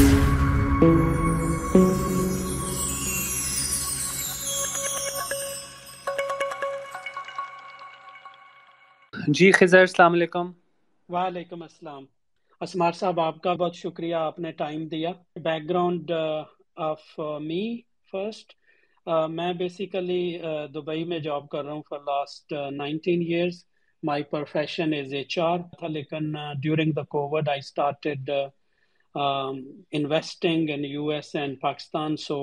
जी खिज़र, अस्सलाम वालेकुम। वालेकुम अस्सलाम। असमार साहब, आपका बहुत शुक्रिया, आपने टाइम दिया। बैकग्राउंड ऑफ मी फर्स्ट, मैं बेसिकली दुबई में जॉब कर रहा हूँ for last 19 years. My profession is HR था, लेकिन during the Covid I started investing in US and Pakistan. So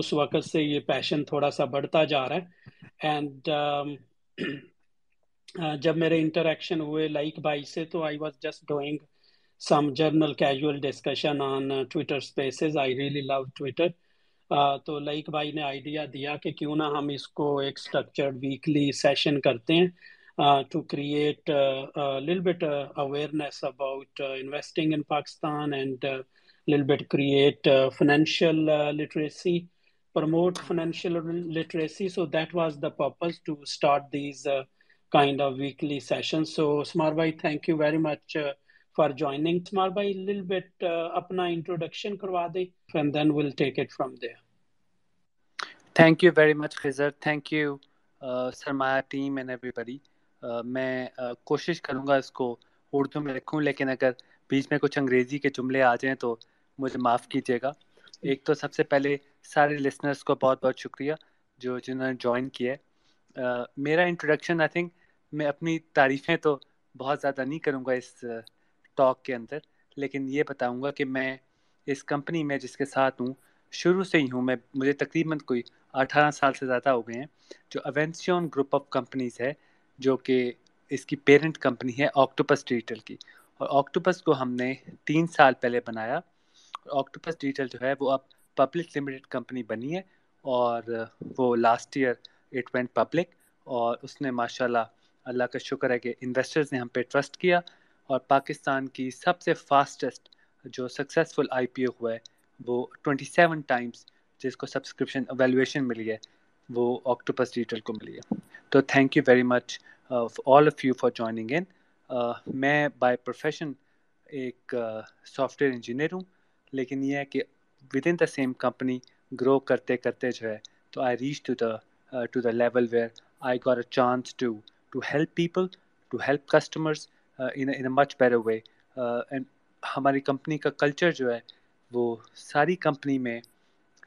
उस वक्त से ये पैशन थोड़ा सा बढ़ता जा रहा है। एंड जब मेरे इंटरेक्शन हुए लाइक भाई से, तो I was just doing some general casual discussion on Twitter spaces. I really love Twitter. तो लाइक भाई ने आइडिया दिया कि क्यों ना हम इसको एक स्ट्रक्चर्ड वीकली सेशन करते हैं to create little bit awareness about investing in Pakistan and little bit create financial literacy, promote financial literacy. So that was the purpose to start these kind of weekly session. So Asmar bhai, thank you very much for joining. Asmar bhai, a little bit apna introduction karwa de and then we'll take it from there. Thank you very much Khizer, thank you Sarmaaya team and everybody. main koshish karunga isko urdu mein rakhu, lekin agar beech mein kuch angrezi ke jumle aa jaye to mujhe maaf kijiyega. ek to sabse pehle sare listeners ko bahut bahut shukriya jo jinhone join kiya hai. mera introduction, I think मैं अपनी तारीफ़ें तो बहुत ज़्यादा नहीं करूँगा इस talk के अंदर, लेकिन ये बताऊँगा कि मैं इस कंपनी में जिसके साथ हूँ शुरू से ही हूँ। मैं मुझे तकरीबन कोई 18 साल से ज़्यादा हो गए हैं। जो एवेंसियन ग्रुप ऑफ कंपनीज़ है, जो कि इसकी पेरेंट कंपनी है ऑक्टोपस डिजिटल की, और ऑक्टोपस को हमने 3 साल पहले बनाया। ऑक्टोपस डिजिटल जो है वो अब पब्लिक लिमिटेड कंपनी बनी है और वो last year it went public, और उसने माशाल्लाह, अल्लाह का शुक्र है कि इन्वेस्टर्स ने हम पे ट्रस्ट किया और पाकिस्तान की सबसे फास्टेस्ट जो सक्सेसफुल आईपीओ हुआ है वो 27 टाइम्स जिसको सब्सक्रिप्शन वैल्यूएशन मिली है वो ऑक्टोपस डिजिटल को मिली है। तो thank you very much all of you for joining in. मैं बाय प्रोफेशन एक सॉफ्टवेयर इंजीनियर हूँ, लेकिन यह है कि within the same company grow करते करते जो है तो I reach to the level where I got a chance to help people, to help customers in a much better way. And हमारी कंपनी का कल्चर जो है वो सारी कंपनी में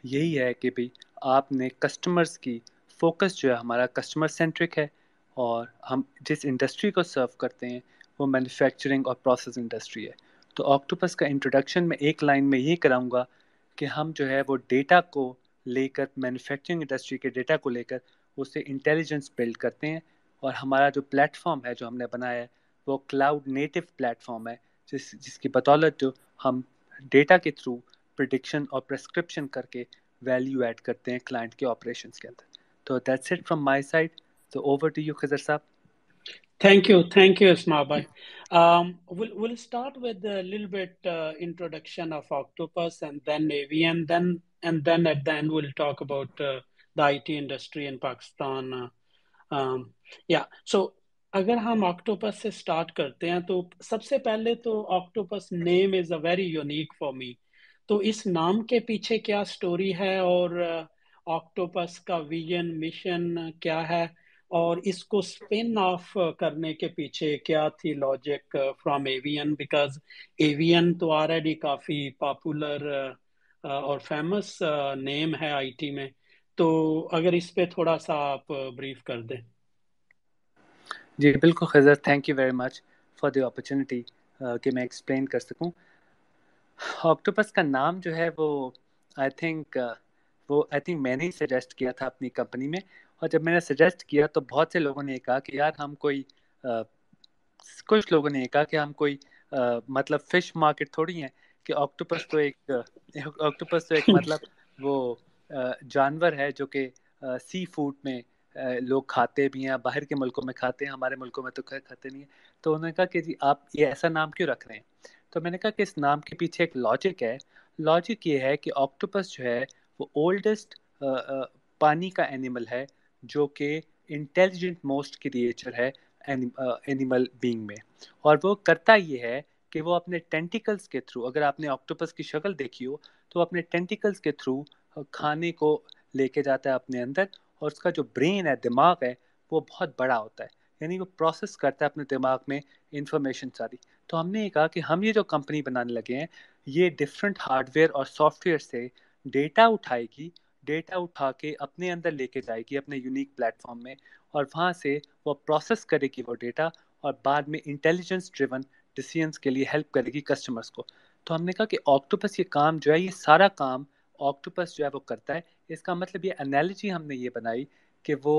यही है कि भाई आपने कस्टमर्स की फोकस जो है हमारा कस्टमर सेंट्रिक है, और हम जिस इंडस्ट्री को सर्व करते हैं वो मैन्युफैक्चरिंग और प्रोसेस इंडस्ट्री है। तो ऑक्टोपस का इंट्रोडक्शन मैं एक लाइन में यही कराऊंगा कि हम जो है वो डेटा को लेकर, मैन्युफैक्चरिंग इंडस्ट्री के डेटा को लेकर उससे इंटेलिजेंस बिल्ड करते हैं, और हमारा जो प्लेटफॉर्म है जो हमने बनाया है वो क्लाउड नेटिव प्लेटफॉर्म है जिसकी बदौलत जो हम डेटा के थ्रू प्रेडिक्शन और प्रेस्क्रिप्शन करके वैल्यू ऐड करते हैं क्लाइंट के ऑपरेशंस के अंदर। तो that's it from my side, तो ओवर टू यू खिज़र साहब। थैंक यू अस्मा भाई। Will start with a little bit introduction of Octopus and then AVN, then and then at the end will talk about the IT industry in Pakistan. So अगर हम octopus से start करते हैं तो सबसे पहले तो Octopus name is a very unique for me. तो इस नाम के पीछे क्या स्टोरी है और ऑक्टोपस का विजन मिशन क्या है, और इसको स्पिन ऑफ करने के पीछे क्या थी logic from avian, because avian तो ऑलरेडी काफ़ी पॉपुलर और फेमस नेम है आईटी में। तो अगर इस पे थोड़ा सा आप ब्रीफ कर दें। जी बिल्कुल Khizar, thank you very much for the opportunity कि मैं एक्सप्लेन कर सकूं। ऑक्टोपस का नाम जो है वो आई थिंक मैंने ही सजेस्ट किया था अपनी कंपनी में, और जब मैंने सजेस्ट किया तो बहुत से लोगों ने कहा कि यार हम कोई कुछ लोगों ने कहा कि हम कोई मतलब फिश मार्केट थोड़ी हैं कि ऑक्टोपस तो एक मतलब वो जानवर है जो कि सी फूड में लोग खाते भी हैं, बाहर के मुल्कों में खाते हैं, हमारे मुल्कों में तो खाते नहीं है। तो उन्होंने कहा कि जी आप ये ऐसा नाम क्यों रख रहे हैं? तो मैंने कहा कि इस नाम के पीछे एक लॉजिक है। लॉजिक ये है कि ऑक्टोपस जो है वो ओल्डेस्ट पानी का एनिमल है जो कि इंटेलिजेंट मोस्ट क्रिएचर है एनिमल बीइंग में, और वो करता ये है कि वो अपने टेंटिकल्स के थ्रू, अगर आपने ऑक्टोपस की शक्ल देखी हो तो अपने टेंटिकल्स के थ्रू खाने को लेके जाता है अपने अंदर, और उसका जो ब्रेन है, दिमाग है, वो बहुत बड़ा होता है, यानी वो प्रोसेस करता है अपने दिमाग में इंफॉर्मेशन सारी। तो हमने ये कहा कि हम ये जो कंपनी बनाने लगे हैं ये डिफरेंट हार्डवेयर और सॉफ्टवेयर से डेटा उठाएगी, डेटा उठा के अपने अंदर लेके जाएगी अपने यूनिक प्लेटफॉर्म में, और वहाँ से वो प्रोसेस करेगी वो डेटा और बाद में इंटेलिजेंस ड्रिवन डिसीजंस के लिए हेल्प करेगी कस्टमर्स को। तो हमने कहा कि ऑक्टोपस ये काम जो है, ये सारा काम ऑक्टोपस जो है वो करता है। इसका मतलब ये एनालॉजी हमने ये बनाई कि वो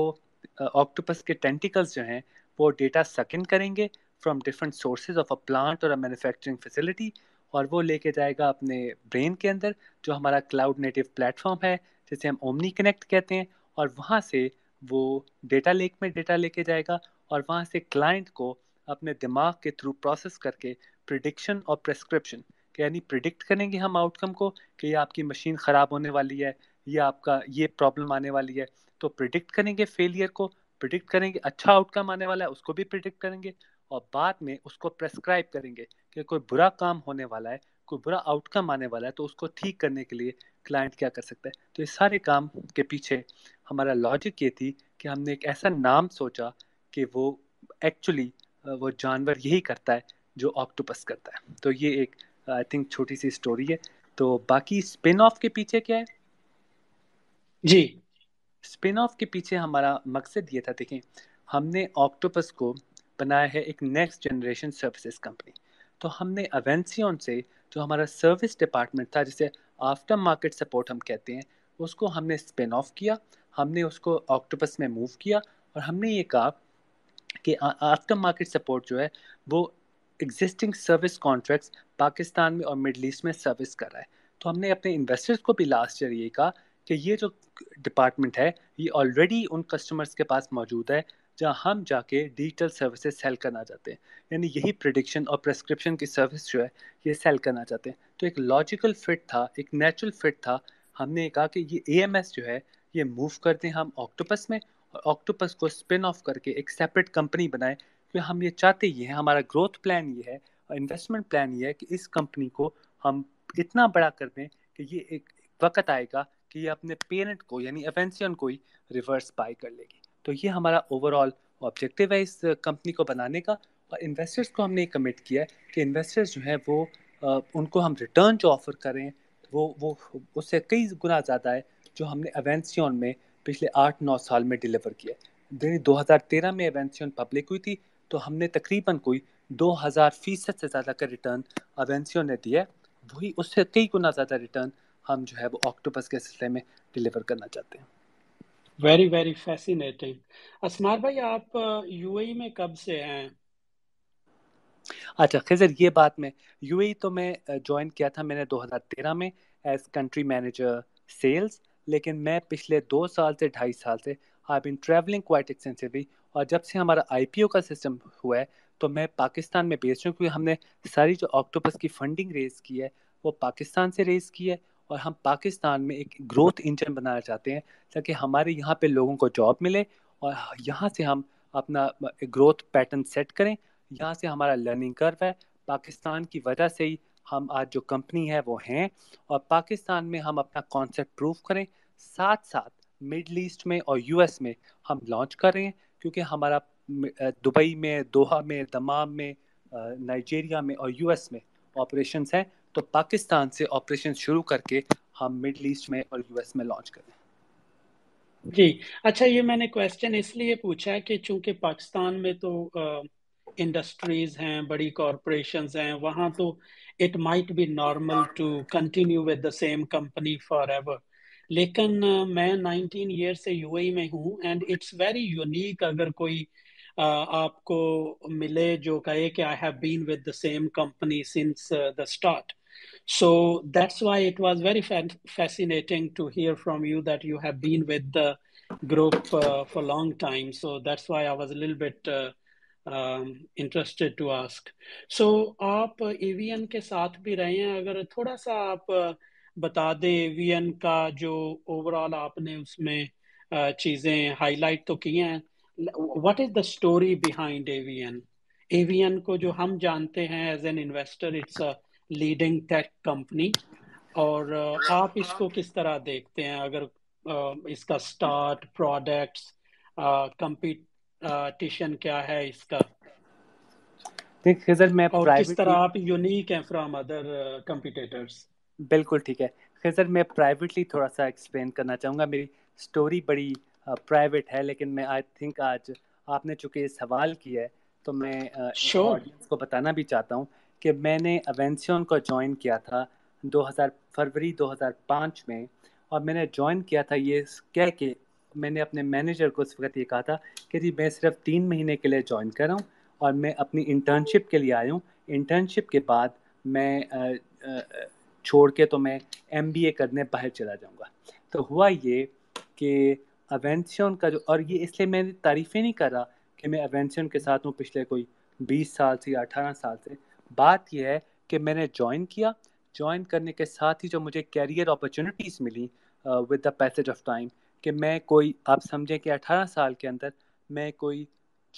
ऑक्टोपस के टेंटिकल्स जो हैं वो डेटा सक इन करेंगे from different sources of a plant और अ मैन्युफैक्चरिंग फैसिलिटी, और वो लेके जाएगा अपने ब्रेन के अंदर जो हमारा क्लाउड नेटिव प्लेटफॉर्म है जिसे हम ओमनी कनेक्ट कहते हैं, और वहाँ से वो डेटा लेक में डेटा लेके जाएगा और वहाँ से क्लाइंट को अपने दिमाग के थ्रू प्रोसेस करके प्रिडिक्शन और प्रेस्क्रिप्शन, यानी प्रिडिक्ट करेंगे हम आउटकम को कि ये आपकी मशीन ख़राब होने वाली है, ये आपका ये प्रॉब्लम आने वाली है, तो प्रिडिक्ट करेंगे फेलियर को, प्रिडिक्ट करेंगे अच्छा आउटकम आने वाला है उसको भी प्रिडिक्ट करेंगे, और बाद में उसको प्रेस्क्राइब करेंगे कि कोई बुरा काम होने वाला है, कोई बुरा आउटकम आने वाला है, तो उसको ठीक करने के लिए क्लाइंट क्या कर सकता है। तो इस सारे काम के पीछे हमारा लॉजिक ये थी कि हमने एक ऐसा नाम सोचा कि वो एक्चुअली वो जानवर यही करता है जो ऑक्टोपस करता है। तो ये एक आई थिंक छोटी सी स्टोरी है। तो बाकी स्पिन ऑफ के पीछे क्या है जी, स्पिन ऑफ के पीछे हमारा मकसद ये था, देखें हमने ऑक्टोपस को बनाया है एक नेक्स्ट जनरेशन सर्विसेज कंपनी। तो हमने एवेंसियन से जो हमारा सर्विस डिपार्टमेंट था जिसे आफ्टर मार्केट सपोर्ट हम कहते हैं, उसको हमने स्पिन ऑफ किया, हमने उसको ऑक्टोपस में मूव किया, और हमने ये कहा कि आफ्टर मार्केट सपोर्ट जो है वो एग्जिस्टिंग सर्विस कॉन्ट्रैक्ट्स पाकिस्तान में और मिडल ईस्ट में सर्विस कर रहा है। तो हमने अपने इन्वेस्टर्स को भी लास्ट ईयर ये कहा कि ये जो डिपार्टमेंट है ये ऑलरेडी उन कस्टमर्स के पास मौजूद है जहाँ हम जाके डिजिटल सर्विसेज सेल करना चाहते हैं, यानी यही प्रिडिक्शन और प्रेस्क्रिप्शन की सर्विस जो है ये सेल करना चाहते हैं। तो एक लॉजिकल फिट था, एक नेचुरल फिट था। हमने कहा कि ये AMS जो है ये मूव करते हैं हम ऑक्टोपस में, और ऑक्टोपस को स्पिन ऑफ करके एक सेपरेट कंपनी बनाए, क्योंकि हम ये चाहते ही हैं, हमारा ग्रोथ प्लान ये है और इन्वेस्टमेंट प्लान ये है कि इस कंपनी को हम इतना बड़ा कर दें कि ये एक वक्त आएगा कि ये अपने पेरेंट को यानी एवेंसियन को ही रिवर्स बाय कर लेगी। तो ये हमारा ओवरऑल ऑब्जेक्टिव है इस कंपनी को बनाने का, और इन्वेस्टर्स को हमने कमिट किया है कि इन्वेस्टर्स जो है वो उनको हम रिटर्न जो ऑफ़र करें वो उससे कई गुना ज़्यादा है जो हमने एवेंसियन में पिछले 8-9 साल में डिलीवर किया है। 2013 में एवेंसियन पब्लिक हुई थी, तो हमने तकरीबन कोई 2000% से ज़्यादा का रिटर्न एवेंसियन ने दिया है, वही उससे कई गुना ज़्यादा रिटर्न हम जो है वो ऑक्टोपस के सिलसिले में डिलीवर करना चाहते हैं। Very very fascinating. असमार भाई, आप यूएई में कब से हैं? अच्छा खिजर, ये बात में यूएई तो मैं ज्वाइन किया था मैंने 2013 में एज कंट्री मैनेजर सेल्स, लेकिन मैं पिछले 2-2.5 साल से I have been travelling quite extensively, और जब से हमारा IPO का सिस्टम हुआ है तो मैं पाकिस्तान में बेस्ड हूँ, क्योंकि हमने सारी जो ऑक्टोपस की फंडिंग रेज़ की है वो पाकिस्तान से रेज़ की है, और हम पाकिस्तान में एक ग्रोथ इंजन बनाना चाहते हैं ताकि हमारे यहाँ पे लोगों को जॉब मिले और यहाँ से हम अपना ग्रोथ पैटर्न सेट करें। यहाँ से हमारा लर्निंग कर्व है, पाकिस्तान की वजह से ही हम आज जो कंपनी है वो हैं, और पाकिस्तान में हम अपना कॉन्सेप्ट प्रूव करें, साथ साथ मिडल ईस्ट में और US में हम लॉन्च कर रहे हैं, क्योंकि हमारा दुबई में, दोहा में, दमाम में, नाइजीरिया में और US में ऑपरेशंस हैं, तो पाकिस्तान से ऑपरेशन शुरू करके हम मिडल ईस्ट में और US में लॉन्च करें। जी अच्छा, ये मैंने क्वेश्चन इसलिए पूछा है कि चूंकि पाकिस्तान में तो इंडस्ट्रीज हैं, बड़ी कॉरपोरेशंस हैं, वहाँ तो it might be normal to continue with the same company forever, लेकिन मैं 19 ईयर से यूएई में हूँ एंड इट्स वेरी यूनिक। अगर कोई आपको मिले जो कहे कि I have been with the same company since the start, so that's why it was very fascinating to hear from you that you have been with the group for a long time, so that's why I was a little bit interested to ask. So aap AVN ke sath bhi rahe hain, agar thoda sa aap bata de AVN ka jo overall aapne usme cheezein highlight to ki hain, what is the story behind AVN? AVN को जो हम जानते हैं as an investor, it's a leading tech company, और आप इसको किस तरह देखते हैं? अगर इसका स्टार्ट, प्रोडक्ट्स, कंपटीशन क्या है इसका? ठीक खिजर, मैं और किस तरह आप यूनिक हैं फ्रॉम अदर कंपटीटर्स? बिल्कुल ठीक है खिजर, मैं प्राइवेटली थोड़ा सा एक्सप्लेन करना चाहूँगा। मेरी स्टोरी बड़ी प्राइवेट है, लेकिन मैं आई थिंक आज आपने चूँकि सवाल किया है तो मैं ऑडियंस को बताना भी चाहता हूँ कि मैंने एवेंसियन को ज्वाइन किया था फरवरी 2005 में, और मैंने ज्वाइन किया था ये कह के, मैंने अपने मैनेजर को उस वक्त ये कहा था कि जी मैं सिर्फ 3 महीने के लिए ज्वाइन कर रहा हूँ और मैं अपनी इंटर्नशिप के लिए आया हूँ, इंटर्नशिप के बाद मैं छोड़ के तो मैं MBA करने बाहर चला जाऊँगा। तो हुआ ये कि एवेंसियन का जो, और ये इसलिए मैं तारीफ़ें नहीं कर रहा कि मैं एवेंसियन के साथ हूँ पिछले कोई 20 साल से या 18 साल से, बात यह है कि मैंने ज्वाइन किया, ज्वाइन करने के साथ ही जो मुझे कैरियर अपॉर्चुनिटीज़ मिली with the passage of time, कि मैं कोई, आप समझें कि 18 साल के अंदर मैं कोई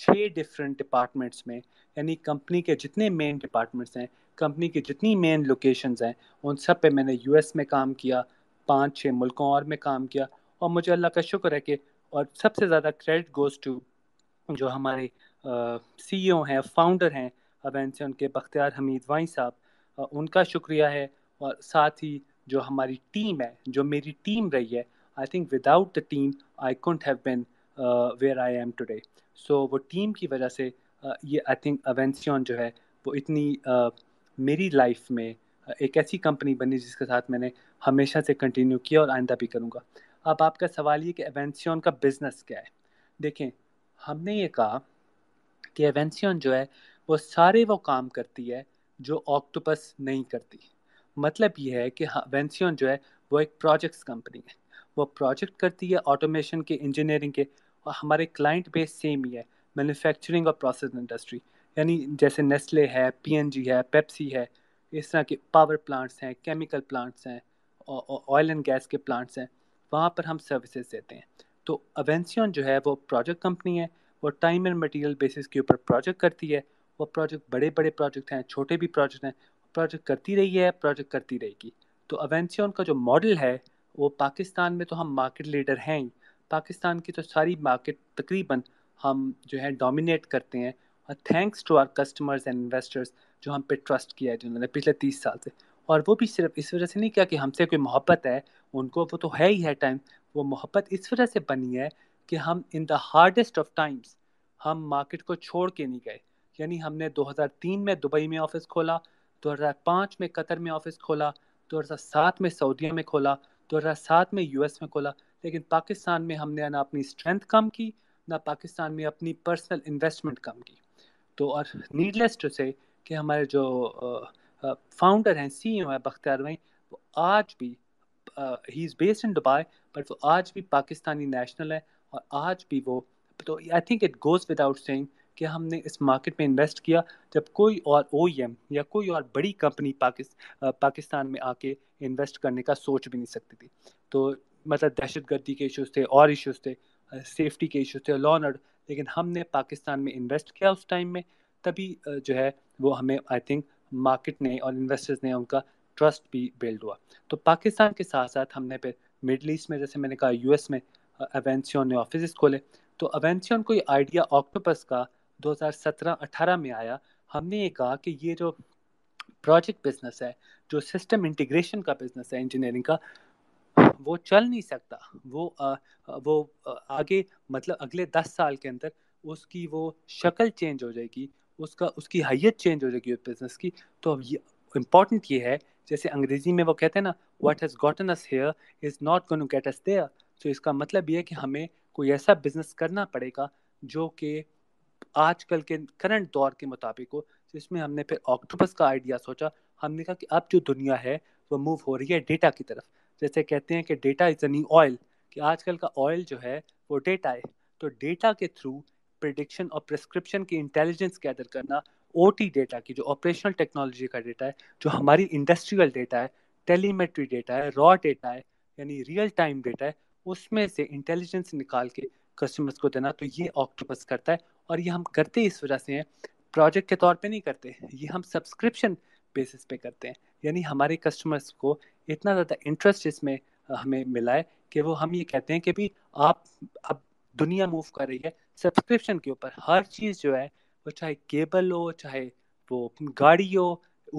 6 डिफरेंट डिपार्टमेंट्स में, यानी कंपनी के जितने मेन डिपार्टमेंट्स हैं, कंपनी की जितनी मेन लोकेशंस हैं, उन सब पे मैंने US में काम किया, 5-6 मुल्कों और में काम किया, और मुझे अल्लाह का शुक्र है कि, और सबसे ज़्यादा क्रेडिट गोज़ टू जो हमारे CEO हैं, फाउंडर हैं अवेंसियन के, बख्तियार हमीद वाई साहब, उनका शुक्रिया है, और साथ ही जो हमारी टीम है, जो मेरी टीम रही है, I think without the team I couldn't have been where I am today. So वो टीम की वजह से ये आई थिंक एवेंसियन जो है वो इतनी मेरी लाइफ में एक ऐसी कंपनी बनी जिसके साथ मैंने हमेशा से कंटिन्यू किया और आइंदा भी करूँगा। अब आपका सवाल ये कि एवेंसियन का बिज़नेस क्या है। देखें, हमने ये कहा कि एवेंसियन जो है वो सारे वो काम करती है जो ऑक्टोपस नहीं करती। मतलब ये है कि एवेंसियन जो है वो एक प्रोजेक्ट्स कंपनी है, वो प्रोजेक्ट करती है ऑटोमेशन के, इंजीनियरिंग के, और हमारे क्लाइंट बेस सेम ही है, मैन्युफैक्चरिंग और प्रोसेस इंडस्ट्री, यानी जैसे नेस्ले है, PNG है, पेप्सी है, इस तरह के पावर प्लांट्स हैं, केमिकल प्लांट्स हैं, ऑयल एंड गैस के प्लांट्स हैं, वहाँ पर हम सर्विसेज देते हैं। तो एवेंसियन जो है वो प्रोजेक्ट कंपनी है, वो टाइम एंड मटेरियल बेसिस के ऊपर प्रोजेक्ट करती है, वो प्रोजेक्ट बड़े बड़े प्रोजेक्ट हैं, छोटे भी प्रोजेक्ट हैं, प्रोजेक्ट करती रही है, प्रोजेक्ट करती रहेगी। तो एवेंसियन का जो मॉडल है वो पाकिस्तान में तो हम मार्केट लीडर हैं ही, पाकिस्तान की तो सारी मार्केट तकरीबन हम जो है डोमिनेट करते हैं, और thanks to our customers and investors जो हम पे ट्रस्ट किया है जिन्होंने पिछले 30 साल से, और वो भी सिर्फ इस वजह से नहीं किया कि हमसे कोई मोहब्बत है उनको, वो तो है ही है टाइम, वो मोहब्बत इस वजह से बनी है कि हम in the hardest of times हम मार्केट को छोड़ के नहीं गए। यानी हमने 2003 में दुबई में ऑफिस खोला, 2005 में कतर में ऑफिस खोला, 2007 में सऊदीया में खोला, 2007 में US में खोला, लेकिन पाकिस्तान में हमने ना अपनी स्ट्रेंथ कम की, ना पाकिस्तान में अपनी पर्सनल इन्वेस्टमेंट कम की। तो और नीडलेस टू से कि हमारे जो फाउंडर हैं, CEO हैं बख्तियार भाई, वो आज भी he is based in Dubai, but वो आज भी पाकिस्तानी नेशनल है, और आज भी वो, तो I think it goes without saying कि हमने इस मार्केट में इन्वेस्ट किया जब कोई और OEM या कोई और बड़ी कंपनी पाकिस्तान में आके इन्वेस्ट करने का सोच भी नहीं सकती थी। तो मतलब दहशतगर्दी के इश्यूज़ थे, और इश्यूज़ थे, सेफ्टी के इश्यूज़ थे, लॉ एंड ऑर्डर, लेकिन हमने पाकिस्तान में इन्वेस्ट किया उस टाइम में, तभी जो है वो हमें आई थिंक मार्केट ने और इन्वेस्टर्स ने उनका ट्रस्ट भी बिल्ड हुआ। तो पाकिस्तान के साथ साथ हमने फिर मिडल ईस्ट में, जैसे मैंने कहा US में एवेंसियन ने ऑफिस खोले। तो एवेंसियन को ये आइडिया ऑक्टोपस का 2017-18 में आया। हमने ये कहा कि ये जो प्रोजेक्ट बिजनेस है, जो सिस्टम इंटीग्रेशन का बिजनेस है, इंजीनियरिंग का, वो चल नहीं सकता, वो आगे मतलब अगले 10 साल के अंदर उसकी वो शक्ल चेंज हो जाएगी, उसकी हाइयत चेंज हो जाएगी उस बिज़नेस की। तो अब ये इम्पॉर्टेंट ये है, जैसे अंग्रेजी में वो कहते हैं ना, what has gotten us here is not going to get us there. तो इसका मतलब ये है कि हमें कोई ऐसा बिजनेस करना पड़ेगा जो कि आजकल के करंट दौर के मुताबिक हो, जिसमें हमने फिर ऑक्टोपस का आइडिया सोचा। हमने कहा कि अब जो दुनिया है वो मूव हो रही है डेटा की तरफ, जैसे कहते हैं कि data is a new oil, कि आजकल का ऑयल जो है वो डेटा है। तो डेटा के थ्रू प्रेडिक्शन और प्रिस्क्रिप्शन की इंटेलिजेंस गैदर करना, OT डेटा की जो ऑपरेशनल टेक्नोलॉजी का डेटा है, जो हमारी इंडस्ट्रियल डेटा है, टेलीमेट्री डेटा है, रॉ डेटा है, यानी रियल टाइम डेटा है, उसमें से इंटेलिजेंस निकाल के कस्टमर्स को देना। तो ये ऑक्टोपस करता है, और ये हम करते इस वजह से हैं प्रोजेक्ट के तौर पे नहीं करते, ये हम सब्सक्रिप्शन बेसिस पे करते हैं। यानी हमारे कस्टमर्स को इतना ज़्यादा इंटरेस्ट इसमें हमें मिला है कि वो हम ये कहते हैं कि भी आप अब दुनिया मूव कर रही है सब्सक्रिप्शन के ऊपर। हर चीज़ जो है वो चाहे केबल हो, चाहे वो गाड़ी हो,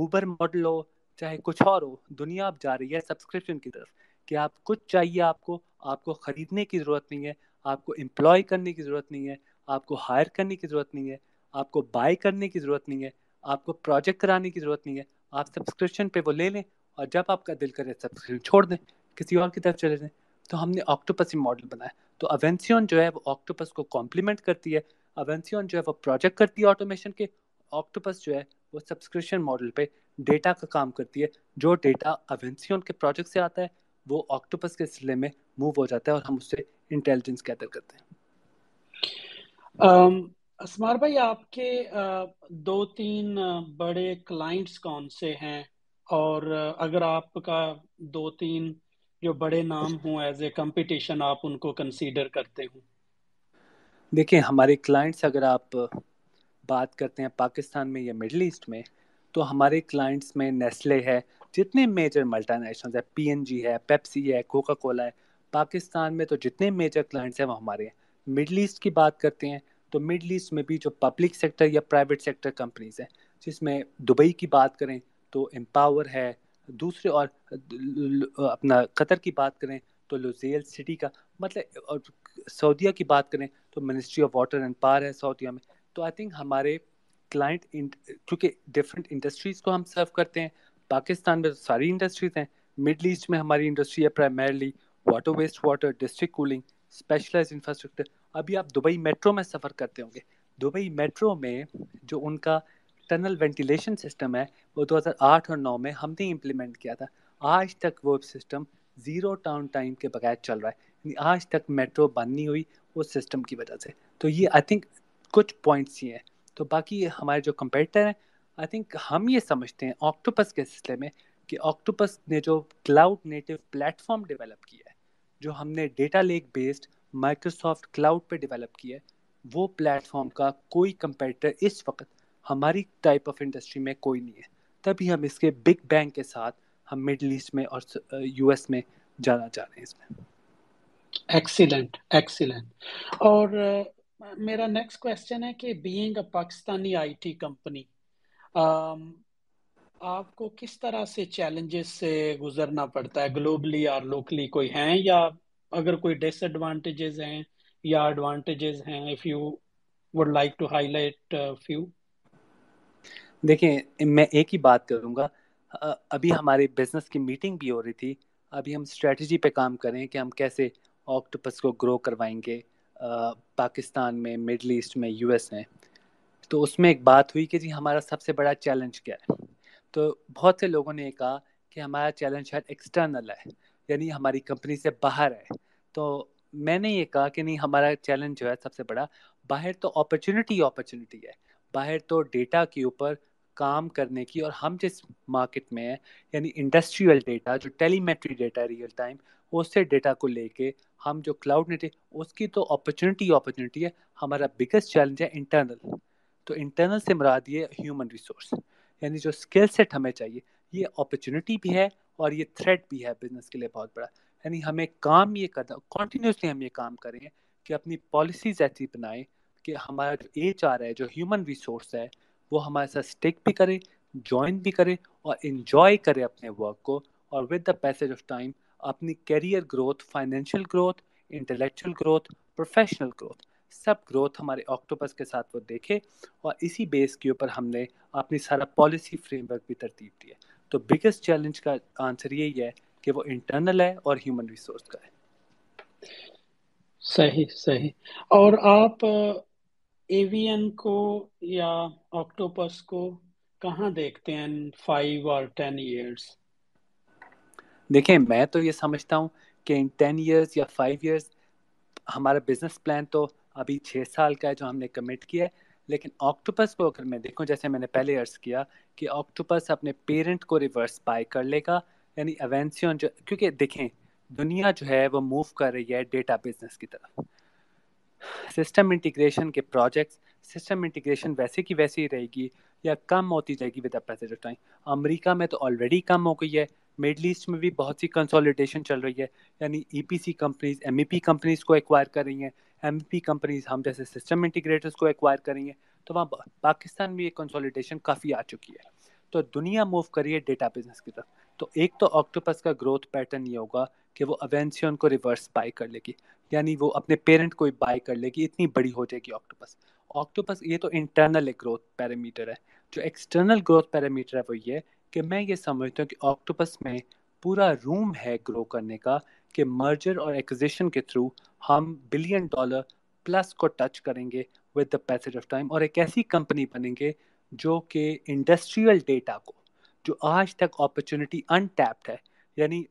ऊबर मॉडल हो, चाहे कुछ और हो, दुनिया अब जा रही है सब्सक्रिप्शन की तरफ कि आप कुछ चाहिए आपको, आपको ख़रीदने की ज़रूरत नहीं है, आपको एम्प्लॉय करने की ज़रूरत नहीं है, आपको हायर करने की ज़रूरत नहीं है, आपको बाय करने की ज़रूरत नहीं है, आपको प्रोजेक्ट कराने की ज़रूरत नहीं है। आप सब्सक्रिप्शन पे वो ले लें और जब आपका दिल करे सब्सक्रिप्शन छोड़ दें, किसी और की तरफ चले जाएँ। तो हमने ऑक्टोपस ही मॉडल बनाया। तो अवेंसियन जो है वो ऑक्टोपस को कॉम्प्लीमेंट करती है, अवेंसियन जो है वो प्रोजेक्ट करती है ऑटोमेशन के, ऑक्टोपस जो है वो सब्सक्रिप्शन मॉडल पे डेटा का काम करती है। जो डेटा अवेंसियन के प्रोजेक्ट से आता है वो ऑक्टोपस के सिले में मूव हो जाता है और हम उससे इंटेलिजेंस गैदर करते हैं। असमार भाई, आपके दो तीन बड़े क्लाइंट्स कौन से हैं, और अगर आपका दो तीन जो बड़े नाम हो एज ए कंपटीशन आप उनको कंसीडर करते हो? देखिए, हमारे क्लाइंट्स अगर आप बात करते हैं पाकिस्तान में या मिडिल ईस्ट में, तो हमारे क्लाइंट्स में नेस्ले है, जितने मेजर मल्टीनेशनल्स है, पीएनजी है, पेप्सी है, कोका कोला है। पाकिस्तान में तो जितने मेजर क्लाइंट्स हैं वो हमारे हैं। मिडल ईस्ट की बात करते हैं तो मिडल ईस्ट में भी जो पब्लिक सेक्टर या प्राइवेट सेक्टर कंपनीज हैं, जिसमें दुबई की बात करें तो एम्पावर है, दूसरे और अपना कतर की बात करें तो लुसेल सिटी का, मतलब, और सऊदीया की बात करें तो ministry of water and power है सऊदीया में। तो आई थिंक हमारे क्लाइंट, क्योंकि डिफरेंट इंडस्ट्रीज़ को हम सर्व करते हैं, पाकिस्तान में तो सारी इंडस्ट्रीज़ हैं, मिडल ईस्ट में हमारी इंडस्ट्री है primarily water, waste water, district cooling, specialize infrastructure. अभी आप दुबई मेट्रो में सफ़र करते होंगे, दुबई मेट्रो में जो उनका टनल वेंटिलेशन सिस्टम है वो 2008 और 9 में हमने इम्प्लीमेंट किया था। आज तक वो सिस्टम ज़ीरो डाउन टाइम के बगैर चल रहा है, यानी आज तक मेट्रो बंद नहीं हुई उस सिस्टम की वजह से। तो ये आई थिंक कुछ पॉइंट्स ही हैं। तो बाकी हमारे जो कंपेटिटर हैं, आई थिंक हम ये समझते हैं ऑक्टोपस के सिलसिले में कि ऑक्टोपस ने जो क्लाउड नेटिव प्लेटफॉर्म डेवलप किया है, जो हमने data lake based Microsoft cloud पे डेवलप किया है, वो प्लेटफॉर्म का कोई कंपेटिटर इस वक्त हमारी टाइप ऑफ इंडस्ट्री में कोई नहीं है। तभी हम इसके बिग बैंग के साथ हम मिडल ईस्ट में और यूएस में जाना चाह रहे हैं इसमें। Excellent, excellent. और मेरा नेक्स्ट क्वेश्चन है कि being a Pakistani IT company, आपको किस तरह से चैलेंजेस से गुजरना पड़ता है ग्लोबली और लोकली? कोई हैं, या अगर कोई डिसएडवांटेजेस हैं या एडवांटेजेस हैं, if you would like to highlight few? देखिए, मैं एक ही बात करूँगा। अभी हमारे बिजनेस की मीटिंग भी हो रही थी, अभी हम स्ट्रेटजी पे काम करें कि हम कैसे ऑक्टोपस को ग्रो करवाएंगे पाकिस्तान में, मिडल ईस्ट में, यूएस में। तो उसमें एक बात हुई कि जी हमारा सबसे बड़ा चैलेंज क्या है, तो बहुत से लोगों ने कहा कि हमारा चैलेंज शायद एक्सटर्नल है, यानी हमारी कंपनी से बाहर है। तो मैंने ये कहा कि नहीं, हमारा चैलेंज जो है सबसे बड़ा बाहर तो अपॉर्चुनिटी है, बाहर तो डेटा के ऊपर काम करने की, और हम जिस मार्केट में है यानी इंडस्ट्रियल डेटा, जो टेलीमेट्री डेटा रियल टाइम, उससे डेटा को लेके हम जो क्लाउड नेटिव, उसकी तो अपॉर्चुनिटी है। हमारा बिगेस्ट चैलेंज है इंटरनल। तो इंटरनल से मुराद ये ह्यूमन रिसोर्स, यानी जो स्किल सेट हमें चाहिए। ये अपॉर्चुनिटी भी है और ये थ्रेट भी है बिजनेस के लिए बहुत बड़ा। यानी हमें काम ये करना, कॉन्टीन्यूसली हम ये काम करेंगे कि अपनी पॉलिसीज़ ऐसी बनाएं कि हमारा जो HR है, जो ह्यूमन रिसोर्स है, वो हमारे साथ स्टिक भी करे, ज्वाइन भी करे और इन्जॉय करे अपने वर्क को, और with the passage of time अपनी career growth, financial growth, intellectual growth, professional growth, सब ग्रोथ हमारे ऑक्टोपस के साथ वो देखे। और इसी बेस के ऊपर हमने अपनी सारा पॉलिसी फ्रेमवर्क भी तरतीब दिया। तो बिगेस्ट चैलेंज का आंसर यही है कि वो इंटरनल है और ह्यूमन रिसोर्स का है। सही, सही। और आप एवीएन को या ऑक्टोपस को कहाँ देखते हैं 5 और 10 ईयर्स? देखें, मैं तो ये समझता हूँ कि इन 10 ईयर्स या 5 ईयर्स, हमारा बिजनेस प्लान तो अभी 6 साल का है जो हमने कमिट किया है। लेकिन ऑक्टोपस को अगर मैं देखूँ, जैसे मैंने पहले अर्ज किया कि ऑक्टोपस अपने पेरेंट को रिवर्स बाय कर लेगा, यानी एवेंसियन जो, क्योंकि देखें दुनिया जो है वो मूव कर रही है डेटा बिजनेस की तरफ। सिस्टम इंटीग्रेशन के प्रोजेक्ट्स सिस्टम इंटीग्रेशन वैसे की वैसे ही रहेगी या कम होती जाएगी with the passage of time. America में तो ऑलरेडी कम हो गई है, मिडल ईस्ट में भी बहुत सी कंसोलिडेशन चल रही है, यानी ईपीसी कंपनीज एमईपी कंपनीज को एक्वायर कर रही हैं, एमईपी कंपनीज हम जैसे सिस्टम इंटीग्रेटर्स को एक्वायर कर रही हैं। तो वहाँ पाकिस्तान में ये कंसोलिडेशन काफ़ी आ चुकी है, तो दुनिया मूव करी है डेटा बिजनेस की तरफ। तो एक तो ऑक्टोपस का ग्रोथ पैटर्न ये होगा कि वो एवेंसियन को रिवर्स बाय कर लेगी, यानी वो अपने पेरेंट को ही बाय कर लेगी, इतनी बड़ी हो जाएगी ऑक्टोपस। ऑक्टोपस ये तो इंटरनल एक ग्रोथ पैरामीटर है, जो एक्सटर्नल ग्रोथ पैरामीटर है वो ये कि मैं ये समझता हूँ कि ऑक्टोपस में पूरा रूम है ग्रो करने का, कि मर्जर और एक्विजिशन के थ्रू हम $1 बिलियन प्लस को टच करेंगे with the passage of time, और एक ऐसी कंपनी बनेंगे जो कि इंडस्ट्रियल डेटा को, जो आज तक अपॉर्चुनिटी अनटैप्ड है, यानी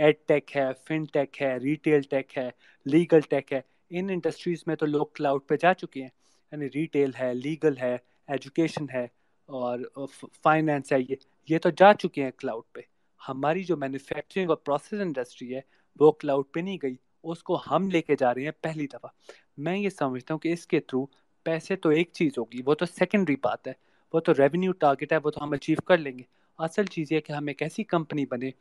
एड टेक है, फिनटेक है, रिटेल टेक है, लीगल टेक है, इन इंडस्ट्रीज़ में तो लोग क्लाउड पे जा चुके हैं, यानी रिटेल है, लीगल है, एजुकेशन है और फाइनेंस है, ये तो जा चुके हैं क्लाउड पे। हमारी जो मैन्युफैक्चरिंग और प्रोसेस इंडस्ट्री है वो क्लाउड पे नहीं गई, उसको हम लेके जा रहे हैं पहली दफ़ा। मैं ये समझता हूँ कि इसके थ्रू पैसे तो एक चीज़ होगी, वो तो सेकेंडरी बात है, वो तो रेवेन्यू टारगेट है, वो तो हम अचीव कर लेंगे। असल चीज़ ये है कि हम एक ऐसी कंपनी बने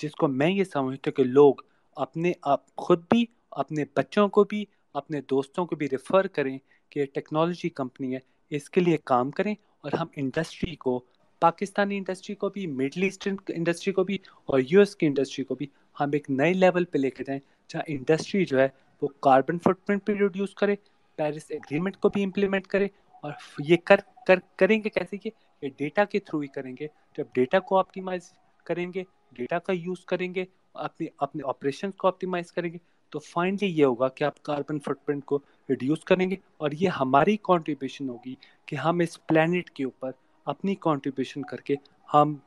जिसको मैं ये समझता हूँ कि लोग अपने आप खुद भी, अपने बच्चों को भी, अपने दोस्तों को भी रेफ़र करें कि टेक्नोलॉजी कंपनी है, इसके लिए काम करें। और हम इंडस्ट्री को, पाकिस्तानी इंडस्ट्री को भी, मिडल ईस्टर्न इंडस्ट्री को भी और यूएस की इंडस्ट्री को भी हम एक नए लेवल पे लेके जाएं, जहाँ इंडस्ट्री जो है वो कार्बन फुटप्रिंट भी रिड्यूस करे, पेरिस एग्रीमेंट को भी इम्प्लीमेंट करे। और ये करेंगे कैसे कि ये डेटा के थ्रू ही करेंगे। जब डेटा को ऑप्टिमाइज करेंगे, डेटा का यूज़ करेंगे, अपने ऑपरेशन को ऑप्टिमाइज करेंगे, तो फाइनली ये होगा कि आप कार्बन फुटप्रिंट को रिड्यूस करेंगे। और ये हमारी कंट्रीब्यूशन होगी कि हम इस प्लेनेट के ऊपर अपनी कंट्रीब्यूशन करके हम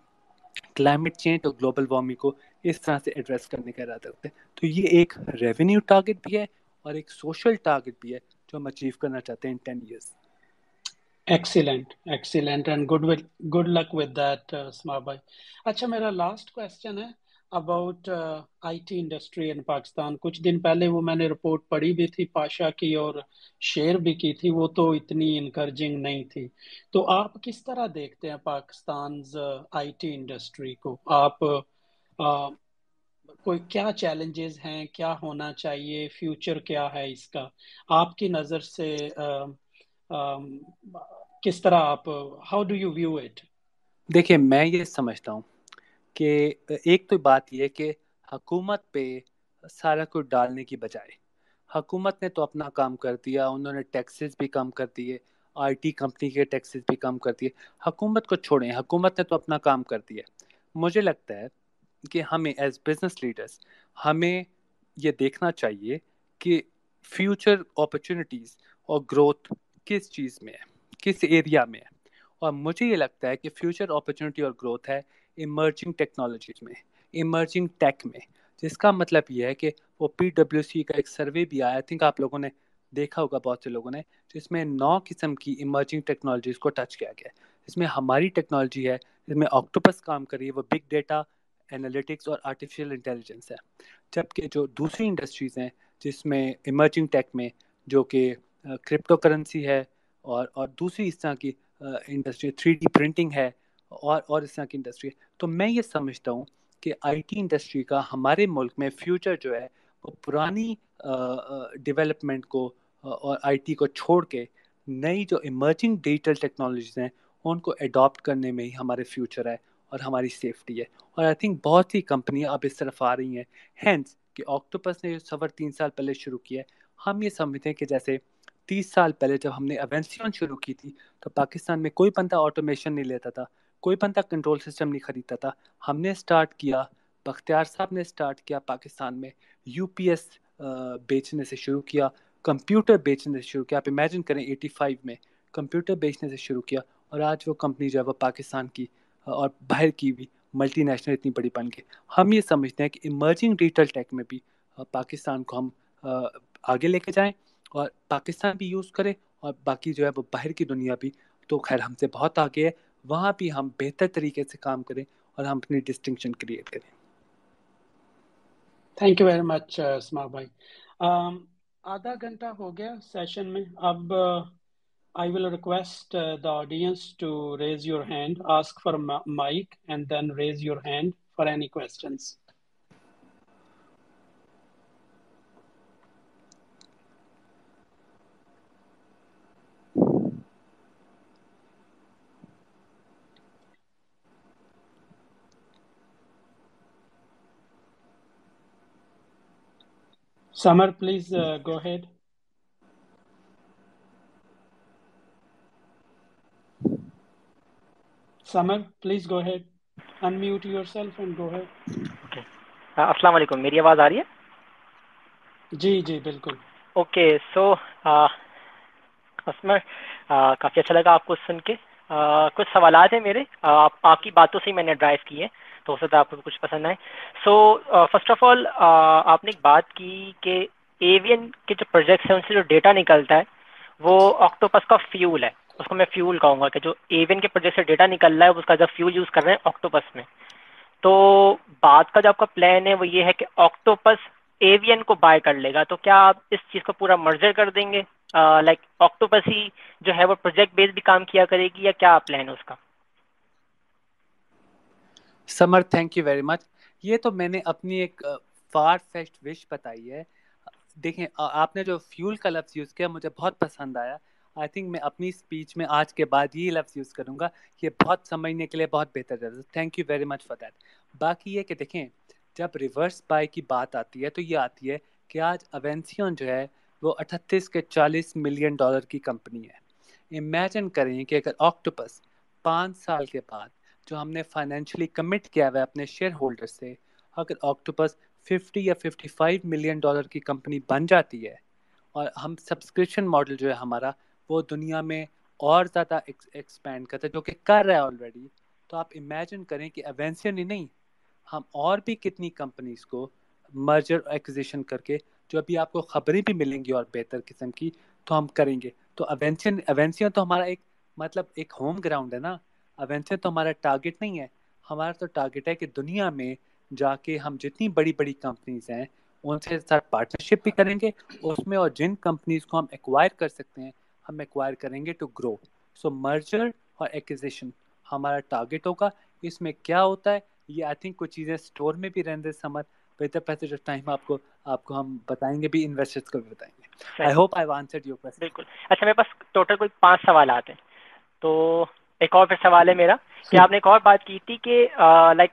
क्लाइमेट चेंज और ग्लोबल वार्मिंग को इस तरह से एड्रेस करने का इरादा रखते हैं। तो ये एक रेवेन्यू टारगेट भी है और एक सोशल टारगेट भी है जो हम अचीव करना चाहते हैं in 10 years. Excellent, excellent, and good luck with that, Asmar bhai. अच्छा, मेरा लास्ट क्वेश्चन है about IT industry in Pakistan. कुछ दिन पहले वो मैंने रिपोर्ट पढ़ी भी थी पाशा की और शेयर भी की थी, वो तो इतनी इनकरेजिंग नहीं थी। तो आप किस तरह देखते हैं पाकिस्तान IT इंडस्ट्री को? आप कोई क्या चैलेंजेस हैं, क्या होना चाहिए, फ्यूचर क्या है इसका आपकी नज़र से? किस तरह आप, how do you view it? देखिए, मैं ये समझता हूँ कि एक तो बात यह है कि हकूमत पे सारा कुछ डालने की बजाय, हकूमत ने तो अपना काम कर दिया, उन्होंने टैक्सेस भी कम कर दिए, IT कंपनी के टैक्सेस भी कम कर दिए। हकूमत को छोड़ें, हकूमत ने तो अपना काम कर दिया। मुझे लगता है कि हमें एज बिजनेस लीडर्स हमें ये देखना चाहिए कि फ्यूचर अपॉर्चुनिटीज़ और ग्रोथ किस चीज़ में है, किस एरिया में है। और मुझे ये लगता है कि फ्यूचर अपॉर्चुनिटी और ग्रोथ है इमर्जिंग टेक्नोलॉजीज में, इमर्जिंग टेक में, जिसका मतलब ये है कि वो PwC का एक सर्वे भी आया, आई थिंक आप लोगों ने देखा होगा, बहुत से लोगों ने, जिसमें 9 किस्म की इमर्जिंग टेक्नोलॉजीज़ को टच किया गया है। जिसमें हमारी टेक्नोलॉजी है, जिसमें ऑक्टोपस काम कर रही है, वो बिग डेटा एनालिटिक्स और आर्टिफिशियल इंटेलिजेंस है। जबकि जो दूसरी इंडस्ट्रीज़ हैं जिसमें इमर्जिंग टेक में, जो कि क्रिप्टो करेंसी है और दूसरी इस तरह की इंडस्ट्री, 3D प्रिंटिंग है और इस तरह की इंडस्ट्री है। तो मैं ये समझता हूँ कि IT इंडस्ट्री का हमारे मुल्क में फ्यूचर जो है वो पुरानी डेवलपमेंट को और IT को छोड़ के नई जो इमर्जिंग डिजिटल टेक्नोलॉजीज हैं उनको एडॉप्ट करने में ही हमारे फ्यूचर है और हमारी सेफ्टी है। और आई थिंक बहुत सी कंपनियाँ अब इस तरफ आ रही हैं, हैंस कि ऑक्टोपस ने 3.25 साल पहले शुरू किया है। हम ये समझते हैं कि जैसे 30 साल पहले जब हमने एवेंसियन शुरू की थी तो पाकिस्तान में कोई बंदा ऑटोमेशन नहीं लेता था, कोई बंदा कंट्रोल सिस्टम नहीं खरीदता था। हमने स्टार्ट किया, बख्तियार साहब ने स्टार्ट किया पाकिस्तान में, UPS बेचने से शुरू किया, कंप्यूटर बेचने से शुरू किया। आप इमेजिन करें 85 में कंप्यूटर बेचने से शुरू किया और आज वो कंपनी जो है वो पाकिस्तान की और बाहर की भी मल्टीनेशनल इतनी बड़ी बन गई। हम ये समझते हैं कि इमर्जिंग डिजिटल टेक में भी पाकिस्तान को हम आगे लेके जाएँ और पाकिस्तान भी यूज़ करे और बाकी जो है वो बाहर की दुनिया भी तो खैर हमसे बहुत आगे है, वहाँ भी हम बेहतर तरीके से काम करें और हम अपनी डिस्टिंक्शन क्रिएट करें। Thank you very much Asmar भाई। आधा घंटा हो गया सेशन में, अब I will request the audience to raise your hand, ask for a mic, and then raise your hand for any questions. Samar, please go ahead. Samar, please go ahead. Unmute yourself and go ahead. Okay. Assalamu alaikum. मेरी आवाज़ आ रही है? जी जी बिल्कुल. Okay, so असमर, काफ़ी अच्छा लगा आपको सुन के. कुछ सवाल हैं मेरे, आपकी बातों से ही मैंने ड्राइव की है, तो हो सकता है आपको कुछ पसंद आए. सो फर्स्ट ऑफ ऑल आपने एक बात की कि एवियन के जो प्रोजेक्ट्स हैं उनसे जो डेटा निकलता है वो ऑक्टोपस का फ्यूल है, उसको मैं फ्यूल कहूँगा कि जो एवियन के प्रोजेक्ट से डेटा निकल रहा है उसका जब फ्यूल यूज़ कर रहे हैं ऑक्टोपस में. तो बात का जो आपका प्लान है वो ये है कि ऑक्टोपस एवियन को बाय कर लेगा, तो क्या आप इस चीज़ को पूरा मर्जर कर देंगे? लाइक ऑक्टोपस ही जो है वो प्रोजेक्ट बेस्ड भी काम किया करेगी, या क्या प्लान है उसका? Samar, thank you very much. ये तो मैंने अपनी एक फार फेस्ट विश बताई है. देखें, आपने जो फ्यूल का लफ्ज़ यूज़ किया मुझे बहुत पसंद आया. आई थिंक मैं अपनी स्पीच में आज के बाद ये लफ्ज़ यूज़ करूँगा. ये बहुत समझने के लिए बहुत बेहतर लफ्ज़. Thank you very much for that. बाकी ये कि देखें, जब रिवर्स बाय की बात आती है तो ये आती है कि आज अवेंसियन जो है वो 38 के 40 मिलियन डॉलर की कंपनी है. इमेजिन करें कि अगर ऑक्टोपस 5 साल के बाद जो हमने फाइनेंशियली कमिट किया हुआ है अपने शेयर होल्डर से, अगर ऑक्टोपस 50 या 55 मिलियन डॉलर की कंपनी बन जाती है और हम सब्सक्रिप्शन मॉडल जो है हमारा वो दुनिया में और ज़्यादा एक्सपेंड करते हैं, जो कि कर रहा है ऑलरेडी, तो आप इमेजिन करें कि एवेंसियन ही नहीं, हम और भी कितनी कंपनीज को मर्जर एक्विजिशन करके, जो अभी आपको खबरें भी मिलेंगी और बेहतर किस्म की, तो हम करेंगे. तो एवेंसियन तो हमारा एक मतलब एक होम ग्राउंड है ना. अवेंसियन तो हमारा टारगेट नहीं है. हमारा तो टारगेट है कि दुनिया में जाके हम जितनी बड़ी बड़ी कंपनीज हैं उनसे साथ पार्टनरशिप भी करेंगे उसमें, और जिन कंपनीज को हम एक्वायर कर सकते हैं हम एक्वायर करेंगे टू ग्रो. सो मर्जर और एक्विजिशन हमारा टारगेट होगा. इसमें क्या होता है ये आई थिंक कुछ चीज़ें स्टोर में भी रहने समझ बेहतर पैसेज ऑफ टाइम आपको हम बताएंगे भी, इन्वेस्टर्स को भी बताएंगे. I hope I have answered your question. बिल्कुल. अच्छा, मेरे पास टोटल कोई 5 सवाल आते हैं, तो एक और फिर सवाल है मेरा कि आपने एक और बात की थी कि लाइक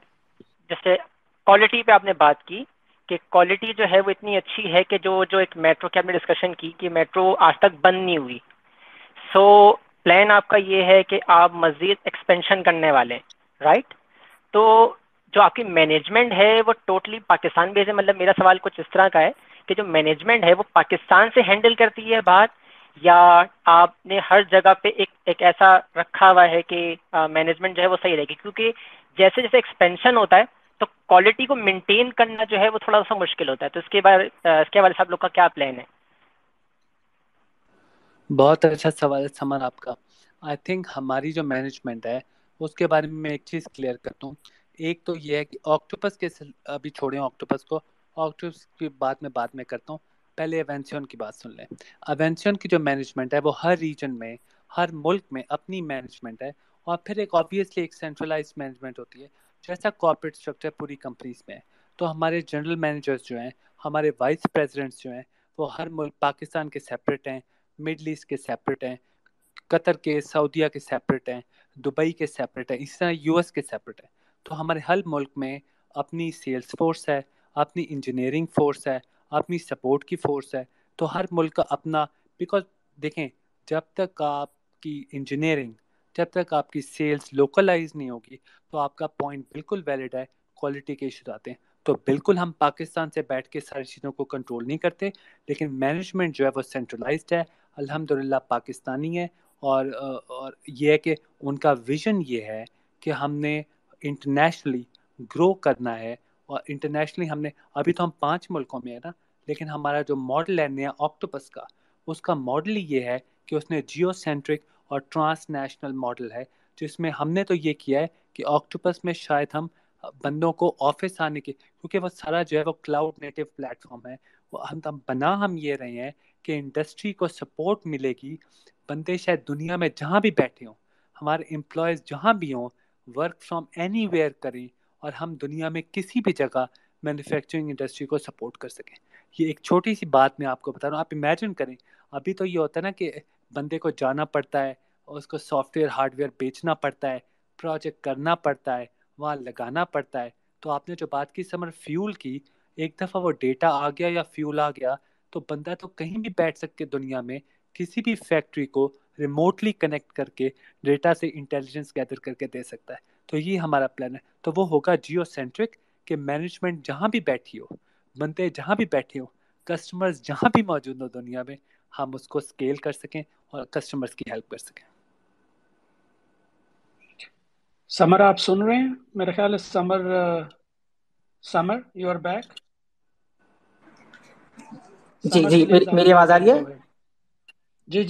जैसे क्वालिटी पे आपने बात की कि क्वालिटी जो है वो इतनी अच्छी है कि जो एक मेट्रो की आपने डिस्कशन की कि मेट्रो आज तक बंद नहीं हुई. सो प्लान आपका ये है कि आप मज़ीद एक्सपेंशन करने वाले हैं, राइट? तो जो आपकी मैनेजमेंट है वो टोटली पाकिस्तान बेस्ड है. मतलब मेरा सवाल कुछ इस तरह का है कि जो मैनेजमेंट है वो पाकिस्तान से हैंडल करती है बात, या आपने हर जगह पे एक ऐसा रखा हुआ है कि मैनेजमेंट जो है वो सही रहेगी? क्योंकि जैसे जैसे एक्सपेंशन होता है तो क्वालिटी को मेंटेन करना जो है वो थोड़ा सा मुश्किल होता है. तो इसके बारे में आप लोग का क्या प्लान है? बहुत अच्छा सवाल है समर आपका. आई थिंक हमारी जो मैनेजमेंट है उसके बारे में मैं एक चीज़ क्लियर करता हूँ. एक तो ये है कि ऑक्टोपस के अभी छोड़ें, ऑक्टोपस को ऑक्टोपस की बात में करता हूँ. पहले एवेंसियन की बात सुन लें. एवेंसियन की जो मैनेजमेंट है वो हर रीजन में, हर मुल्क में अपनी मैनेजमेंट है, और फिर एक ऑब्वियसली एक सेंट्रलाइज मैनेजमेंट होती है जैसा कॉर्पोरेट स्ट्रक्चर पूरी कंपनीज में है. तो हमारे जनरल मैनेजर्स जो हैं, हमारे वाइस प्रेसिडेंट्स जो हैं वो हर मुल्क, पाकिस्तान के सेपरेट हैं, मिडल ईस्ट के सेपरेट हैं, कतर के, सऊदीया के सेपरेट हैं, दुबई के सेपरेट हैं, इस तरह US के सेपरेट हैं. तो हमारे हर मुल्क में अपनी सेल्स फोर्स है, अपनी इंजीनियरिंग फोर्स है, अपनी सपोर्ट की फोर्स है. तो हर मुल्क का अपना, बिकॉज देखें जब तक आपकी इंजीनियरिंग, जब तक आपकी सेल्स लोकलाइज नहीं होगी, तो आपका पॉइंट बिल्कुल वैलिड है, क्वालिटी के इशूज आते हैं. तो बिल्कुल हम पाकिस्तान से बैठ के सारी चीज़ों को कंट्रोल नहीं करते, लेकिन मैनेजमेंट जो है वो सेंट्रलाइज्ड है, अल्हम्दुलिल्लाह पाकिस्तानी है. और ये है कि उनका विजन ये है कि हमने इंटरनेशनली ग्रो करना है, और इंटरनेशनली हमने अभी तो हम 5 मुल्कों में है ना, लेकिन हमारा जो मॉडल है नया ऑक्टोपस का, उसका मॉडल ये है कि उसने जियो सेंट्रिक और ट्रांसनेशनल मॉडल है, जिसमें हमने तो ये किया है कि ऑक्टोपस में शायद हम बंदों को ऑफिस आने के, क्योंकि वो सारा जो है वो क्लाउड नेटिव प्लेटफॉर्म है, वो हम बना हम ये रहे हैं कि इंडस्ट्री को सपोर्ट मिलेगी बंदे शायद दुनिया में जहाँ भी बैठे हों, हमारे एम्प्लॉयज़ जहाँ भी हों, वर्क फ्रॉम एनीवेयर करें और हम दुनिया में किसी भी जगह मैन्युफैक्चरिंग इंडस्ट्री को सपोर्ट कर सकें। ये एक छोटी सी बात मैं आपको बता रहा हूँ। आप इमेजिन करें, अभी तो ये होता है ना कि बंदे को जाना पड़ता है और उसको सॉफ्टवेयर हार्डवेयर बेचना पड़ता है, प्रोजेक्ट करना पड़ता है, वहाँ लगाना पड़ता है। तो आपने जो बात की समर फ्यूल की, एक दफ़ा वो डेटा आ गया या फ्यूल आ गया तो बंदा तो कहीं भी बैठ सके दुनिया में, किसी भी फैक्ट्री को रिमोटली कनेक्ट करके डेटा से इंटेलिजेंस गैदर करके दे सकता है। तो ये हमारा प्लान है। तो वो होगा जियो सेंट्रिक कि मैनेजमेंट जहाँ भी बैठी हो, बंदे जहाँ भी बैठे हो, कस्टमर्स जहाँ भी मौजूद हो दुनिया में, हम उसको स्केल कर सकें और कस्टमर्स की हेल्प कर सकें। समर आप सुन रहे हैं? मेरा ख्याल है समर यू आर बैक। जी मेरी आवाज़ आ रही है?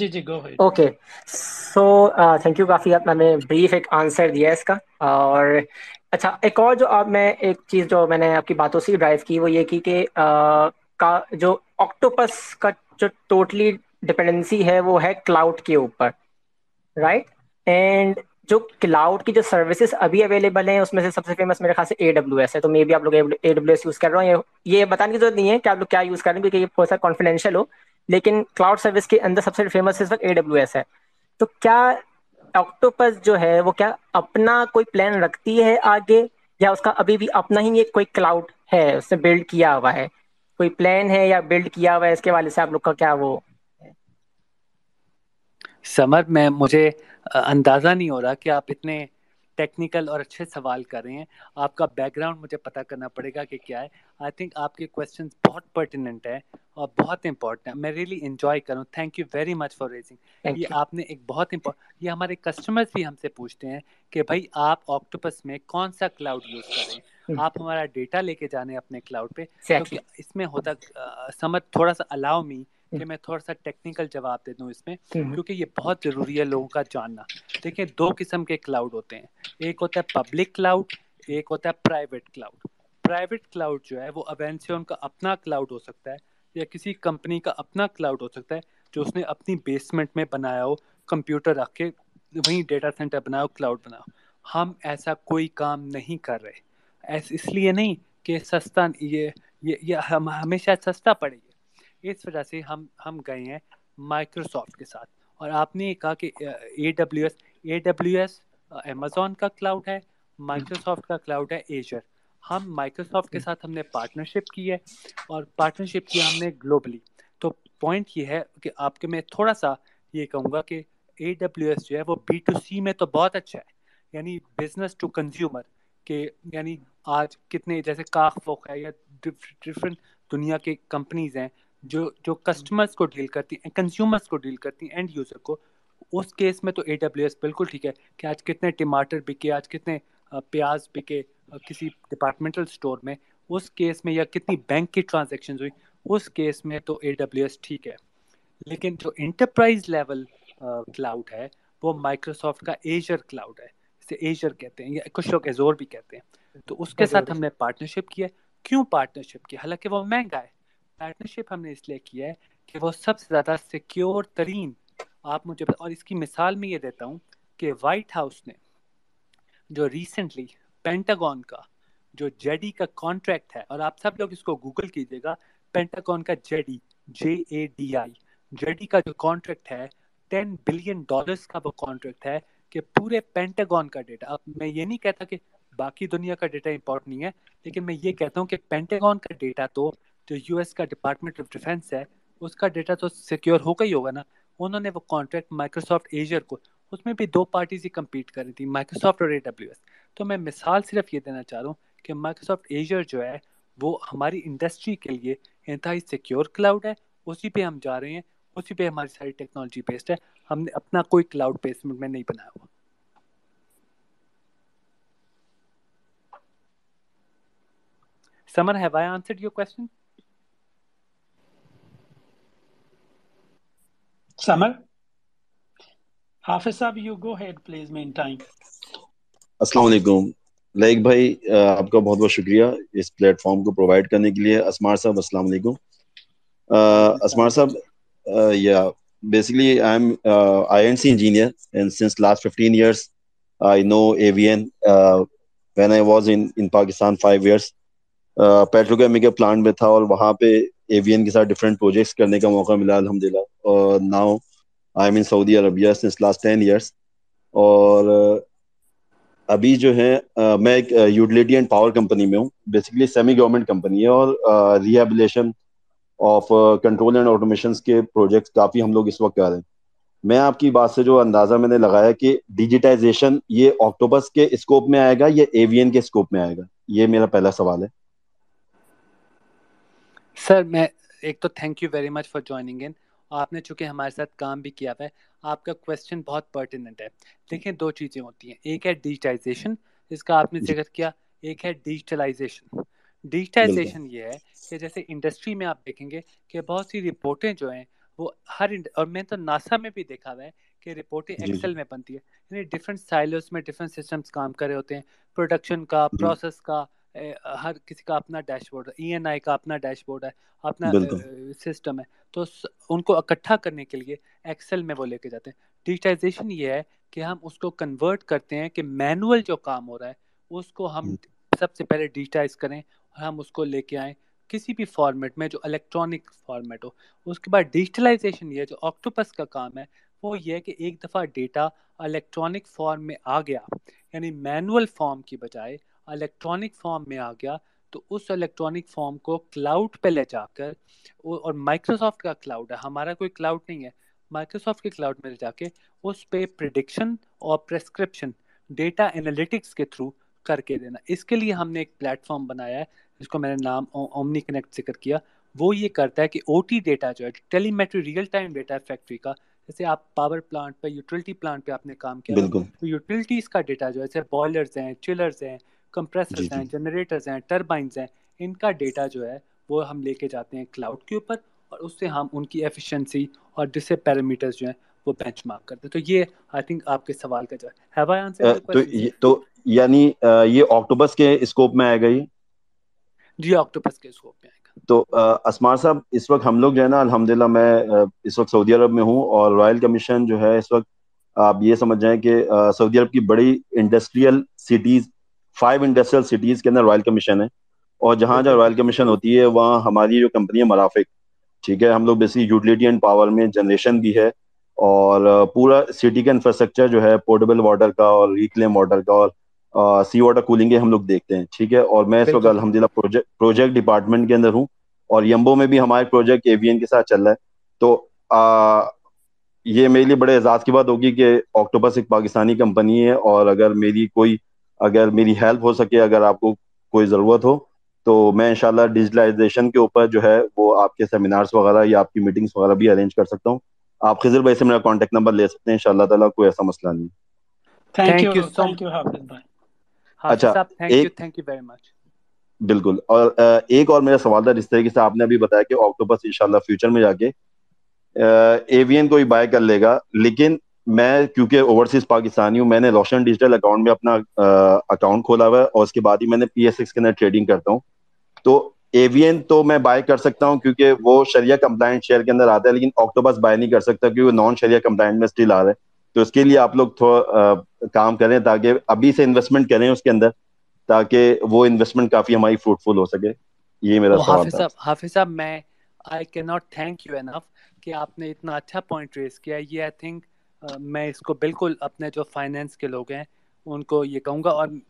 जी go ahead. Okay, so thank you, काफ़ी आपने ब्रीफ एक आंसर दिया इसका। और अच्छा, एक और जो आप मैं एक चीज़ जो मैंने आपकी बातों से ड्राइव की वो ये की कि का जो ऑक्टोपस का जो टोटली डिपेंडेंसी है वो है क्लाउड के ऊपर, राइट? एंड जो क्लाउड की जो सर्विसेज अभी अवेलेबल हैं उसमें से सबसे फेमस मेरे ख्याल से AWS है। तो मे बी आप लोग AWS यूज़ कर रहे हो, ये बताने की जरूरत नहीं है कि आप लोग क्या यूज़ कर रहे हैं क्योंकि ये बहुत सारा कॉन्फिडेंशियल हो, लेकिन क्लाउड सर्विस के अंदर सबसे फेमस इस वक्त AWS है। तो क्या ऑक्टोपस जो है वो क्या अपना कोई प्लान रखती है आगे, या उसका अभी भी अपना ही कोई क्लाउड है उसने बिल्ड किया हुआ है, कोई प्लान है या बिल्ड किया हुआ है इसके वाले से आप लोग का क्या वो? समर में मुझे अंदाज़ा नहीं हो रहा कि आप इतने टेक्निकल और अच्छे सवाल कर रहे हैं, आपका बैकग्राउंड मुझे पता करना पड़ेगा कि क्या है। आई थिंक आपके क्वेश्चंस बहुत पर्टिनेंट है और बहुत इंपॉर्टेंट है, मैं रियली एंजॉय करूँ। Thank you very much for raising. ये आपने एक बहुत इंपॉर्टेंट, ये हमारे कस्टमर्स भी हमसे पूछते हैं कि भाई आप ऑक्टोपस में कौन सा क्लाउड यूज़ कर रहे हैं, आप हमारा डेटा लेके जाने अपने क्लाउड पे। तो इसमें होता समझ, थोड़ा सा अलाउ मी कि मैं थोड़ा सा टेक्निकल जवाब दे दूं इसमें, क्योंकि ये बहुत ज़रूरी है लोगों का जानना। देखिए, दो किस्म के क्लाउड होते हैं, एक होता है पब्लिक क्लाउड, एक होता है प्राइवेट क्लाउड। प्राइवेट क्लाउड जो है वो एवेंसियन का अपना क्लाउड हो सकता है या किसी कंपनी का अपना क्लाउड हो सकता है जो उसने अपनी बेसमेंट में बनाया हो, कंप्यूटर रख के वहीं डेटा सेंटर बनाया हो, क्लाउड बनाया हो। हम ऐसा कोई काम नहीं कर रहे, इसलिए नहीं कि सस्ता, ये हम हमेशा सस्ता पड़ेगा। इस वजह से हम गए हैं माइक्रोसॉफ्ट के साथ। और आपने ये कहा कि AWS अमेज़ॉन का क्लाउड है, माइक्रोसॉफ्ट का क्लाउड है एजर। हम माइक्रोसॉफ्ट के साथ हमने पार्टनरशिप की है और पार्टनरशिप की हमने ग्लोबली। तो पॉइंट ये है कि आपके मैं थोड़ा सा ये कहूँगा कि AWS जो है वो B2C में तो बहुत अच्छा है, यानी बिजनेस टू कंज्यूमर के, यानी आज कितने जैसे काखफोक है या डिफरेंट दुनिया के कंपनीज हैं जो कस्टमर्स को डील करती हैं, कंज्यूमर्स को डील करती हैं, एंड यूज़र को। उस केस में तो AWS बिल्कुल ठीक है कि आज कितने टमाटर बिके, आज कितने प्याज बिके किसी डिपार्टमेंटल स्टोर में, उस केस में, या कितनी बैंक की ट्रांजेक्शन हुई, उस केस में तो AWS ठीक है। लेकिन जो इंटरप्राइज लेवल क्लाउड है वो माइक्रोसॉफ्ट का एजर क्लाउड है, एजर कहते हैं या कुछ लोग एजोर भी कहते हैं। तो उसके साथ हमने पार्टनरशिप किया है। क्यों पार्टनरशिप किया? हालांकि वो महंगा है, पार्टनरशिप हमने इसलिए किया है कि वो सबसे ज़्यादा सिक्योर तरीन, आप मुझे, और इसकी मिसाल मैं ये देता हूँ कि वाइट हाउस ने जो रिसेंटली पेंटागॉन का जो जेडी का कॉन्ट्रैक्ट है, और आप सब लोग इसको गूगल कीजिएगा, पेंटागॉन का जेडी JADI जेडी का जो कॉन्ट्रैक्ट है $10 बिलियन का वो कॉन्ट्रैक्ट है कि पूरे पेंटागॉन का डेटा। अब मैं ये नहीं कहता कि बाकी दुनिया का डेटा इम्पोर्टेंट नहीं है, लेकिन मैं ये कहता हूँ कि पेंटागॉन का डेटा तो जो US का डिपार्टमेंट ऑफ डिफेंस है उसका डेटा तो सिक्योर होगा ही होगा ना। उन्होंने वो कॉन्ट्रैक्ट माइक्रोसॉफ्ट एजर को, उसमें भी दो पार्टीज ही कम्पीट कर रही थी, माइक्रोसॉफ्ट और AWS। तो मैं मिसाल सिर्फ ये देना चाह रहा हूँ कि माइक्रोसॉफ्ट एजर जो है वो हमारी इंडस्ट्री के लिए इंतहाई सिक्योर क्लाउड है, उसी पर हम जा रहे हैं, उसी पे हमारी सारी टेक्नोलॉजी बेस्ड है, हमने अपना कोई क्लाउड बेसमेंट में नहीं बनाया हुआ। Samar, have I answered your question? Samar, Hafiz साहब, you go head please, main time. अस्सलाम वालेकुम लाइक भाई, आपका बहुत बहुत शुक्रिया इस प्लेटफॉर्म को प्रोवाइड करने के लिए। असमार साहब अस्सलाम वालेकुम। असमार साहब, basically I'm INC engineer, and since last 15 years, I know AVN. When I was in Pakistan 5 years, petrochemical plant में था और वहाँ पे AVN के साथ different projects करने का मौका मिला अल्हम्दुलिल्लाह. और now I'm in Saudi Arabia since last 10 years. और अभी जो है मैं एक यूटिलिटी एंड पावर कंपनी में हूँ. बेसिकली सेमी गवर्नमेंट कंपनी है और rehabilitation of control and automation के प्रोजेक्ट्स काफ़ी हम लोग इस वक्त कर रहे हैं. मैं आपकी बात से जो अंदाज़ा मैंने लगाया कि डिजिटाइजेशन ये ऑक्टोपस के स्कोप में आएगा या एवीएन के स्कोप में आएगा, ये मेरा पहला सवाल है. सर मैं एक तो thank you very much for joining in. आपने चूँकि हमारे साथ काम भी किया है, आपका क्वेश्चन बहुत पर्टिनेंट है. देखिए दो चीज़ें होती हैं, एक है डिजिटाइजेशन जिसका आपने जिक्र किया, एक है डिजिटलाइजेशन. डिजिटाइजेशन ये है कि जैसे इंडस्ट्री में आप देखेंगे कि बहुत सी रिपोर्टें जो हैं वो हर और मैंने तो नासा में भी देखा हुआ है कि रिपोर्टें एक्सेल में बनती है, यानी डिफरेंट साइलोस में डिफरेंट सिस्टम्स काम कर रहे होते हैं. प्रोडक्शन का, प्रोसेस का, हर किसी का अपना डैशबोर्ड है, ENI का अपना डैशबोर्ड है, अपना सिस्टम है. तो उनको इकट्ठा करने के लिए एक्सेल में वो लेके जाते हैं. डिजिटाइजेशन ये है कि हम उसको कन्वर्ट करते हैं कि मैनुअल जो काम हो रहा है उसको हम सबसे पहले डिजिटाइज करें और हम उसको लेके आएँ किसी भी फॉर्मेट में जो इलेक्ट्रॉनिक फॉर्मेट हो. उसके बाद डिजिटलाइजेशन ये जो ऑक्टोपस का काम है वो ये है कि एक दफ़ा डेटा इलेक्ट्रॉनिक फॉर्म में आ गया, यानी मैनुअल फॉर्म की बजाय इलेक्ट्रॉनिक फॉर्म में आ गया, तो उस इलेक्ट्रॉनिक फॉर्म को क्लाउड पे ले जाकर, और माइक्रोसॉफ्ट का क्लाउड है, हमारा कोई क्लाउड नहीं है, माइक्रोसॉफ्ट के क्लाउड में ले जाके उस पे प्रिडिक्शन और प्रेस्क्रिप्शन डेटा एनालिटिक्स के थ्रू करके देना. इसके लिए हमने एक प्लेटफॉर्म बनाया है जिसको मैंने नाम OmniConnect जिक्र किया. वो ये करता है कि OT डेटा जो है, टेलीमेट्री रियल टाइम डेटा है फैक्ट्री का, जैसे आप पावर प्लांट पे, यूटिलिटी प्लांट पे आपने काम किया, तो यूटिलिटीज़ का डेटा जो है, जैसे बॉयलर्स हैं, चिलर्स हैं, कंप्रेसर्स हैं, जनरेटर्स हैं, टर्बाइंस हैं, इनका डेटा जो है वो हम लेके जाते हैं क्लाउड के ऊपर और उससे हम उनकी एफिशिएंसी और जिससे पैरामीटर्स जो हैं वो बेंचमार्क करते हैं. तो ये आई थिंक आपके सवाल का जवाब है. Have I answer the question? तो यानी ये ऑक्टोपस के स्कोप में आएगा ये? जी ऑक्टोपस के स्कोप में आएगा. तो असमार साहब इस वक्त हम लोग जो है ना अल्हम्दुलिल्लाह मैं इस वक्त सऊदी अरब में हूँ और रॉयल कमीशन जो है इस वक्त आप ये समझ जाएं कि सऊदी अरब की बड़ी इंडस्ट्रियल सिटीज 5 इंडस्ट्रियल सिटीज़ के अंदर रॉयल कमीशन है और जहाँ जहाँ रॉयल कमीशन होती है वहाँ हमारी जो कंपनी है मराफिक, ठीक है, हम लोग बेसिकली यूटिलिटी एंड पावर में जनरेशन भी है और पूरा सिटी का इंफ्रास्ट्रक्चर जो है पोर्टेबल वाटर का और रिक्लेम वाटर का और सी वाटर कूलिंग हम लोग देखते हैं, ठीक है. और मैं इस वक्त अल्हम्दुलिल्लाह प्रोजेक्ट डिपार्टमेंट के अंदर हूँ और यम्बो में भी हमारे प्रोजेक्ट एवीएन के साथ चल रहा है. तो ये मेरे लिए बड़े एजाज़ की बात होगी कि ऑक्टोपस एक पाकिस्तानी कंपनी है और अगर मेरी हेल्प हो सके, अगर आपको कोई ज़रूरत हो तो मैं इंशाल्लाह डिजिटलाइजेशन के ऊपर जो है वो आपके सेमिनार्स वगैरह या आपकी मीटिंग्स वगैरह भी अरेंज कर सकता हूँ. आप खिज़र भाई से मेरा कांटेक्ट नंबर ले सकते हैं, इंशाल्लाह ताला कोई ऐसा मसला नहीं. थैंक यू हाफिज़ भाई. अच्छा थैंक यू वेरी मच. बिल्कुल. और एक और मेरा सवाल था, जिस तरीके से आपने अभी बताया कि ऑक्टोपस इंशाल्लाह फ्यूचर में जाके एवीएन को ही बाय कर लेगा, लेकिन मैं क्योंकि ओवरसीज पाकिस्तानी हूँ, मैंने रोशन डिजिटल अकाउंट में अपना अकाउंट खोला हुआ है और उसके बाद ही मैंने PSX के अंदर ट्रेडिंग करता हूँ. तो एवीएन तो मैं बाय कर सकता हूँ क्योंकि वो शरिया कंप्लायंट शेयर के अंदर आता है, लेकिन ऑक्टोपस बाय नहीं कर सकता क्योंकि वो नॉन शरिया कंप्लायंट में स्टिल आ रहा है. तो इसके लिए आप लोग थोड़ा काम करें ताकि अभी से इन्वेस्टमेंट करें उसके अंदर, ताकि वो इन्वेस्टमेंट काफ़ी हमारी फ्रूटफुल हो सके. ये मेरा सवाल था. हाफिज़ साहब मैं I can not thank you enough कि आपने इतना अच्छा पॉइंट रेज किया. ये आई थिंक मैं इसको बिल्कुल अपने जो फाइनेंस के लोग हैं उनको ये कहूँगा, और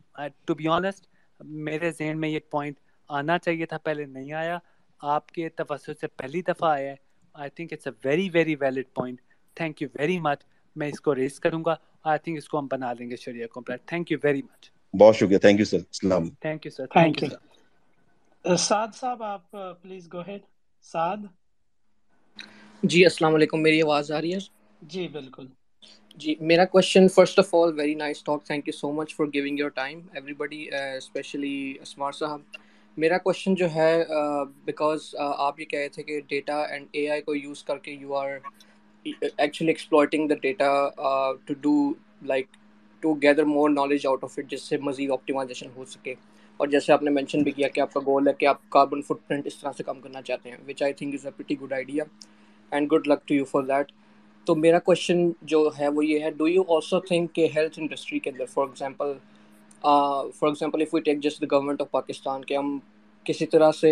टू बी ऑनेस्ट मेरे जहन में ये पॉइंट आना चाहिए था, पहले नहीं आया, आपके तवस्सुत से पहली दफ़ा आया है. I think it's a very very valid point. Thank you very much. मैं इसको रेस करूँगा, आई थिंक इसको हम बना लेंगे शरिया compliant. Thank you very much. बहुत शुक्रिया. Thank you sir. सलाम. Thank you sir. Thank you. Saad साहब आप please go head. Saad ji अस्सलाम वालेकुम. मेरी आवाज़ आ रही है जी? बिल्कुल जी. मेरा question, first of all very nice talk, thank you so much for giving your time everybody, specially Asmar साहब. मेरा क्वेश्चन जो है बिकॉज आप ये कह रहे थे कि डेटा एंड AI को यूज़ करके you are actually exploiting the data to do like to gather more knowledge out of it, जिससे मज़ीद ऑप्टिमाइजेशन हो सके. और जैसे आपने मेंशन भी किया कि आपका गोल है कि आप कार्बन फुटप्रिंट इस तरह से कम करना चाहते हैं, which I think is a pretty good idea and good luck to you for that. तो मेरा क्वेश्चन जो है वो ये है, डू यू ऑल्सो थिंक कि हेल्थ इंडस्ट्री के अंदर for example if we take just the government of Pakistan के हम किसी तरह से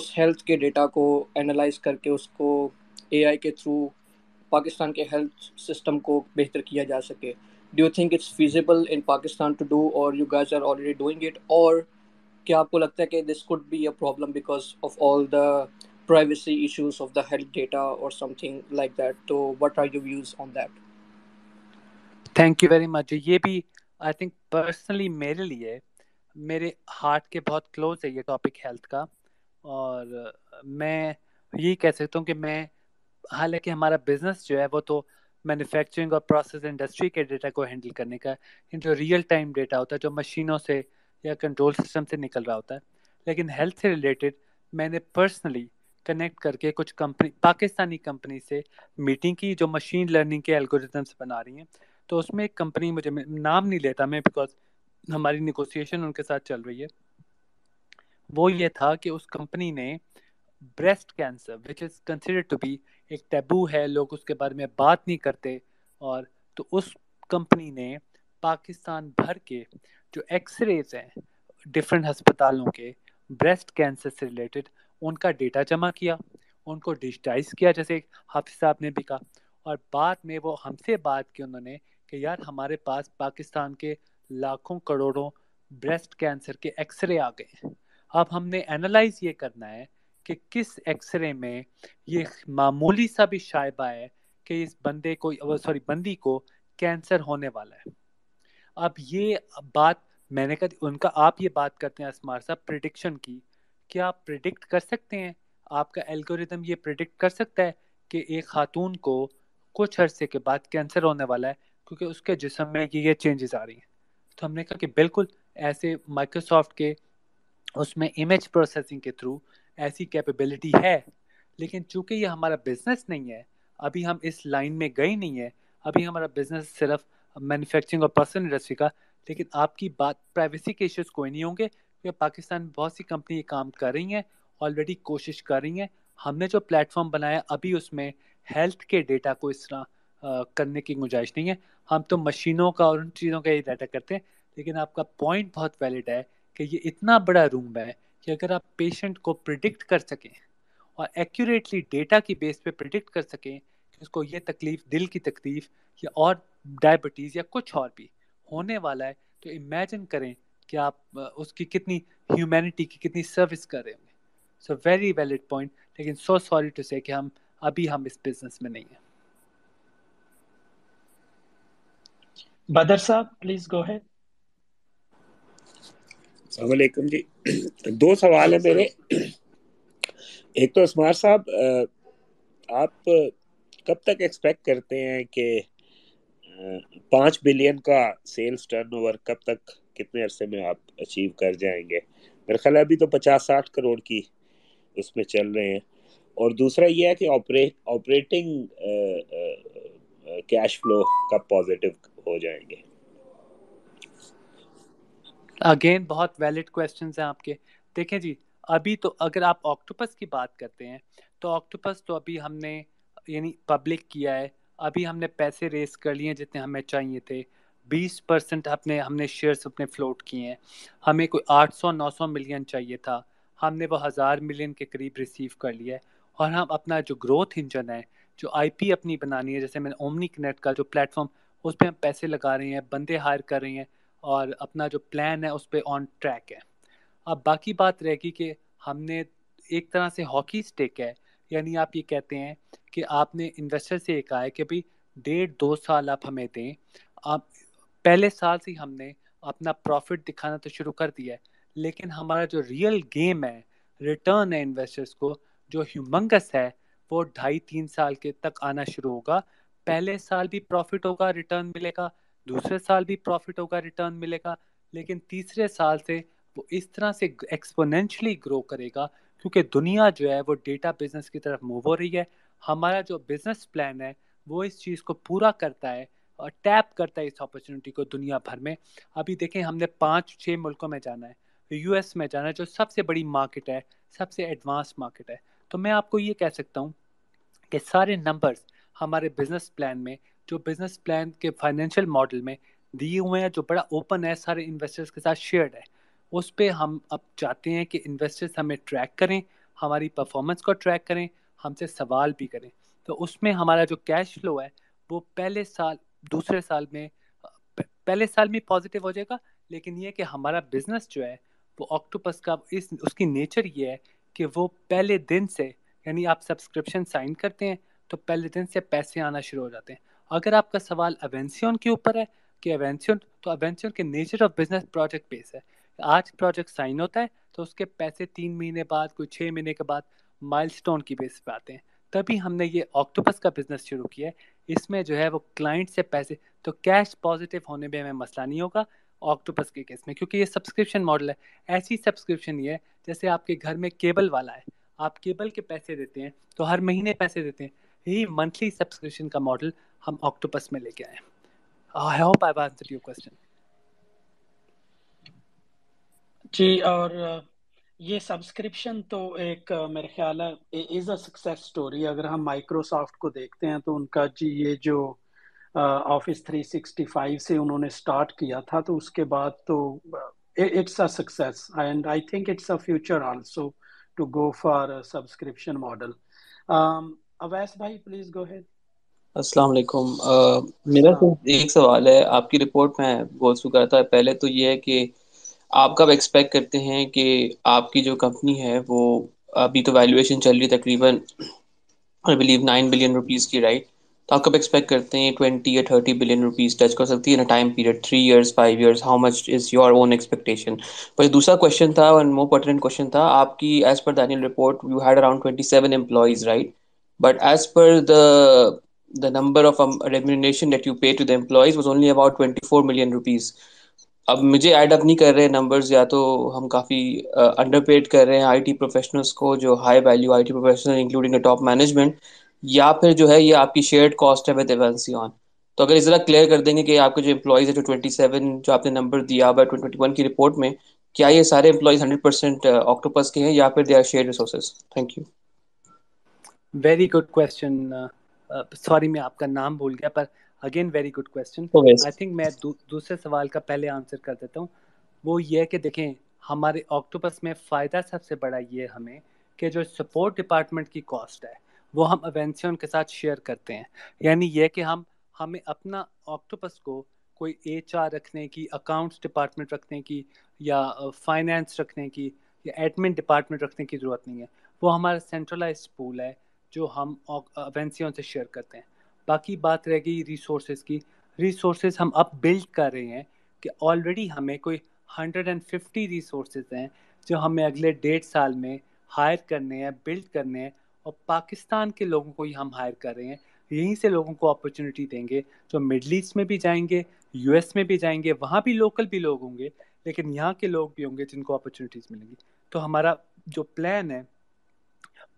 उस हेल्थ के डेटा को एनालाइज करके उसको एआई के थ्रू पाकिस्तान के हेल्थ सिस्टम को बेहतर किया जा सके. Do you think it's feasible in Pakistan to do और you guys are already doing it, और क्या आपको लगता है कि this could be a problem because of all the privacy issues of the health data or something like that? So what are your views on that? Thank you very much. ये भी I think personally मेरे लिए मेरे heart के बहुत close है ये topic health का, और मैं यही कह सकता हूँ कि मैं हालांकि हमारा business जो है वो तो manufacturing और process industry के data को handle करने का है जो real time data होता है जो मशीनों से या control system से निकल रहा होता है, लेकिन health से related मैंने personally कनेक्ट करके कुछ कंपनी पाकिस्तानी कंपनी से मीटिंग की जो मशीन लर्निंग के एल्गोरिथम्स बना रही हैं. तो उसमें एक कंपनी, मुझे नाम नहीं लेता मैं बिकॉज हमारी निगोशिएशन उनके साथ चल रही है, वो ये था कि उस कंपनी ने breast cancer which is considered to be एक टैबू है, लोग उसके बारे में बात नहीं करते, और तो उस कंपनी ने पाकिस्तान भर के जो एक्सरेज हैं डिफरेंट हस्पतालों के ब्रेस्ट कैंसर से रिलेटेड उनका डेटा जमा किया, उनको डिजिटाइज किया जैसे हाफिज साहब ने भी कहा, और बाद में वो हमसे बात की उन्होंने कि यार हमारे पास पाकिस्तान के लाखों करोड़ों ब्रेस्ट कैंसर के एक्सरे आ गए हैं, अब हमने एनालाइज ये करना है कि किस एक्सरे में ये मामूली सा भी शायबा है कि इस बंदी को कैंसर होने वाला है. अब ये बात मैंने कहा उनका, आप ये बात करते हैं असमार साहब प्रेडिक्शन की, क्या आप प्रिडिक्ट कर सकते हैं, आपका एल्गोरिदम ये प्रिडिक्ट कर सकता है कि एक खातून को कुछ अरसे के बाद कैंसर होने वाला है क्योंकि उसके जिस्म में ये चेंजेस आ रही हैं? तो हमने कहा कि बिल्कुल ऐसे माइक्रोसॉफ्ट के उसमें इमेज प्रोसेसिंग के थ्रू ऐसी कैपेबिलिटी है, लेकिन चूंकि ये हमारा बिजनेस नहीं है, अभी हम इस लाइन में गए नहीं है, अभी हमारा बिजनेस सिर्फ मैन्युफैक्चरिंग और प्रोसेस इंडस्ट्री का. लेकिन आपकी बात, प्राइवेसी के इश्यूज़ कोई नहीं होंगे, पाकिस्तान में बहुत सी कंपनी ये काम कर रही हैं, ऑलरेडी कोशिश कर रही हैं. हमने जो प्लेटफॉर्म बनाया अभी उसमें हेल्थ के डेटा को इस तरह करने की गुंजाइश नहीं है, हम तो मशीनों का और उन चीज़ों का ये डाटा करते हैं. लेकिन आपका पॉइंट बहुत वैलिड है कि ये इतना बड़ा रूम है कि अगर आप पेशेंट को प्रिडिक्ट कर सकें और एक्यूरेटली डेटा की बेस पे प्रिडिक्ट कर सकें कि उसको ये तकलीफ, दिल की तकलीफ या और डायबिटीज़ या कुछ और भी होने वाला है, तो इमेजिन करें कि आप उसकी कितनी ह्यूमैनिटी की कितनी सर्विस कर रहे होंगे. सो वेरी वैलिड पॉइंट, लेकिन सो सॉरी टू से कि हम अभी इस बिजनेस में नहीं हैं. बदर साहब प्लीज गो अहेड. अस्सलाम वालेकुम जी, दो सवाल है मेरे. एक तो अस्मार साहब, आप कब तक एक्सपेक्ट करते हैं कि 5 बिलियन का सेल्स टर्नओवर कब तक, कितने अरसे में आप अचीव कर जाएंगे? मेरे ख्याल अभी तो 50-60 करोड़ की उसमें चल रहे हैं. और दूसरा ये है कि ऑपरेटिंग कैश फ्लो कब पॉजिटिव हो जाएंगे? अगेन बहुत वैलिड क्वेश्चंस हैं आपके. देखें जी, अभी तो अगर आप ऑक्टोपस की बात करते हैं तो ऑक्टोपस तो अभी हमने यानी पब्लिक किया है, अभी हमने पैसे रेस कर लिए जितने हमें चाहिए थे. 20% अपने हमने शेयर्स अपने फ्लोट किए हैं, हमें कोई 800-900 मिलियन चाहिए था, हमने वो 1000 मिलियन के करीब रिसीव कर लिया है. और हम अपना जो ग्रोथ इंजन है, जो आईपी अपनी बनानी है, जैसे मैंने ओमनी कनेक्ट का जो प्लेटफॉर्म उस पर हम पैसे लगा रहे हैं, बंदे हायर कर रहे हैं, और अपना जो प्लान है उस पर ऑन ट्रैक है. अब बाकी बात रहेगी कि हमने एक तरह से हॉकी स्टिक है, यानी आप ये कहते हैं कि आपने इन्वेस्टर से ये कहा है कि भाई 1.5-2 साल आप हमें दें. आप पहले साल से हमने अपना प्रॉफिट दिखाना तो शुरू कर दिया है, लेकिन हमारा जो रियल गेम है, रिटर्न है इन्वेस्टर्स को जो ह्यूमंगस है, वो 2.5-3 साल के तक आना शुरू होगा. पहले साल भी प्रॉफिट होगा, रिटर्न मिलेगा, दूसरे साल भी प्रॉफिट होगा, रिटर्न मिलेगा, लेकिन तीसरे साल से वो इस तरह से एक्सपोनेंशियली ग्रो करेगा क्योंकि दुनिया जो है वो डेटा बिजनेस की तरफ मूव हो रही है. हमारा जो बिजनेस प्लान है वो इस चीज़ को पूरा करता है और टैप करता है इस अपॉर्चुनिटी को दुनिया भर में. अभी देखें, हमने 5-6 मुल्कों में जाना है, यूएस में जाना है जो सबसे बड़ी मार्केट है, सबसे एडवांस मार्केट है. तो मैं आपको ये कह सकता हूँ कि सारे नंबर्स हमारे बिजनेस प्लान में, जो बिजनेस प्लान के फाइनेंशियल मॉडल में दिए हुए हैं, जो बड़ा ओपन है, सारे इन्वेस्टर्स के साथ शेयर्ड है, उस पर हम अब चाहते हैं कि इन्वेस्टर्स हमें ट्रैक करें, हमारी परफॉर्मेंस को ट्रैक करें, हमसे सवाल भी करें। तो उसमें हमारा जो कैश फ्लो है वो पहले साल दूसरे साल में, पहले साल में पॉजिटिव हो जाएगा, लेकिन ये कि हमारा बिजनेस जो है वो ऑक्टोपस का उसकी नेचर ये है कि वो पहले दिन से, यानी आप सब्सक्रिप्शन साइन करते हैं तो पहले दिन से पैसे आना शुरू हो जाते हैं। अगर आपका सवाल एवेंसियन के ऊपर है कि एवेंसियन, तो एवेंसियन के nature of business project base है। आज प्रोजेक्ट साइन होता है तो उसके पैसे 3 महीने बाद, कोई 6 महीने के बाद माइलस्टोन की बेस पर आते हैं। तभी हमने ये ऑक्टोपस का बिजनेस शुरू किया है, इसमें जो है वो क्लाइंट से पैसे, तो कैश पॉजिटिव होने में हमें मसला नहीं होगा ऑक्टोपस के केस में, क्योंकि ये सब्सक्रिप्शन मॉडल है। ऐसी सब्सक्रिप्शन ये है जैसे आपके घर में केबल वाला है, आप केबल के पैसे देते हैं तो हर महीने पैसे देते हैं। यही मंथली सब्सक्रिप्शन का मॉडल हम ऑक्टोपस में लेके आए। I hope I answer your question. जी, और ये सब्सक्रिप्शन तो एक मेरे ख्याल है इज अ सक्सेस स्टोरी। अगर हम माइक्रोसॉफ्ट को देखते हैं तो उनका जी ये जो ऑफिस 365 से उन्होंने स्टार्ट किया था, तो उसके बाद तो it's a success and I think it's a future also to go for subscription model. Awais भाई प्लीज गो अहेड। अस्सलाम वालेकुम। मेरा तो एक सवाल है, आपकी रिपोर्ट में गो थ्रू करता है। पहले तो ये है कि आप कब एक्सपेक्ट करते हैं कि आपकी जो कंपनी है वो, अभी तो वैल्यूएशन चल रही है तकरीबन आई बिलीव 9 बिलियन रुपीज़ की, राइट? तो आप कब एक्सपेक्ट करते हैं 20 या 30 बिलियन रुपीज़ टच कर सकती है in a time period 3 years 5 years? How much is your own expectation? बस दूसरा क्वेश्चन था, वन मोर पर्टिनेंट क्वेश्चन था आपकी, as per the annual report you had around 27 employees, right? But as per the number of remuneration that you pay to the employees was only about 24 million rupees. अब मुझे add up नहीं कर रहे numbers, या तो हम काफ़ी underpaid कर रहे हैं आईटी प्रोफेशनल्स को, जो high value IT professional including the top management, या फिर जो है ये आपकी शेयर्ड कॉस्ट है विद एवेंसियन। तो अगर इस तरह क्लियर कर देंगे कि आपके जो एम्प्लॉयज़ है, जो 27 जो आपने नंबर दिया बाय 2021 की रिपोर्ट में, क्या ये सारे एम्प्लॉयज़ 100% ऑक्टोपस के हैं या फिर they are shared resources? Thank you. Very good question. Sorry मैं आपका नाम भूल गया, पर again very good question. I think मैं दूसरे सवाल का पहले आंसर कर देता हूँ। वो ये है कि देखें, हमारे ऑक्टोपस में फ़ायदा सबसे बड़ा ये हमें कि जो सपोर्ट डिपार्टमेंट की कॉस्ट है वो हम एवेंसियन के साथ शेयर करते हैं। यानी यह कि हमें अपना ऑक्टोपस को कोई HR रखने की, अकाउंट्स डिपार्टमेंट रखने की, या फाइनेंस रखने की, या एडमिन डिपार्टमेंट रखने की ज़रूरत नहीं है। वो हमारा सेंट्रलाइज्ड पूल है जो हम एवेंसियन से शेयर करते हैं। बाकी बात रह गई रिसोर्सेज की। रिसोर्सेज हम अब बिल्ड कर रहे हैं कि ऑलरेडी हमें कोई 150 रिसोर्सेज हैं जो हमें अगले 1.5 साल में हायर करने हैं, बिल्ड करने हैं, और पाकिस्तान के लोगों को ही हम हायर कर रहे हैं। यहीं से लोगों को अपॉर्चुनिटी देंगे जो मिडल ईस्ट में भी जाएंगे, US में भी जाएंगे, वहाँ भी लोकल भी लोग होंगे, लेकिन यहाँ के लोग भी होंगे जिनको अपॉर्चुनिटीज़ मिलेंगी। तो हमारा जो प्लान है,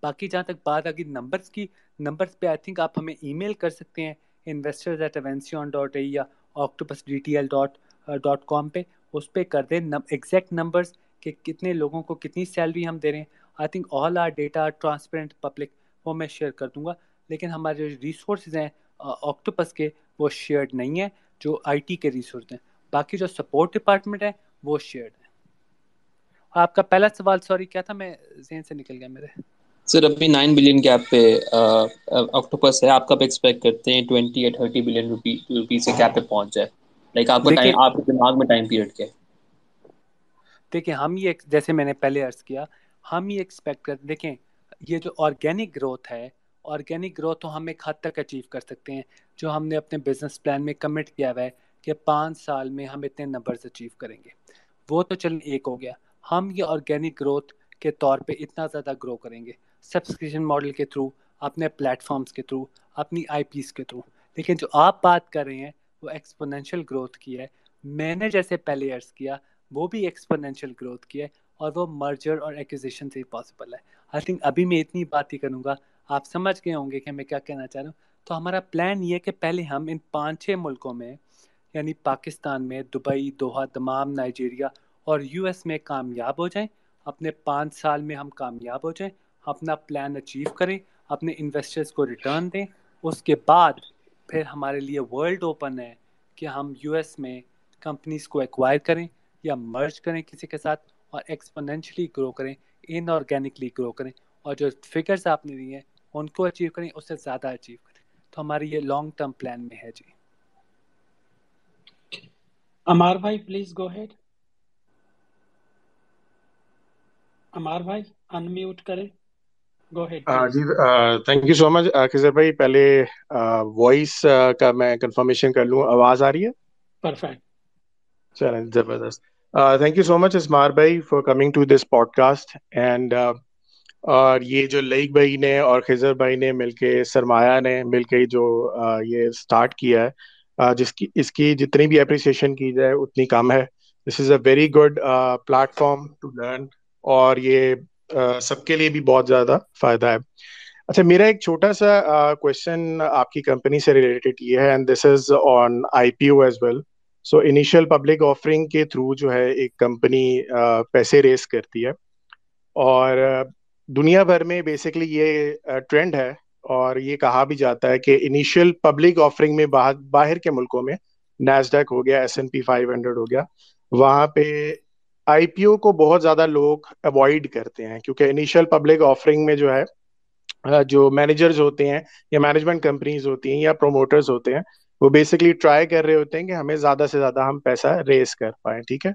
बाकी जहाँ तक बात आ गई नंबर्स की, नंबर्स पे आई थिंक आप हमें ईमेल कर सकते हैं investors@avanceon.ai या octopusdtl.com पे, उस पे कर दें एग्जैक्ट नंबर्स कि कितने लोगों को कितनी सैलरी हम दे रहे हैं। I think all are data transparent public, वो मैं शेयर कर दूंगा। लेकिन हमारे जो रिसोर्सेज हैं ऑक्टोपस के वो शेयर्ड नहीं है, जो IT के रिसोर्स हैं। बाकी जो सपोर्ट डिपार्टमेंट है वो शेयर्ड है। आपका पहला सवाल सॉरी क्या था, मैं जहन से निकल गया मेरे। सर अभी 9 बिलियन कैप पे ऑक्टोपस है, आप कब एक्सपेक्ट करते हैं 20 या 30 बिलियन रुपी से कैप पे पहुंच जाए? लाइक आपका टाइम, आपके दिमाग में टाइम पीरियड क्या है? देखिए हम ये, जैसे मैंने पहले अर्ज किया, हम ये एक्सपेक्ट करते, देखें ये जो ऑर्गेनिक ग्रोथ है, ऑर्गेनिक ग्रोथ तो हम एक हद तक अचीव कर सकते हैं जो हमने अपने बिजनेस प्लान में कमिट किया हुआ है कि 5 साल में हम इतने नंबर्स अचीव करेंगे। वो तो चल एक हो गया। हम ये ऑर्गेनिक ग्रोथ के तौर पे इतना ज़्यादा ग्रो करेंगे सब्सक्रिप्शन मॉडल के थ्रू, अपने प्लेटफॉर्म्स के थ्रू, अपनी IPs के थ्रू। लेकिन जो आप बात कर रहे हैं वो एक्सपोनेंशियल ग्रोथ की है। मैंने जैसे पहले अर्ज किया, वो भी एक्सपोनेंशियल ग्रोथ की है और वो मर्जर और एक्विजिशन से पॉसिबल है। आई थिंक अभी मैं इतनी बात ही करूँगा, आप समझ गए होंगे कि मैं क्या कहना चाह रहा हूँ। तो हमारा प्लान ये कि पहले हम इन 5-6 मुल्कों में, यानी पाकिस्तान में, दुबई, दोहा, दमाम, नाइजीरिया और US में कामयाब हो जाएँ। अपने 5 साल में हम कामयाब हो जाएँ, अपना प्लान अचीव करें, अपने इन्वेस्टर्स को रिटर्न दें, उसके बाद फिर हमारे लिए वर्ल्ड ओपन है कि हम यूएस में कंपनीज को एक्वायर करें या मर्ज करें किसी के साथ और एक्सपोनेंशियली ग्रो करें, इनऑर्गेनिकली ग्रो करें और जो फिगर्स आपने दिए हैं उनको अचीव करें, उससे ज़्यादा अचीव करें। तो हमारी ये लॉन्ग टर्म प्लान में है जी। अमर भाई प्लीज गो हेड। अमर भाई अनम्यूट करें, go head ji. Thank you so much Khizar भाई। पहले वॉइस का मैं कंफर्मेशन कर लूँ, आवाज़ आ रही है? परफेक्ट, चलें, जबरदस्त। Thank you so much Asmar भाई for coming to this podcast. And और ये जो लईक भाई ने और खिज़र भाई ने मिलके, सरमाया ने मिलके जो ये स्टार्ट किया है, जिसकी इसकी जितनी भी एप्रिसिएशन की जाए उतनी कम है। This is a very good platform to learn और ये सबके लिए भी बहुत ज़्यादा फ़ायदा है। अच्छा, मेरा एक छोटा सा क्वेश्चन आपकी कंपनी से रिलेटेड ये है, and this is on IPO as well. So initial public offering के थ्रू जो है एक कंपनी पैसे रेस करती है और दुनिया भर में बेसिकली ये ट्रेंड है और ये कहा भी जाता है कि इनिशियल पब्लिक ऑफरिंग में बाहर के मुल्कों में NASDAQ हो गया, S&P 500 हो गया, वहाँ पे IPO को बहुत ज़्यादा लोग अवॉइड करते हैं क्योंकि इनिशियल पब्लिक ऑफरिंग में जो है जो मैनेजर्स होते हैं या मैनेजमेंट कंपनीज होती हैं या प्रोमोटर्स होते हैं वो बेसिकली ट्राई कर रहे होते हैं कि हमें ज़्यादा से ज़्यादा हम पैसा रेस कर पाएँ, ठीक है।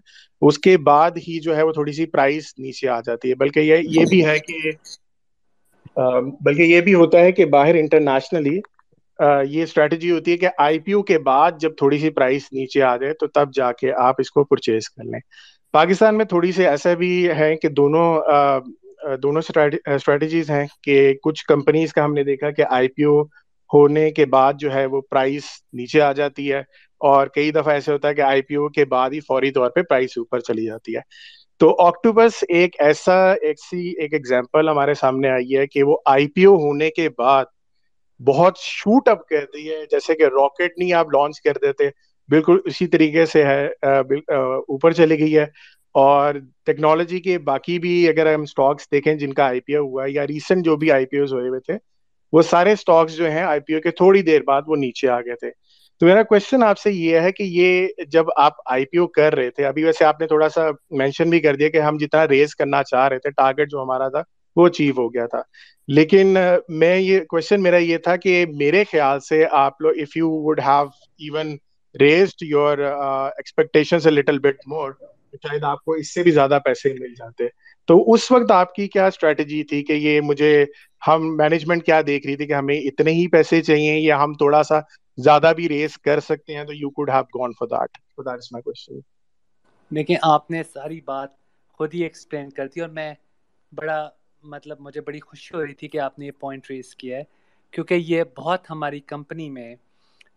उसके बाद ही जो है वो थोड़ी सी प्राइस नीचे आ जाती है, बल्कि ये भी है कि ये भी होता है कि बाहर इंटरनेशनली ये स्ट्रेटजी होती है कि IPO के बाद जब थोड़ी सी प्राइस नीचे आ जाए तो तब जाके आप इसको परचेज कर लें। पाकिस्तान में थोड़ी सी ऐसा भी है कि दोनों स्ट्रेटजीज हैं कि कुछ कंपनीज का हमने देखा कि IPO होने के बाद जो है वो प्राइस नीचे आ जाती है और कई दफ़ा ऐसे होता है कि IPO के बाद ही फौरी तौर पे प्राइस ऊपर चली जाती है। तो ऑक्टोपस एक ऐसा एक एग्जांपल हमारे सामने आई है कि वो IPO होने के बाद बहुत शूट अप कर दी है, जैसे कि रॉकेट नहीं आप लॉन्च कर देते, बिल्कुल उसी तरीके से है, ऊपर चली गई है। और टेक्नोलॉजी के बाकी भी अगर हम स्टॉक्स देखें जिनका IPO हुआ या रिसेंट जो भी IPOs हुए हुए थे वो सारे स्टॉक्स जो हैं IPO के थोड़ी देर बाद वो नीचे आ गए थे। तो मेरा क्वेश्चन आपसे ये है कि ये जब आप IPO कर रहे थे, अभी वैसे आपने थोड़ा सा मेंशन भी कर दिया कि हम जितना रेज करना चाह रहे थे टारगेट जो हमारा था वो अचीव हो गया था, लेकिन मैं ये क्वेश्चन मेरा ये था कि मेरे ख्याल से आप लोग if you would have even raised your expectations a little bit more शायद आपको इससे भी ज्यादा पैसे मिल जाते। तो उस वक्त आपकी क्या स्ट्रेटजी थी कि ये हम मैनेजमेंट क्या देख रही थी कि हमें इतने ही पैसे चाहिए या हम थोड़ा सा ज्यादा भी रेस कर सकते हैं? तो you could have gone for that. So that is my question. देखिए, आपने सारी बात खुद ही एक्सप्लेन कर दी और मैं मुझे बड़ी खुशी हो रही थी कि आपने ये पॉइंट रेस किया है क्योंकि ये बहुत हमारी कंपनी में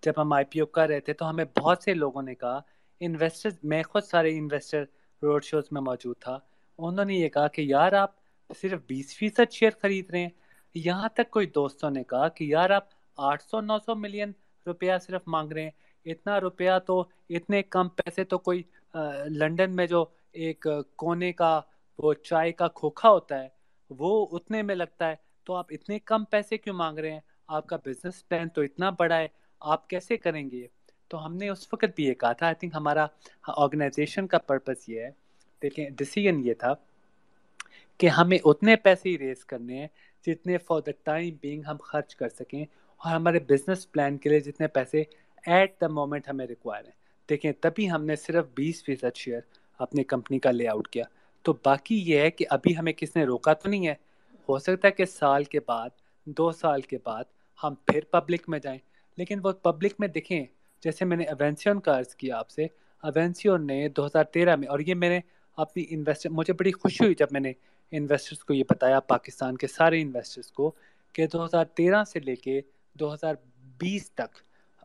जब हम IPO कर रहे थे तो हमें बहुत से लोगों ने कहा, इन्वेस्टर्स, मैं खुद सारे इन्वेस्टर रोड शोज़ में मौजूद था, उन्होंने ये कहा कि यार आप सिर्फ 20% शेयर खरीद रहे हैं। यहाँ तक कोई दोस्तों ने कहा कि यार आप 800-900 मिलियन रुपया सिर्फ मांग रहे हैं, इतना रुपया तो इतने कम पैसे तो कोई लंदन में जो एक कोने का वो चाय का खोखा होता है वो उतने में लगता है, तो आप इतने कम पैसे क्यों मांग रहे हैं? आपका बिजनेस प्लान तो इतना बड़ा है, आप कैसे करेंगे? तो हमने उस वक्त भी ये कहा था। आई थिंक हमारा ऑर्गेनाइजेशन का पर्पस ये है, देखें डिसीजन ये था कि हमें उतने पैसे ही रेस करने हैं जितने फॉर द टाइम बीइंग हम खर्च कर सकें और हमारे बिजनेस प्लान के लिए जितने पैसे एट द मोमेंट हमें रिक्वायर हैं। देखें, तभी हमने सिर्फ 20% शेयर अपनी कंपनी का लेआउट किया। तो बाकी ये है कि अभी हमें किसने रोका तो नहीं है, हो सकता है कि साल के बाद 2 साल के बाद हम फिर पब्लिक में जाएँ, लेकिन वो पब्लिक में देखें जैसे मैंने एवेंसियन का अर्ज़ किया आपसे, एवेंसियन ने 2013 में, और ये मैंने अपनी मुझे बड़ी खुशी हुई जब मैंने इन्वेस्टर्स को ये बताया, पाकिस्तान के सारे इन्वेस्टर्स को, कि 2013 से लेके 2020 तक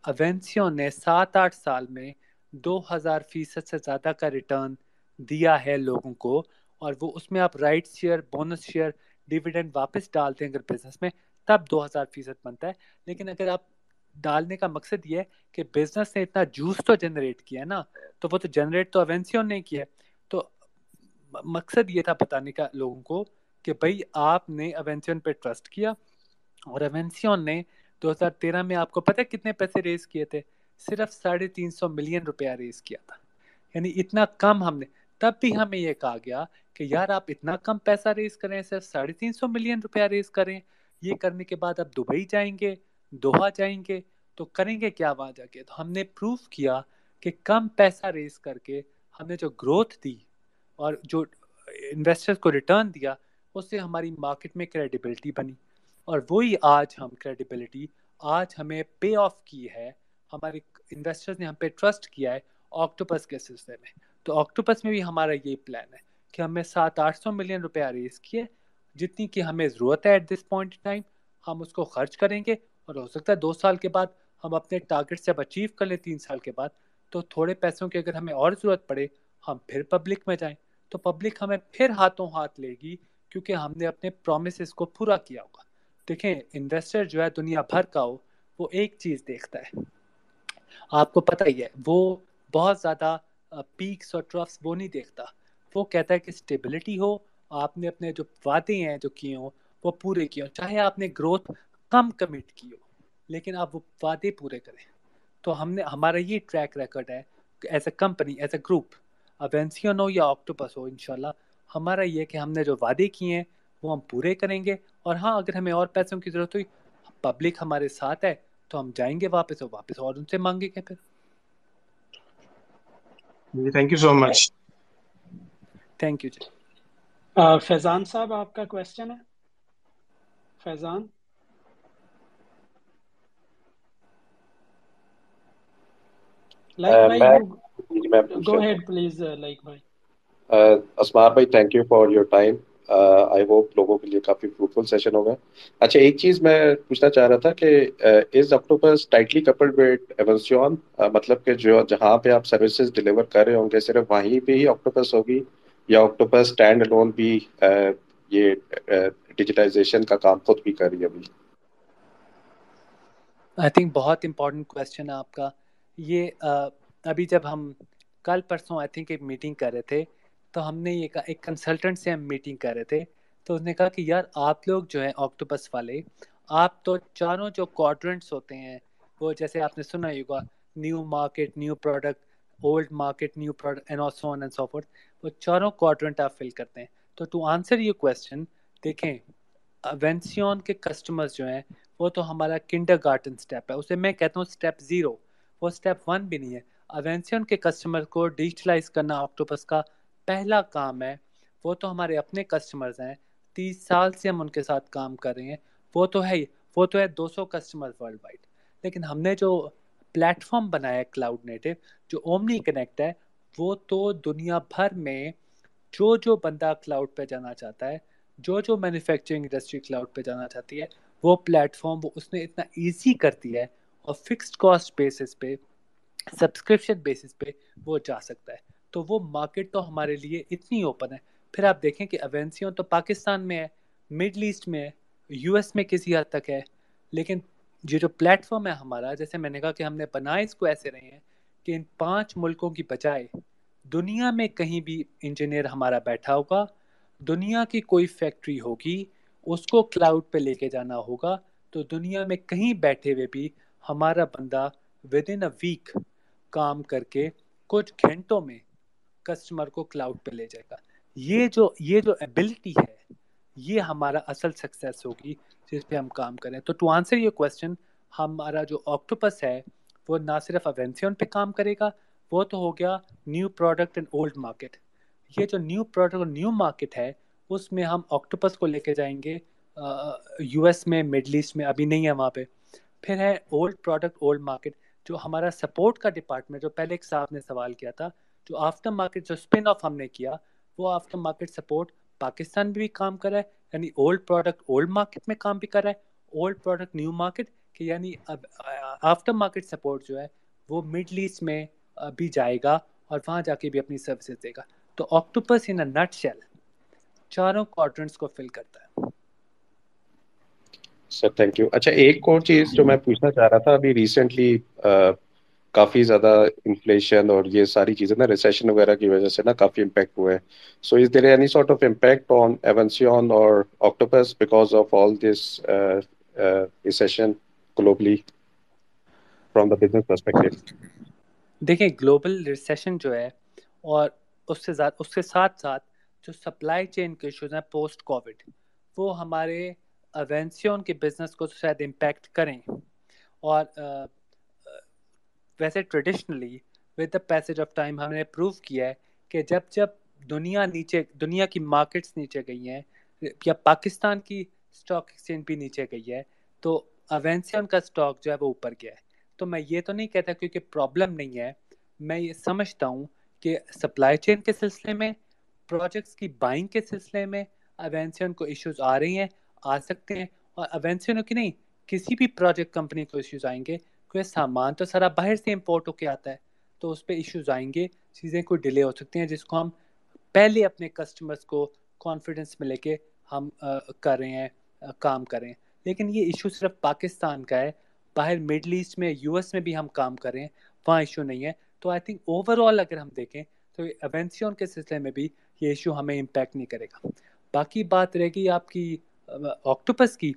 एवेंसियन ने 7-8 साल में 2000% से ज़्यादा का रिटर्न दिया है लोगों को। और वो उसमें आप right share, bonus share, dividend वापस डालते हैं अगर बिजनेस में, तब 2000% बनता है। लेकिन अगर आप डालने का मकसद ये है कि बिजनेस ने इतना जूस तो जनरेट किया है ना, तो वो तो जनरेट तो एवेंसियन ने किया है। तो मकसद ये था बताने का लोगों को कि भाई आपने एवेंसियन पे ट्रस्ट किया और एवेंसियन ने 2013 में आपको पता है कितने पैसे रेज किए थे? सिर्फ 350 मिलियन रुपया रेज किया था। यानी इतना कम हमने, तब भी हमें ये कहा गया कि यार आप इतना कम पैसा रेज करें, सिर्फ 350 मिलियन रुपया रेज करें, ये करने के बाद आप दुबई जाएंगे, दोहा जाएंगे, तो करेंगे क्या वहाँ जाके? तो हमने प्रूव किया कि कम पैसा रेज करके हमने जो ग्रोथ दी और जो इन्वेस्टर्स को रिटर्न दिया, उससे हमारी मार्केट में क्रेडिबिलिटी बनी, और वही आज हम क्रेडिबिलिटी आज हमें पे ऑफ की है। हमारे इन्वेस्टर्स ने हम पे ट्रस्ट किया है ऑक्टोपस के सिलसिले में। तो ऑक्टोपस में भी हमारा यही प्लान है कि हमें 700-800 मिलियन रुपया रेज किए, जितनी की हमें ज़रूरत है एट दिस पॉइंट टाइम, हम उसको खर्च करेंगे, और हो सकता है 2 साल के बाद हम अपने टारगेट से अचीव कर लें, 3 साल के बाद, तो थोड़े पैसों की अगर हमें और ज़रूरत पड़े हम फिर पब्लिक में जाएं, तो पब्लिक हमें फिर हाथों हाथ लेगी, क्योंकि हमने अपने प्रोमिसेस को पूरा किया होगा। देखें, इन्वेस्टर जो है दुनिया भर का हो, वो एक चीज़ देखता है, आपको पता ही है, वो बहुत ज़्यादा पीक्स और ट्रफ्स वो नहीं देखता, वो कहता है कि स्टेबिलिटी हो, आपने अपने जो वादे हैं जो किए हों वो पूरे किए हों, चाहे आपने ग्रोथ कम कमिट की हो, लेकिन आप वो वादे पूरे करें। तो हमने, हमारा ये ट्रैक रिकॉर्ड है as a company, as a group, एवेंसियन हो या ऑक्टोपस हो, इंशाल्लाह हमारा ये कि हमने जो वादे किए हैं वो हम पूरे करेंगे, और हाँ अगर हमें और पैसों की ज़रूरत हुई, पब्लिक हमारे साथ है, तो हम जाएंगे वापस और वापस और उनसे मांगेंगे फिर। Thank you so much. Thank you जी। फैजान साहब आपका क्वेश्चन है? फैजान अस्मार भाई, thank you for your time. I hope लोगों के लिए काफी फ्रूटफुल सेशन होगा। अच्छा, एक चीज मैं पूछना चाह रहा था कि is octopus tightly coupled with एवेंसियन, मतलब कि जो जहाँ पे आप सर्विसेज डिलीवर कर रहे होंगे सिर्फ वहीं पे ही ऑक्टोपस होगी, या ऑक्टोपस स्टैंड अलोन भी ये डिजिटाइजेशन का काम खुद भी कर रही है अभी? आई थिंक बहुत इम्पोर्टेंट क्वेश्चन है आपका ये। अभी जब हम कल परसों आई थिंक एक मीटिंग कर रहे थे, तो हमने ये कहा, एक कंसल्टेंट से हम मीटिंग कर रहे थे, तो उसने कहा कि यार आप लोग जो है ऑक्टोपस वाले, आप तो चारों जो क्वाड्रेंट्स होते हैं वो, जैसे आपने सुना ही होगा, new market new product, old market new product, and so on and so forth, वो चारों क्वाड्रेंट आप फिल करते हैं। तो टू आंसर ये क्वेश्चन, देखें एवेंसियन के कस्टमर्स जो हैं वो तो हमारा किंडरगार्टन स्टेप है, उसे मैं कहता हूँ स्टेप 0, वो स्टेप 1 भी नहीं है। एवेंसियन के कस्टमर को डिजिटलाइज करना ऑक्टोपस का पहला काम है, वो तो हमारे अपने कस्टमर्स हैं, 30 साल से हम उनके साथ काम कर रहे हैं, वो तो है 200 कस्टमर वर्ल्ड वाइड। लेकिन हमने जो प्लेटफॉर्म बनाया क्लाउड नेटिव, जो ओमनी कनेक्ट है, वो तो दुनिया भर में जो जो बंदा क्लाउड पे जाना चाहता है, जो जो मैन्युफैक्चरिंग इंडस्ट्री क्लाउड पे जाना चाहती है, वो प्लेटफॉर्म वो उसने इतना ईजी करती है, और फिक्स्ड कॉस्ट बेसिस पे, सब्सक्रिप्शन बेसिस पे वो जा सकता है। तो वो मार्केट तो हमारे लिए इतनी ओपन है। फिर आप देखें कि एवेंसियन तो पाकिस्तान में है, मिडल ईस्ट में है, यूएस में किसी हद तक है, लेकिन ये जो प्लेटफॉर्म है हमारा, जैसे मैंने कहा कि हमने बनाए इसको ऐसे रहे हैं कि इन 5 मुल्कों की बजाय दुनिया में कहीं भी इंजीनियर हमारा बैठा होगा, दुनिया की कोई फैक्ट्री होगी, उसको क्लाउड पे लेके जाना होगा, तो दुनिया में कहीं बैठे हुए भी हमारा बंदा विदिन अ वीक काम करके कुछ घंटों में कस्टमर को क्लाउड पे ले जाएगा। ये जो एबिलिटी है, ये हमारा असल सक्सेस होगी जिस पे हम काम करें। तो टू आंसर ये क्वेश्चन, हमारा जो ऑक्टोपस है वो ना सिर्फ एवेंसियन पे काम करेगा, वो तो हो गया new product and old market. ये जो न्यू प्रोडक्ट और न्यू मार्केट है, उसमें हम ऑक्टोपस को लेके जाएंगे यूएस में, मिडल ईस्ट में, अभी नहीं है वहाँ पे। फिर है ओल्ड प्रोडक्ट ओल्ड मार्केट, जो हमारा सपोर्ट का डिपार्टमेंट, जो पहले एक साहब ने सवाल किया था, जो आफ्टर मार्केट जो स्पिन ऑफ हमने किया, वो आफ्टर मार्केट सपोर्ट पाकिस्तान भी काम कर रहा है, यानी ओल्ड प्रोडक्ट ओल्ड मार्केट में काम भी कर रहा है, ओल्ड प्रोडक्ट न्यू मार्केट कि यानी अब आफ्टर मार्केट सपोर्ट जो है वो मिडल ईस्ट में भी जाएगा और वहाँ जाके भी अपनी सर्विसेज देगा। तो ऑक्टोपस इन अ नटशेल चारों क्वाड्रेंट्स को फिल करता है। Sir thank you. अच्छा, एक और चीज़ जो मैं पूछना चाह रहा था, अभी रिसेंटली काफ़ी ज़्यादा इन्फ्लेशन और ये सारी चीज़ें ना, रिसेशन वगैरह की वजह से ना काफ़ी इम्पैक्ट हुए हैं, so is there any sort of impact on एवेंसियन और octopus because of all this recession globally from the business perspective? देखें, ग्लोबल रिसेशन जो है और उसके साथ साथ जो सप्लाई चेन के इश्यूज हैं पोस्ट कोविड, वो हमारे एवेंसियन के बिजनेस को शायद इम्पैक्ट करें। और वैसे traditionally with the passage of time हमने प्रूव किया है कि जब जब दुनिया की मार्केट्स नीचे गई हैं या पाकिस्तान की स्टॉक एक्सचेंज भी नीचे गई है तो एवेंसियन का स्टॉक जो है वो ऊपर गया है। तो मैं ये तो नहीं कहता क्योंकि प्रॉब्लम नहीं है, मैं ये समझता हूँ कि सप्लाई चेन के सिलसिले में, प्रोजेक्ट्स की बाइंग के सिलसिले में एवेंसियन को इश्यूज आ रही हैं, आ सकते हैं। और एवेंसियन की नहीं, किसी भी प्रोजेक्ट कंपनी को इश्यूज आएंगे क्योंकि सामान तो सारा बाहर से इम्पोर्ट होके आता है, तो उस पर इश्यूज आएंगे, चीज़ें कोई डिले हो सकती हैं जिसको हम पहले अपने कस्टमर्स को कॉन्फिडेंस में लेके हम कर रहे हैं, काम करें। लेकिन ये इशू सिर्फ पाकिस्तान का है, बाहर मिडल ईस्ट में, यूएस में भी हम काम कर रहे हैं, वहाँ इशू नहीं है। तो आई थिंक ओवरऑल अगर हम देखें तो एवेंसियन के सिलसिले में भी ये इशू हमें इम्पैक्ट नहीं करेगा। बाकी बात रहेगी आपकी ऑक्टोपस की,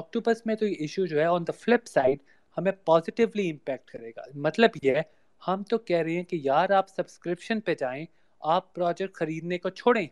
ऑक्टोपस में तो ये इशू जो है ऑन द फ्लिप साइड हमें पॉजिटिवली इम्पैक्ट करेगा। मतलब ये है, हम तो कह रहे हैं कि यार आप सब्सक्रिप्शन पे जाएं, आप प्रोजेक्ट खरीदने को छोड़ें।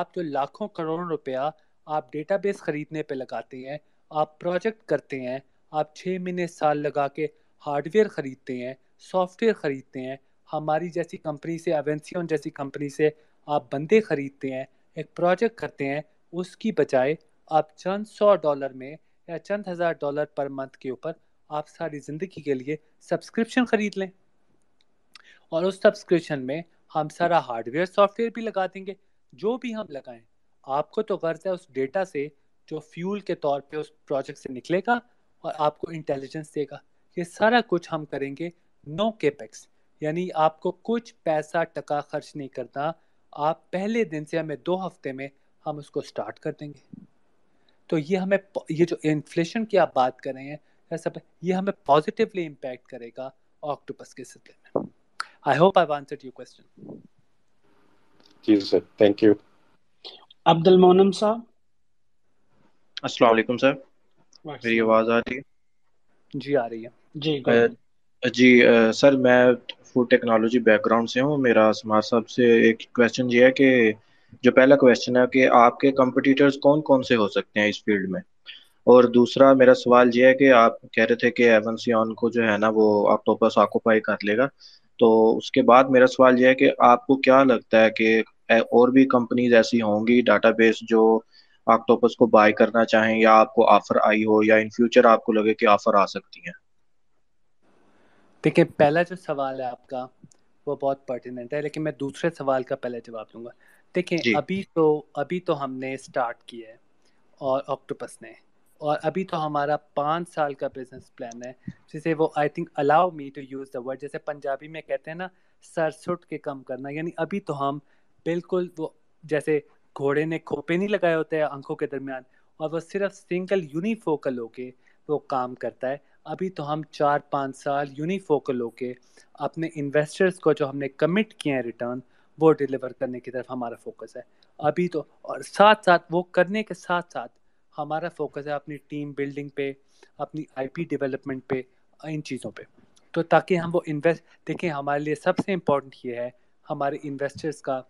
आप जो लाखों करोड़ों रुपया आप डेटाबेस खरीदने पे लगाते हैं, आप प्रोजेक्ट करते हैं, आप 6 महीने साल लगा के हार्डवेयर खरीदते हैं, सॉफ्टवेयर खरीदते हैं, हमारी जैसी कंपनी से, एवेंसियन जैसी कंपनी से आप बंदे खरीदते हैं, एक प्रोजेक्ट करते हैं, उसकी बजाय आप चंद $100 में या चंद $1000 पर मंथ के ऊपर आप सारी ज़िंदगी के लिए सब्सक्रिप्शन ख़रीद लें। और उस सब्सक्रिप्शन में हम सारा हार्डवेयर सॉफ्टवेयर भी लगा देंगे, जो भी हम लगाएं। आपको तो गर्ज है उस डेटा से जो फ्यूल के तौर पे उस प्रोजेक्ट से निकलेगा और आपको इंटेलिजेंस देगा। ये सारा कुछ हम करेंगे, नो केपेक्स, यानी आपको कुछ पैसा टका खर्च नहीं करना। आप पहले दिन से हमें 2 हफ्ते में हम उसको स्टार्ट कर देंगे। तो ये हमें, ये जो इन्फ्लेशन की आप बात कर रहे हैं सब, ये हमें पॉजिटिवली इम्पैक्ट करेगा ऑक्टोपस के सिलसिले में। I hope I answered your question. जी sir, thank you. Abdul Monam साहब, अस्सलाम वालेकुम सर, मेरी आवाज़ आ रही है? जी आ रही है जी। जी सर, मैं फूड टेक्नोलॉजी बैकग्राउंड से हूँ। मेरा असमार साहब से एक क्वेश्चन ये है कि जो पहला क्वेश्चन है कि आपके कंपटीटर्स कौन कौन से हो सकते हैं इस फील्ड में, और दूसरा मेरा सवाल ये है कि आप कह रहे थे कि एवेंसियन को जो है ना वो ऑक्टोपस ऑक्यूपाई कर लेगा, तो उसके बाद मेरा सवाल ये है कि आपको क्या लगता है कि और भी कंपनीज ऐसी होंगी डाटाबेस जो ऑक्टोपस को बाय करना चाहें, या आपको ऑफर आई हो, या इन फ्यूचर आपको लगे कि ऑफर आ सकती हैं? देखिए, पहला जो सवाल है आपका वो बहुत पर्टिनेंट है, लेकिन मैं दूसरे सवाल का पहले जवाब दूंगा। देखिए, अभी तो हमने स्टार्ट किया है और ऑक्टोपस ने, और अभी तो हमारा 5 साल का बिजनेस प्लान है, जिसे वो I think allow me to use the word, जैसे पंजाबी में कहते हैं ना, सरसुट के कम करना, यानी अभी तो हम बिल्कुल वो जैसे घोड़े ने खोपे नहीं लगाए होते हैं आंखों के दरमियान और वो सिर्फ सिंगल यूनिफोकल होके वो काम करता है। अभी तो हम 4-5 साल यूनिफोकल होके अपने इन्वेस्टर्स को जो हमने कमिट किए हैं रिटर्न, वो डिलीवर करने की तरफ हमारा फोकस है अभी तो। और साथ साथ वो करने के साथ साथ हमारा फोकस है अपनी टीम बिल्डिंग पे, अपनी आईपी डेवलपमेंट पे, इन चीज़ों पे, तो ताकि हम वो इन्वेस्ट, देखें हमारे लिए सबसे इम्पोर्टेंट ये है हमारे इन्वेस्टर्स का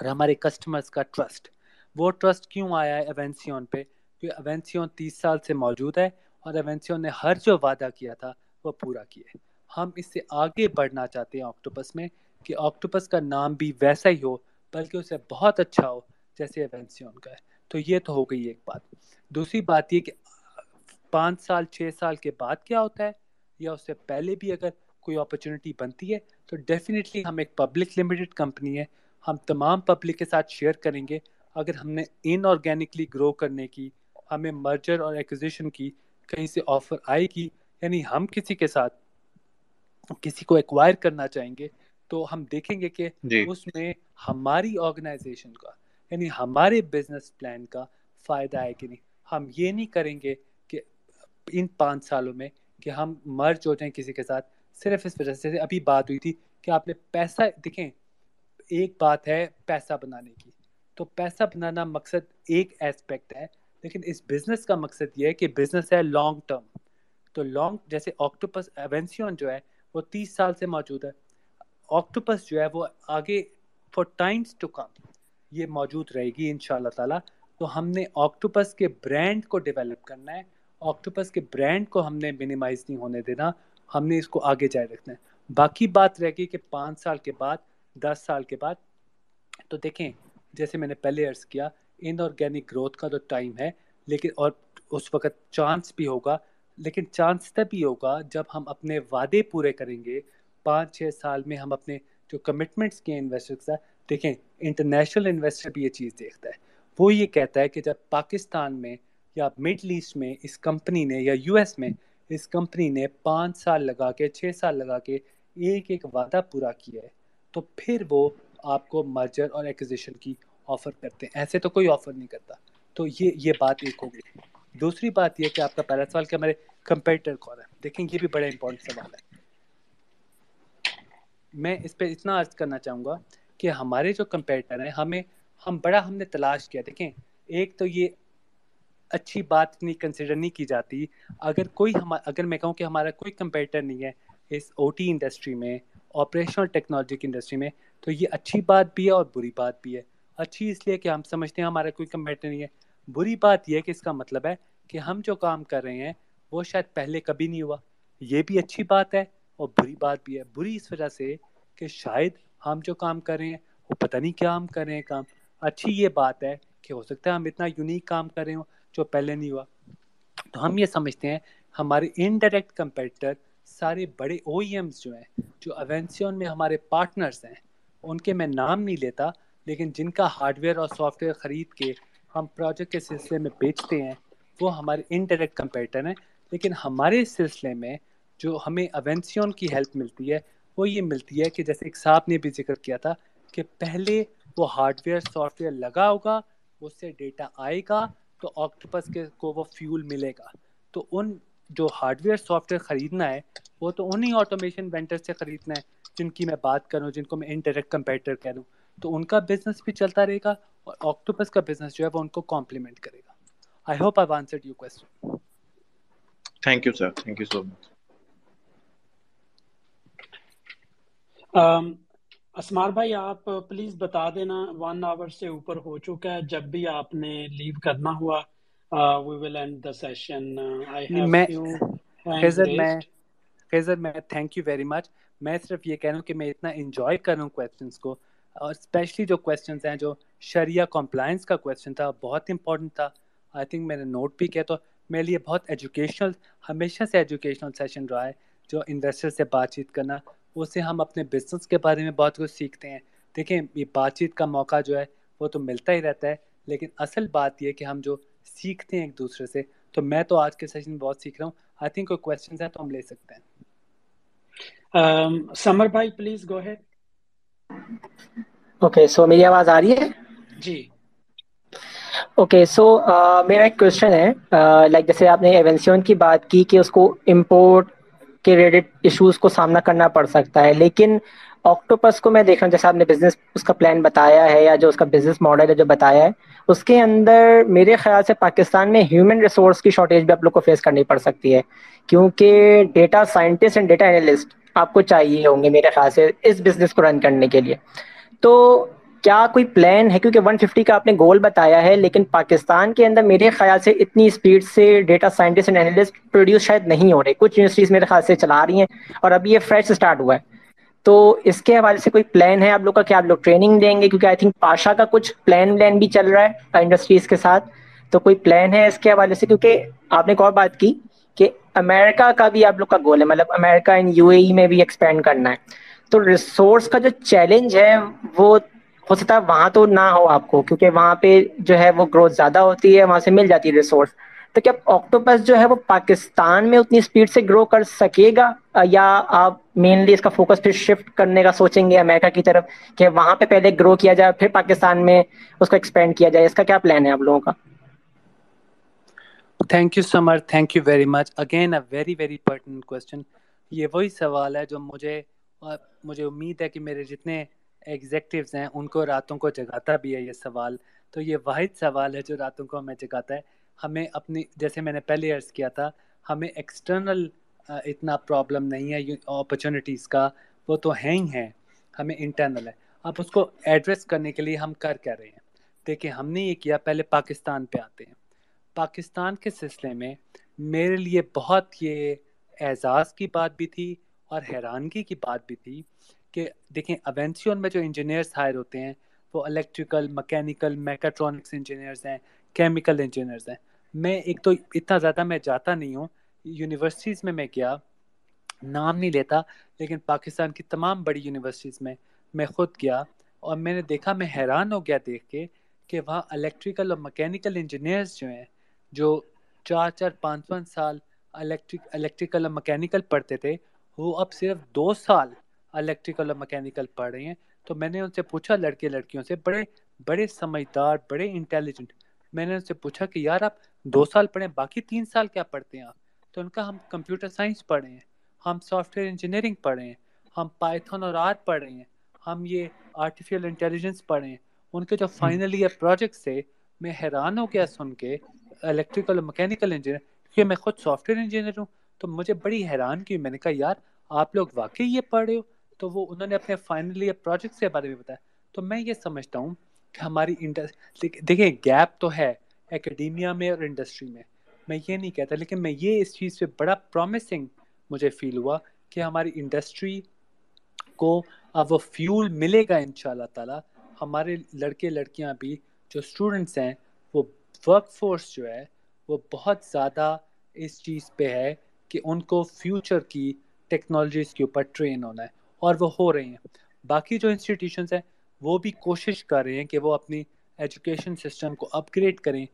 और हमारे कस्टमर्स का ट्रस्ट। वो ट्रस्ट क्यों आया है एवेंसियन पे? क्योंकि एवेंसियन 30 साल से मौजूद है और एवेंसियन ने हर जो वादा किया था वो पूरा किया है। हम इससे आगे बढ़ना चाहते हैं ऑक्टोपस में कि ऑक्टोपस का नाम भी वैसा ही हो, बल्कि उसे बहुत अच्छा हो जैसे एवेंसियन का है। तो ये तो हो गई एक बात। दूसरी बात ये कि 5-6 साल के बाद क्या होता है, या उससे पहले भी अगर कोई अपॉर्चुनिटी बनती है, तो डेफिनेटली हम एक पब्लिक लिमिटेड कंपनी है, हम तमाम पब्लिक के साथ शेयर करेंगे। अगर हमने इनऑर्गेनिकली ग्रो करने की, हमें मर्जर और एक्विजिशन की कहीं से ऑफर आएगी, यानी हम किसी के साथ किसी को एक्वायर करना चाहेंगे, तो हम देखेंगे कि उसमें हमारी ऑर्गेनाइजेशन का, यानी हमारे बिजनेस प्लान का फ़ायदा है कि नहीं। हम ये नहीं करेंगे कि इन 5 सालों में कि हम मर्ज हो जाएं किसी के साथ सिर्फ इस वजह से। अभी बात हुई थी कि आपने पैसा, देखें एक बात है पैसा बनाने की, तो पैसा बनाना मकसद एक एस्पेक्ट है, लेकिन इस बिज़नेस का मकसद ये है कि बिज़नेस है लॉन्ग टर्म, तो लॉन्ग जैसे ऑक्टोपस एवेंसियन जो है वो 30 साल से मौजूद है, ऑक्टोपस जो है वो आगे फॉर टाइम्स टू कम ये मौजूद रहेगी इंशाल्लाह ताला। तो हमने ऑक्टोपस के ब्रांड को डेवलप करना है, ऑक्टोपस के ब्रांड को हमने मिनिमाइज नहीं होने देना, हमने इसको आगे जारी रखना है। बाकी बात रह गई कि 5 साल के बाद 10 साल के बाद, तो देखें जैसे मैंने पहले अर्ज किया इनऑर्गेनिक ग्रोथ का तो टाइम है, लेकिन और उस वक्त चांस भी होगा, लेकिन चांस तभी होगा जब हम अपने वादे पूरे करेंगे। 5-6 साल में हम अपने जो कमिटमेंट्स किए इन्वेस्टर के साथ, देखें इंटरनेशनल इन्वेस्टर भी ये चीज़ देखता है, वो ये कहता है कि जब पाकिस्तान में या मिडल ईस्ट में इस कंपनी ने या यूएस में इस कंपनी ने 5 साल लगा के 6 साल लगा के एक एक वादा पूरा किया है, तो फिर वो आपको मर्जर और एक्विजिशन की ऑफ़र करते हैं, ऐसे तो कोई ऑफ़र नहीं करता। तो ये बात एक हो गई। दूसरी बात यह कि आपका पहला सवाल कि हमारे कंपेटिटर कौन है, देखें ये भी बड़ा इंपॉर्टेंट सवाल है। मैं इस पर इतना अर्ज करना चाहूँगा कि हमारे जो कंपेटिटर हैं हमने तलाश किया। देखें एक तो ये अच्छी बात नहीं कंसिडर नहीं की जाती, अगर मैं कहूँ कि हमारा कोई कंपेटिटर नहीं है इस ओटी इंडस्ट्री में, ऑपरेशनल टेक्नोलॉजी की इंडस्ट्री में, तो ये अच्छी बात भी है और बुरी बात भी है। अच्छी इसलिए कि हम समझते हैं हमारा कोई कंपेटिटर नहीं है, बुरी बात यह है कि इसका मतलब है कि हम जो काम कर रहे हैं वो शायद पहले कभी नहीं हुआ। ये भी अच्छी बात है और बुरी बात भी है। बुरी इस वजह से कि शायद हम जो काम कर रहे हैं वो पता नहीं क्या हम कर रहे हैं काम। अच्छी ये बात है कि हो सकता है हम इतना यूनिक काम कर रहे हो जो पहले नहीं हुआ। तो हम ये समझते हैं हमारे इनडायरेक्ट कंपेटिटर सारे बड़े OEMs जो हैं, जो एवेंसियन में हमारे पार्टनर्स हैं, उनके मैं नाम नहीं लेता, लेकिन जिनका हार्डवेयर और सॉफ्टवेयर ख़रीद के हम प्रोजेक्ट के सिलसिले में बेचते हैं वो हमारे इनडायरेक्ट कंपेटिटर हैं। लेकिन हमारे सिलसिले में जो हमें एवेंसियन की हेल्प मिलती है वो ये मिलती है कि जैसे एक साहब ने भी जिक्र किया था कि पहले वो हार्डवेयर सॉफ्टवेयर लगा होगा, उससे डेटा आएगा तो ऑक्टोपस के को वो फ्यूल मिलेगा। तो उन जो हार्डवेयर सॉफ्टवेयर ख़रीदना है वो तो उन्हीं ऑटोमेशन वेंडर से ख़रीदना है जिनकी मैं बात करूँ, जिनको मैं इनडायरेक्ट कंपेटिटर कह दूँ, तो उनका बिजनेस भी चलता रहेगा और ऑक्टोपस का बिजनेस जो है वो उनको कॉम्प्लीमेंट करेगा। I hope I have answered your question. Thank you sir, thank you so much. Asmar भाई आप प्लीज़ बता देना 1 आवर से ऊपर हो चुका है, जब भी आपने लीव करना हुआ we will end the session. I have Khaizar मैं थैंक यू वेरी मच। मैं सिर्फ ये कह रहा हूँ कि मैं इतना एंजॉय कर रहा हूँ क्वेश्चंस को, और स्पेशली जो क्वेश्चंस हैं, जो शरिया कॉम्प्लाइंस का क्वेश्चन था बहुत इंपॉर्टेंट था, आई थिंक मैंने नोट भी किया, तो मेरे लिए बहुत एजुकेशनल, हमेशा से एजुकेशनल सेशन रहा है। जो इन्वेस्टर से बातचीत करना, उससे हम अपने बिजनेस के बारे में बहुत कुछ सीखते हैं। देखें ये बातचीत का मौका जो है वो तो मिलता ही रहता है, लेकिन असल बात यह कि हम जो सीखते हैं एक दूसरे से, तो मैं तो आज के सेशन में बहुत सीख रहा हूँ। आई थिंक कोई क्वेश्चन है तो हम ले सकते हैं। समर भाई please go ahead. Okay so मेरी आवाज़ आ रही है जी? ओके सो मेरा एक क्वेश्चन है, जैसे आपने एवेंसियन की बात की कि उसको इम्पोर्ट के रिलेटेड इश्यूज को सामना करना पड़ सकता है, लेकिन ऑक्टोपस को मैं देख रहा हूँ जैसे आपने बिजनेस उसका प्लान बताया है या जो उसका बिजनेस मॉडल है जो बताया है, उसके अंदर मेरे ख्याल से पाकिस्तान में ह्यूमन रिसोर्स की शॉर्टेज भी आप लोग को फेस करनी पड़ सकती है, क्योंकि data scientist and data analyst आपको चाहिए होंगे मेरे ख्याल से इस बिजनेस को रन करने के लिए। तो क्या कोई प्लान है, क्योंकि 150 का आपने गोल बताया है, लेकिन पाकिस्तान के अंदर मेरे ख्याल से इतनी स्पीड से data scientist and analyst produce शायद नहीं हो रहे, कुछ यूनिवर्सिटीज़ मेरे ख्याल से चला रही हैं और अभी ये फ्रेश स्टार्ट हुआ है, तो इसके हवाले से कोई प्लान है आप लोग का? क्या आप लोग ट्रेनिंग देंगे, क्योंकि आई थिंक पाशा का कुछ प्लान भी चल रहा है इंडस्ट्रीज़ के साथ, तो कोई प्लान है इसके हवाले से? क्योंकि आपने एक और बात की कि अमेरिका का भी आप लोग का गोल है, मतलब अमेरिका एंड UAE में भी एक्सपेंड करना है, तो रिसोर्स का जो चैलेंज है वो हो सकता है वहाँ तो ना हो आपको, क्योंकि वहाँ पे जो है वो ग्रोथ ज़्यादा होती है, वहाँ से मिल जाती है रिसोर्स। तो क्या ऑक्टोपस जो है वो पाकिस्तान में उतनी स्पीड से ग्रो कर सकेगा, या आप मेनली इसका फोकस फिर शिफ्ट करने का सोचेंगे अमेरिका की तरफ कि वहाँ पे पहले ग्रो किया जाए फिर पाकिस्तान में उसको एक्सपेंड किया जाए? इसका क्या प्लान है आप लोगों का? Thank you Samar, thank you very much. Again a very very pertinent question. ये वही सवाल है जो मुझे उम्मीद है कि मेरे जितने एग्जेक्टिव्स हैं उनको रातों को जगाता भी है ये सवाल। तो ये वाहिद सवाल है जो रातों को हमें जगाता है। हमें अपनी, जैसे मैंने पहले अर्ज़ किया था, हमें एक्सटर्नल इतना प्रॉब्लम नहीं है, अपॉर्चुनिटीज़ का वो तो है ही हैं, हमें इंटरनल है। अब उसको एड्रेस करने के लिए हम कर क्या रहे हैं? देखिए, हमने ये किया, पहले पाकिस्तान पे आते हैं। पाकिस्तान के सिलसिले में मेरे लिए बहुत ये एजाज़ की बात भी थी और हैरानगी की बात भी थी कि देखें, एवेंसियन में जो इंजीनियर्स हायर होते हैं वो इलेक्ट्रिकल, मैकेनिकल, मेकाट्रॉनिक्स इंजीनियर्स हैं, केमिकल इंजीनियर्स हैं। मैं एक तो इतना ज़्यादा मैं जाता नहीं हूँ, यूनिवर्सिटीज़ में मैं गया, नाम नहीं लेता, लेकिन पाकिस्तान की तमाम बड़ी यूनिवर्सिटीज़ में मैं खुद गया और मैंने देखा, मैं हैरान हो गया देख के कि वहाँ इलेक्ट्रिकल और मैकेनिकल इंजीनियर्स जो हैं, जो 4-5 साल इलेक्ट्रिकल और मैकेनिकल पढ़ते थे, वो अब सिर्फ 2 साल इलेक्ट्रिकल और मैकेनिकल पढ़ रहे हैं। तो मैंने उनसे पूछा, लड़के लड़कियों से, बड़े समझदार, बड़े इंटेलिजेंट, मैंने उनसे पूछा कि यार आप 2 साल पढ़ें, बाकी 3 साल क्या पढ़ते हैं आप? तो उनका, हम कंप्यूटर साइंस पढ़े हैं, हम सॉफ्टवेयर इंजीनियरिंग पढ़े हैं, हम पाइथन और आर पढ़े हैं, हम ये आर्टिफिशियल इंटेलिजेंस पढ़े हैं। उनके जो फाइनल ईयर प्रोजेक्ट्स थे, मैं हैरान हो गया सुन के, इलेक्ट्रिकल और मैकेनिकल इंजीनियर, क्योंकि मैं खुद सॉफ्टवेयर इंजीनियर हूँ, तो मुझे बड़ी हैरान की। मैंने कहा यार आप लोग वाकई ये पढ़ रहे हो? तो वो उन्होंने अपने फाइनल ईयर प्रोजेक्ट्स के बारे में बताया। तो मैं ये समझता हूँ कि हमारी देखिए गैप तो है एकेडेमिया में और इंडस्ट्री में, मैं ये नहीं कहता, लेकिन मैं ये इस चीज़ पे बड़ा प्रॉमिसिंग मुझे फील हुआ कि हमारी इंडस्ट्री को अब वो फ्यूल मिलेगा इंशाल्लाह ताला। हमारे लड़के लड़कियां भी जो स्टूडेंट्स हैं, वो वर्कफोर्स जो है वो बहुत ज़्यादा इस चीज़ पे है कि उनको फ्यूचर की टेक्नोलॉजीज़ के ऊपर ट्रेन होना है, और वो हो रही हैं। बाकी जो इंस्टीट्यूशंस हैं वो भी कोशिश कर रहे हैं कि वो अपनी एजुकेशन सिस्टम को अपग्रेड करें,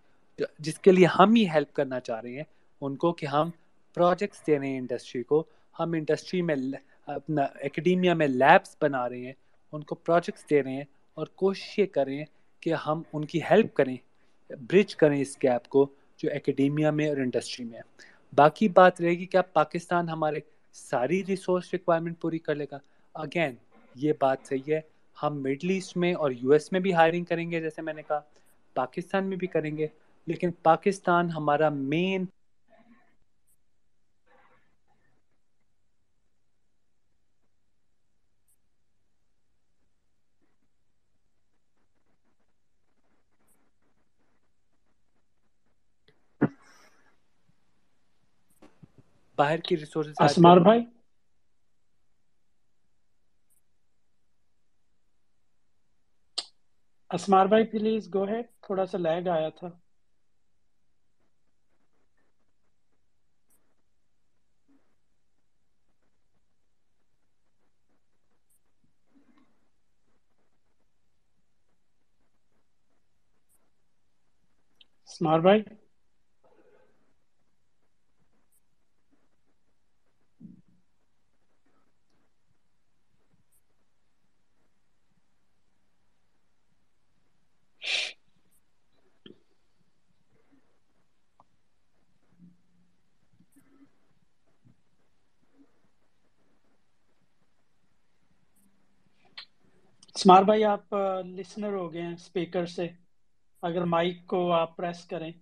जिसके लिए हम ही हेल्प करना चाह रहे हैं उनको, कि हम प्रोजेक्ट्स दे रहे हैं इंडस्ट्री को, हम इंडस्ट्री में अपना एकेडेमिया में लैब्स बना रहे हैं, उनको प्रोजेक्ट्स दे रहे हैं, और कोशिश ये कर रहे हैं कि हम उनकी हेल्प करें, ब्रिज करें इस गैप को जो एकेडेमिया में और इंडस्ट्री में है। बाकी बात रहेगी क्या पाकिस्तान हमारे सारी रिसोर्स रिक्वायरमेंट पूरी कर लेगा? अगेन ये बात सही है, हम मिडल ईस्ट में और यूएस में भी हायरिंग करेंगे, जैसे मैंने कहा, पाकिस्तान में भी करेंगे, लेकिन पाकिस्तान हमारा मेन बाहर की रिसोर्सेज। असमार भाई, प्लीज गो अहेड, थोड़ा सा लैग आया था। असमार भाई, स्मार भाई आप लिसनर हो गए हैं स्पीकर से, अगर माइक को आप प्रेस करें,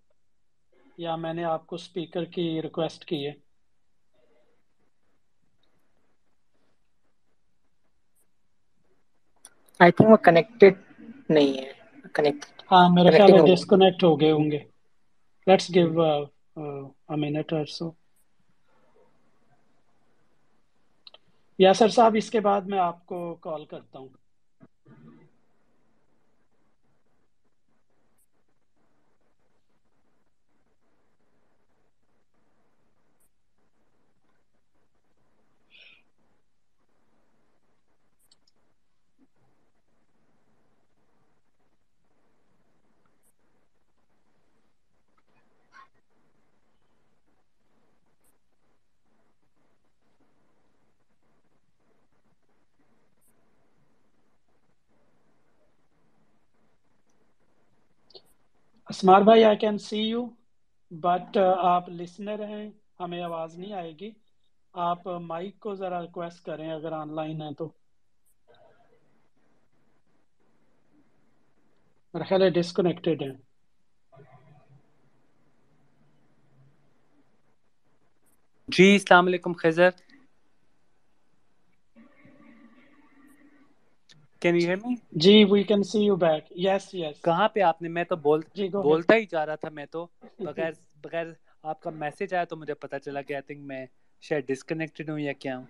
या मैंने आपको स्पीकर की रिक्वेस्ट की है। आई थिंक वो कनेक्टेड नहीं है, कनेक्टेड, हाँ मेरे ख्याल में डिस्कनेक्ट हो गए होंगे। लेट्स गिव अ मिनट और सो। या सर साहब, इसके बाद मैं आपको कॉल करता हूँ। असमार भाई, I can see you, but आप लिसनर हैं, हमें आवाज़ नहीं आएगी। आप माइक को ज़रा रिक्वेस्ट करें अगर ऑनलाइन है तो। मेरा ख्याल है डिस्कनेक्टेड है। जी अस्सलाम वालेकुम Khaizar, can you hear me? जी we can see you back. Yes yes. कहाँ पे आपने? मैं तो बोलता ही जा रहा था, मैं तो बगैर आपका मैसेज आया तो मुझे पता चला कि आई थिंक मैं शायद डिस्कनेक्टेड हूँ या क्या हूँ।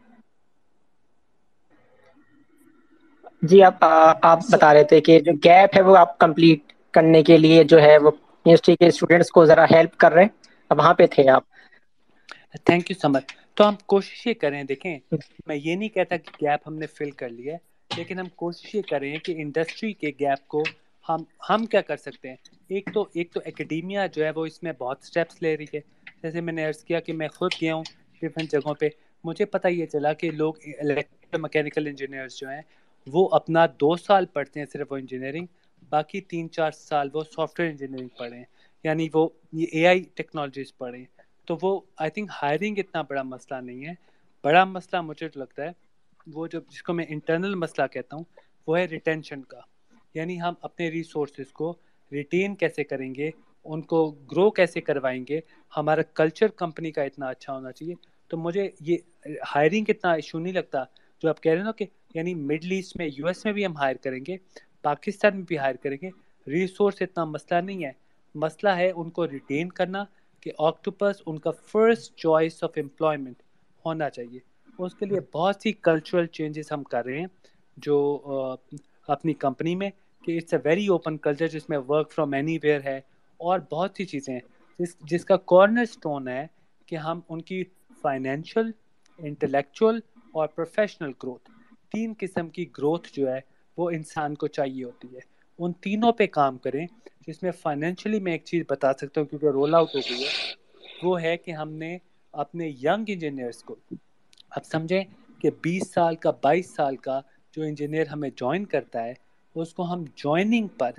जी आप बता रहे थे कि जो गैप है वो आप कंप्लीट करने के लिए जो है वो यूनिवर्सिटी के स्टूडेंट्स को जरा हेल्प कर रहे हैं, वहाँ पे थे आप। Thank you so much. तो हम कोशिश ये करें, देखें मैं ये नहीं कहता कि गैप हमने फिल कर लिया है, लेकिन हम कोशिश ये करें कि इंडस्ट्री के गैप को हम क्या कर सकते हैं। एक तो एकेडेमिया जो है वो इसमें बहुत स्टेप्स ले रही है। जैसे मैंने अर्ज़ किया कि मैं खुद गया हूँ डिफरेंट जगहों पे, मुझे पता ये चला कि लोग इलेक्ट्रो मैकेनिकल इंजीनियर्स जो हैं वो अपना 2 साल पढ़ते हैं सिर्फ वो इंजीनियरिंग, बाकी 3-4 साल वो सॉफ्टवेयर इंजीनियरिंग पढ़ें, यानी वो ये AI टेक्नोलॉजीज़ पढ़ें। तो वो आई थिंक हायरिंग इतना बड़ा मसला नहीं है। बड़ा मसला मुझे तो लगता है वो जिसको मैं इंटरनल मसला कहता हूँ वो है रिटेंशन का, यानी हम अपने रिसोर्सेज को रिटेन कैसे करेंगे, उनको ग्रो कैसे करवाएंगे। हमारा कल्चर कंपनी का इतना अच्छा होना चाहिए। तो मुझे ये हायरिंग इतना इशू नहीं लगता जो आप कह रहे हो ना कि यानी मिडल ईस्ट में, US में भी हम हायर करेंगे, पाकिस्तान में भी हायर करेंगे। रिसोर्स इतना मसला नहीं है, मसला है उनको रिटेन करना कि ऑक्टोपस उनका फर्स्ट चॉइस ऑफ एम्प्लॉयमेंट होना चाहिए। उसके लिए बहुत सी कल्चरल चेंजेस हम कर रहे हैं जो अपनी कंपनी में, कि it's a very open culture जिसमें वर्क फ्रॉम एनीवेयर है और बहुत सी चीज़ें हैं जिसका कॉर्नर स्टोन है कि हम उनकी फाइनेंशियल, इंटेलेक्चुअल और प्रोफेशनल ग्रोथ, 3 किस्म की ग्रोथ जो है वो इंसान को चाहिए होती है। उन तीनों पे काम करें, जिसमें फाइनेंशियली मैं एक चीज़ बता सकता हूँ क्योंकि रोल आउट हो गई है, वो है कि हमने अपने यंग इंजीनियर्स को, आप समझें कि 20 साल का 22 साल का जो इंजीनियर हमें ज्वाइन करता है उसको हम ज्वाइनिंग पर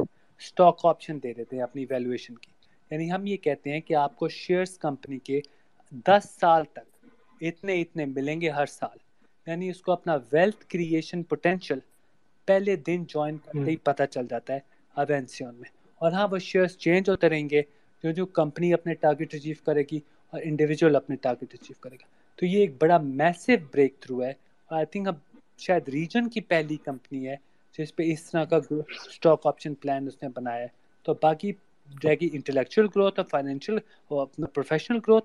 स्टॉक ऑप्शन दे देते हैं अपनी वैल्यूएशन की। यानी हम ये कहते हैं कि आपको शेयर्स कंपनी के 10 साल तक इतने इतने मिलेंगे हर साल, यानी उसको अपना वेल्थ क्रिएशन पोटेंशियल पहले दिन ज्वाइन करते ही पता चल जाता है अवेंसियन में। और हाँ, वो शेयर्स चेंज होते रहेंगे जो जो कंपनी अपने टारगेट अचीव करेगी और इंडिविजुअल अपने टारगेट अचीव करेगा। तो ये एक बड़ा मैसिव ब्रेक थ्रू है। आई थिंक अब शायद रीजन की पहली कंपनी है जिस पे इस तरह का स्टॉक ऑप्शन प्लान उसने बनाया है। तो बाकी जाएगी इंटेलेक्चुअल ग्रोथ और फाइनेंशियल और अपना प्रोफेशनल ग्रोथ,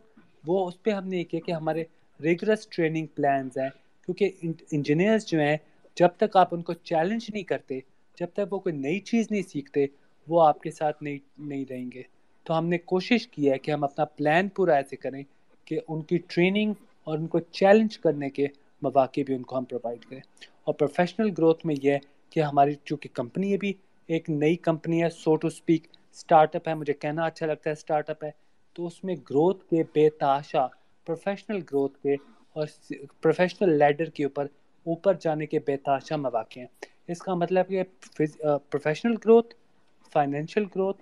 वो उस पर हमने ये किया कि हमारे रिगरस ट्रेनिंग प्लान्स हैं, क्योंकि इंजीनियर्स जो हैं जब तक आप उनको चैलेंज नहीं करते, जब तक वो कोई नई चीज़ नहीं सीखते, वो आपके साथ नहीं रहेंगे। तो हमने कोशिश की है कि हम अपना प्लान पूरा ऐसे करें कि उनकी ट्रेनिंग और उनको चैलेंज करने के मौके भी उनको हम प्रोवाइड करें। और प्रोफेशनल ग्रोथ में यह है कि हमारी चूँकि कंपनी है भी एक नई कंपनी है, सो टू स्पीक स्टार्टअप है, मुझे कहना अच्छा लगता है स्टार्टअप है, तो उसमें ग्रोथ के बेताशा प्रोफेशनल ग्रोथ के और प्रोफेशनल लैडर के ऊपर जाने के बेताशा मौके हैं। इसका मतलब कि प्रोफेशनल ग्रोथ, फाइनेंशियल ग्रोथ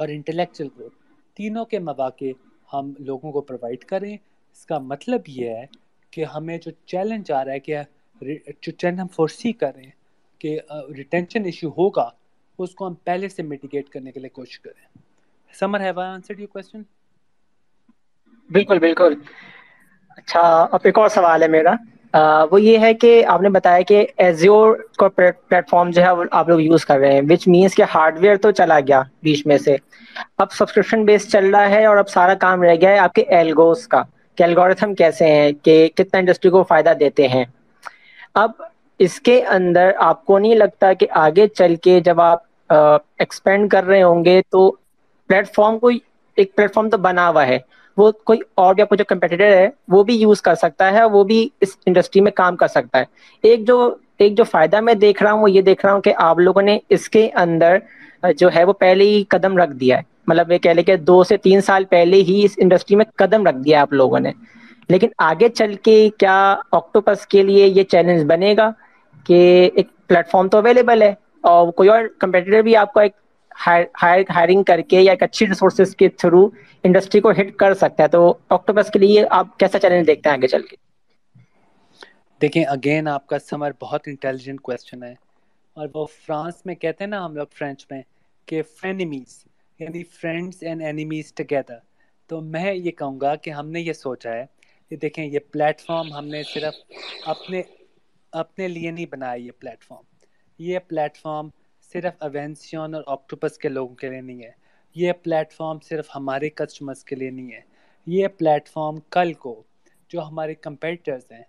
और इंटेलेक्चुअल ग्रोथ, तीनों के मौके हम लोगों को प्रोवाइड करें। इसका मतलब यह है कि हमें जो चैलेंज आ रहा है, कि जो चैलेंज हम फोर्सी कर रहे हैं कि रिटेंशन इशू होगा, उसको हम पहले से मिटिगेट करने के लिए कोशिश करें। Samar, have I answered your question? बिल्कुल बिल्कुल। अच्छा, अब एक और सवाल है मेरा, वो ये है कि आपने बताया कि एज्योर का प्लेटफॉर्म जो है वो आप लोग यूज़ कर रहे हैं, विच मीन्स कि हार्डवेयर तो चला गया बीच में से, अब सब्सक्रिप्शन बेस चल रहा है और अब सारा काम रह गया है आपके एल्गोस का, कि एल्गोरिथम कैसे हैं, कि कितना इंडस्ट्री को फ़ायदा देते हैं। अब इसके अंदर आपको नहीं लगता कि आगे चल के जब आप एक्सपेंड कर रहे होंगे तो प्लेटफॉर्म को, एक प्लेटफॉर्म तो बना हुआ है, वो कोई और भी आपको जो कंपटीटर है वो भी यूज़ कर सकता है, वो भी इस इंडस्ट्री में काम कर सकता है। एक जो फ़ायदा मैं देख रहा हूँ वो ये देख रहा हूँ कि आप लोगों ने इसके अंदर जो है वो पहले ही कदम रख दिया है, मतलब ये कह लें कि 2 से 3 साल पहले ही इस इंडस्ट्री में कदम रख दिया आप लोगों ने। लेकिन आगे चल के क्या ऑक्टोपस के लिए ये चैलेंज बनेगा कि एक प्लेटफॉर्म तो अवेलेबल है और कोई और कंपटीटर भी आपको एक हायरिंग करके या एक अच्छी रिसोर्सेज के थ्रू इंडस्ट्री को हिट कर सकता है? तो ऑक्टोपस के लिए आप कैसा चैलेंज देखते हैं आगे चल के? देखें, अगेन आपका समर बहुत इंटेलिजेंट क्वेश्चन है, और वो फ्रांस में कहते हैं ना हम लोग फ्रेंच में कि फ्रेनिमीज, यानी फ्रेंड्स एंड एनिमीज टुगेदर। तो मैं ये कहूँगा कि हमने ये सोचा है ये देखें, ये प्लेटफॉर्म हमने सिर्फ अपने लिए नहीं बनाया। ये प्लेटफॉर्म सिर्फ एवेंसियन और ऑक्टोपस के लोगों के लिए नहीं है। ये प्लेटफॉर्म सिर्फ हमारे कस्टमर्स के लिए नहीं है। ये प्लेटफॉर्म कल को जो हमारे कंपेटिटर्स हैं,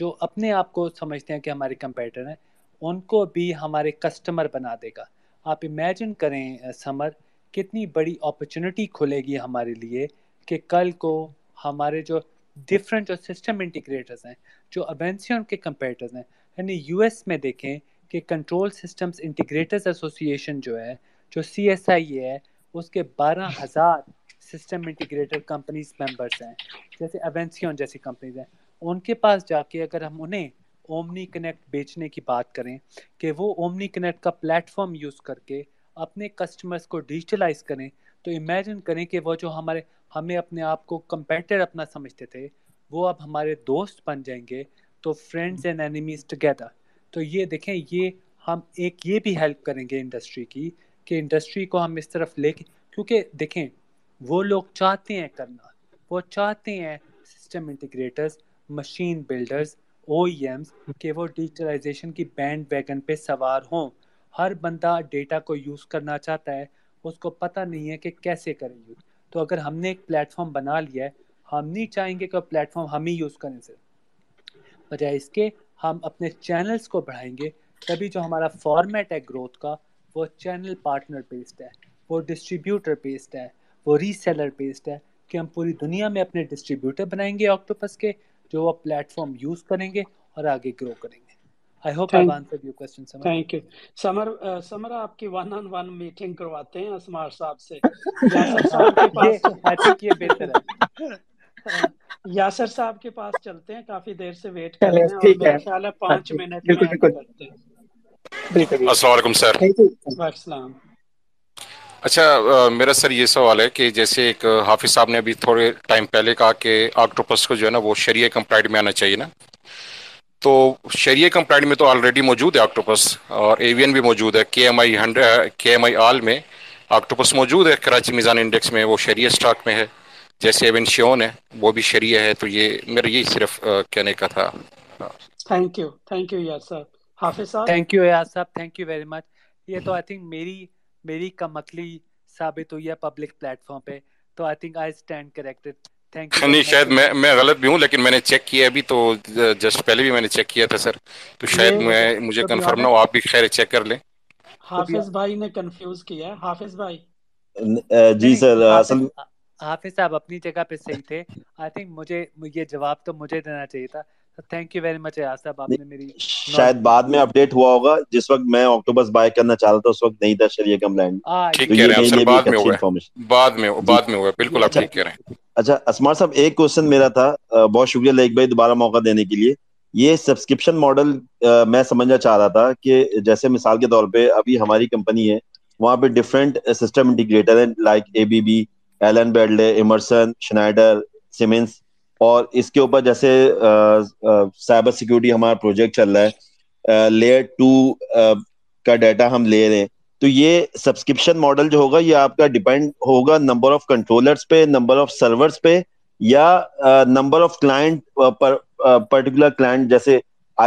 जो अपने आप को समझते हैं कि हमारे कंपेटिटर हैं, उनको भी हमारे कस्टमर बना देगा। आप इमेजिन करें समर, कितनी बड़ी अपॉर्चुनिटी खुलेगी हमारे लिए कि कल को हमारे जो डिफरेंट जो सिस्टम इंटीग्रेटर्स हैं, जो अवेंसियन के कंपेटिटर्स हैं, यानी यूएस में देखें कि कंट्रोल सिस्टम्स इंटीग्रेटर्स एसोसिएशन जो है, जो CSIA है, उसके 12,000 सिस्टम इंटीग्रेटर कंपनीज मेंबर्स हैं, जैसे अवेंसियन जैसी कंपनीज हैं। उनके पास जाके अगर हम उन्हें OmniConnect बेचने की बात करें कि वो OmniConnect का प्लेटफॉर्म यूज़ करके अपने कस्टमर्स को डिजिटलाइज करें, तो इमेजिन करें कि वो जो हमें अपने आप को कंपेटिटर अपना समझते थे, वो अब हमारे दोस्त बन जाएंगे, तो फ्रेंड्स एंड एनिमीज टुगेदर। तो ये देखें, ये हम एक ये भी हेल्प करेंगे इंडस्ट्री की, कि इंडस्ट्री को हम इस तरफ लेके, क्योंकि देखें वो लोग चाहते हैं करना, वो चाहते हैं system integrators, machine builders, OEMs, कि वो डिजिटलाइजेशन की बैंड वैगन पे सवार हों। हर बंदा डेटा को यूज़ करना चाहता है, उसको पता नहीं है कि कैसे करें यूज़। तो अगर हमने एक प्लेटफॉर्म बना लिया है, हम नहीं चाहेंगे कि प्लेटफॉर्म हम ही यूज़ करें सिर्फ, बजाय इसके हम अपने चैनल्स को बढ़ाएंगे। तभी जो हमारा फॉर्मेट है ग्रोथ का, वो चैनल पार्टनर बेस्ड है, वो डिस्ट्रीब्यूटर बेस्ड है, वो रीसेलर बेस्ड है, कि हम पूरी दुनिया में अपने डिस्ट्रीब्यूटर बनाएंगे ऑक्टोपस के, जो वो प्लेटफॉर्म यूज करेंगे और आगे ग्रो करेंगे। I hope I have answered your question Samar. Thank you Samar. Samar, आपकी वन ऑन वन मीटिंग करवाते हैं असमार साहब से। यासर साहब के पास ये बेहतर है, यासर साहब के पास चलते हैं, काफी देर से वेट कर रहे हैं, और मेरा ख्याल है 5 मिनट में करते हैं। अस्सलाम वालेकुम सर। वालेकुम सलाम। अच्छा, मेरा सर ये सवाल है कि जैसे एक हाफिज साहब ने अभी थोड़े टाइम पहले कहा कि ऑक्टोपस को जो है ना वो शरीया कंप्लाइड में आना चाहिए ना, तो शरीया कंप्लाइड में तो ऑलरेडी मौजूद है ऑक्टोपस, और एवियन भी मौजूद है, KMI आल में ऑक्टोपस मौजूद है, कराची मिज़ान इंडेक्स में वो शरीया स्टॉक में है, जैसे एवेंशियन है वो भी शरीया है। तो ये मेरा यही सिर्फ कहने का था। थैंक यू यार साहब। हाफिज साहब, थैंक यू यार साहब, थैंक यू वेरी मच। ये तो आई थिंक मेरी कमकली साबित हुई है पब्लिक प्लेटफॉर्म पे, तो I think I stand corrected. Thank you. नहीं, शायद मैं गलत भी हूँ, लेकिन मैंने चेक किया अभी, तो जस्ट पहले भी मैंने चेक किया था सर, तो शायद मुझे कंफर्म ना हो, आप भी खैर चेक कर लें। हाफिज भाई ने कंफ्यूज किया। हाफिज भाई जी सर, असल हाफिज साहब अपनी जगह पे सही थे। आई थिंक मुझे ये जवाब तो मुझे देना चाहिए था। थैंक यू वेरी मच यार साहब, आपने मेरी शायद बाद में अपडेट हुआ होगा, जिस वक्त मैं ऑक्टोपस बाय करना चाह रहा था उस वक्त नहीं था शरीया कंप्लाइंट। ठीक कह रहे हैं सर, बाद में हुआ, बिल्कुल आप ठीक कह रहे हैं। अच्छा असमार साहब, एक क्वेश्चन मेरा था, बहुत शुक्रिया लेक भाई दोबारा मौका देने के लिए। ये सब्सक्रिप्शन मॉडल मैं समझना चाह रहा था कि जैसे मिसाल के तौर पे अभी हमारी कंपनी है, वहाँ पे डिफरेंट सिस्टम इंटीग्रेटर है, like ABB, Allen Bradley, Emerson, Schneider, Siemens, और इसके ऊपर जैसे साइबर सिक्योरिटी हमारा प्रोजेक्ट चल रहा है, लेयर 2 का डाटा हम ले रहे हैं। तो ये सब्सक्रिप्शन मॉडल जो होगा, ये आपका डिपेंड होगा नंबर ऑफ कंट्रोलर्स पे, नंबर ऑफ सर्वर्स पे, या नंबर ऑफ क्लाइंट पर पर्टिकुलर क्लाइंट, जैसे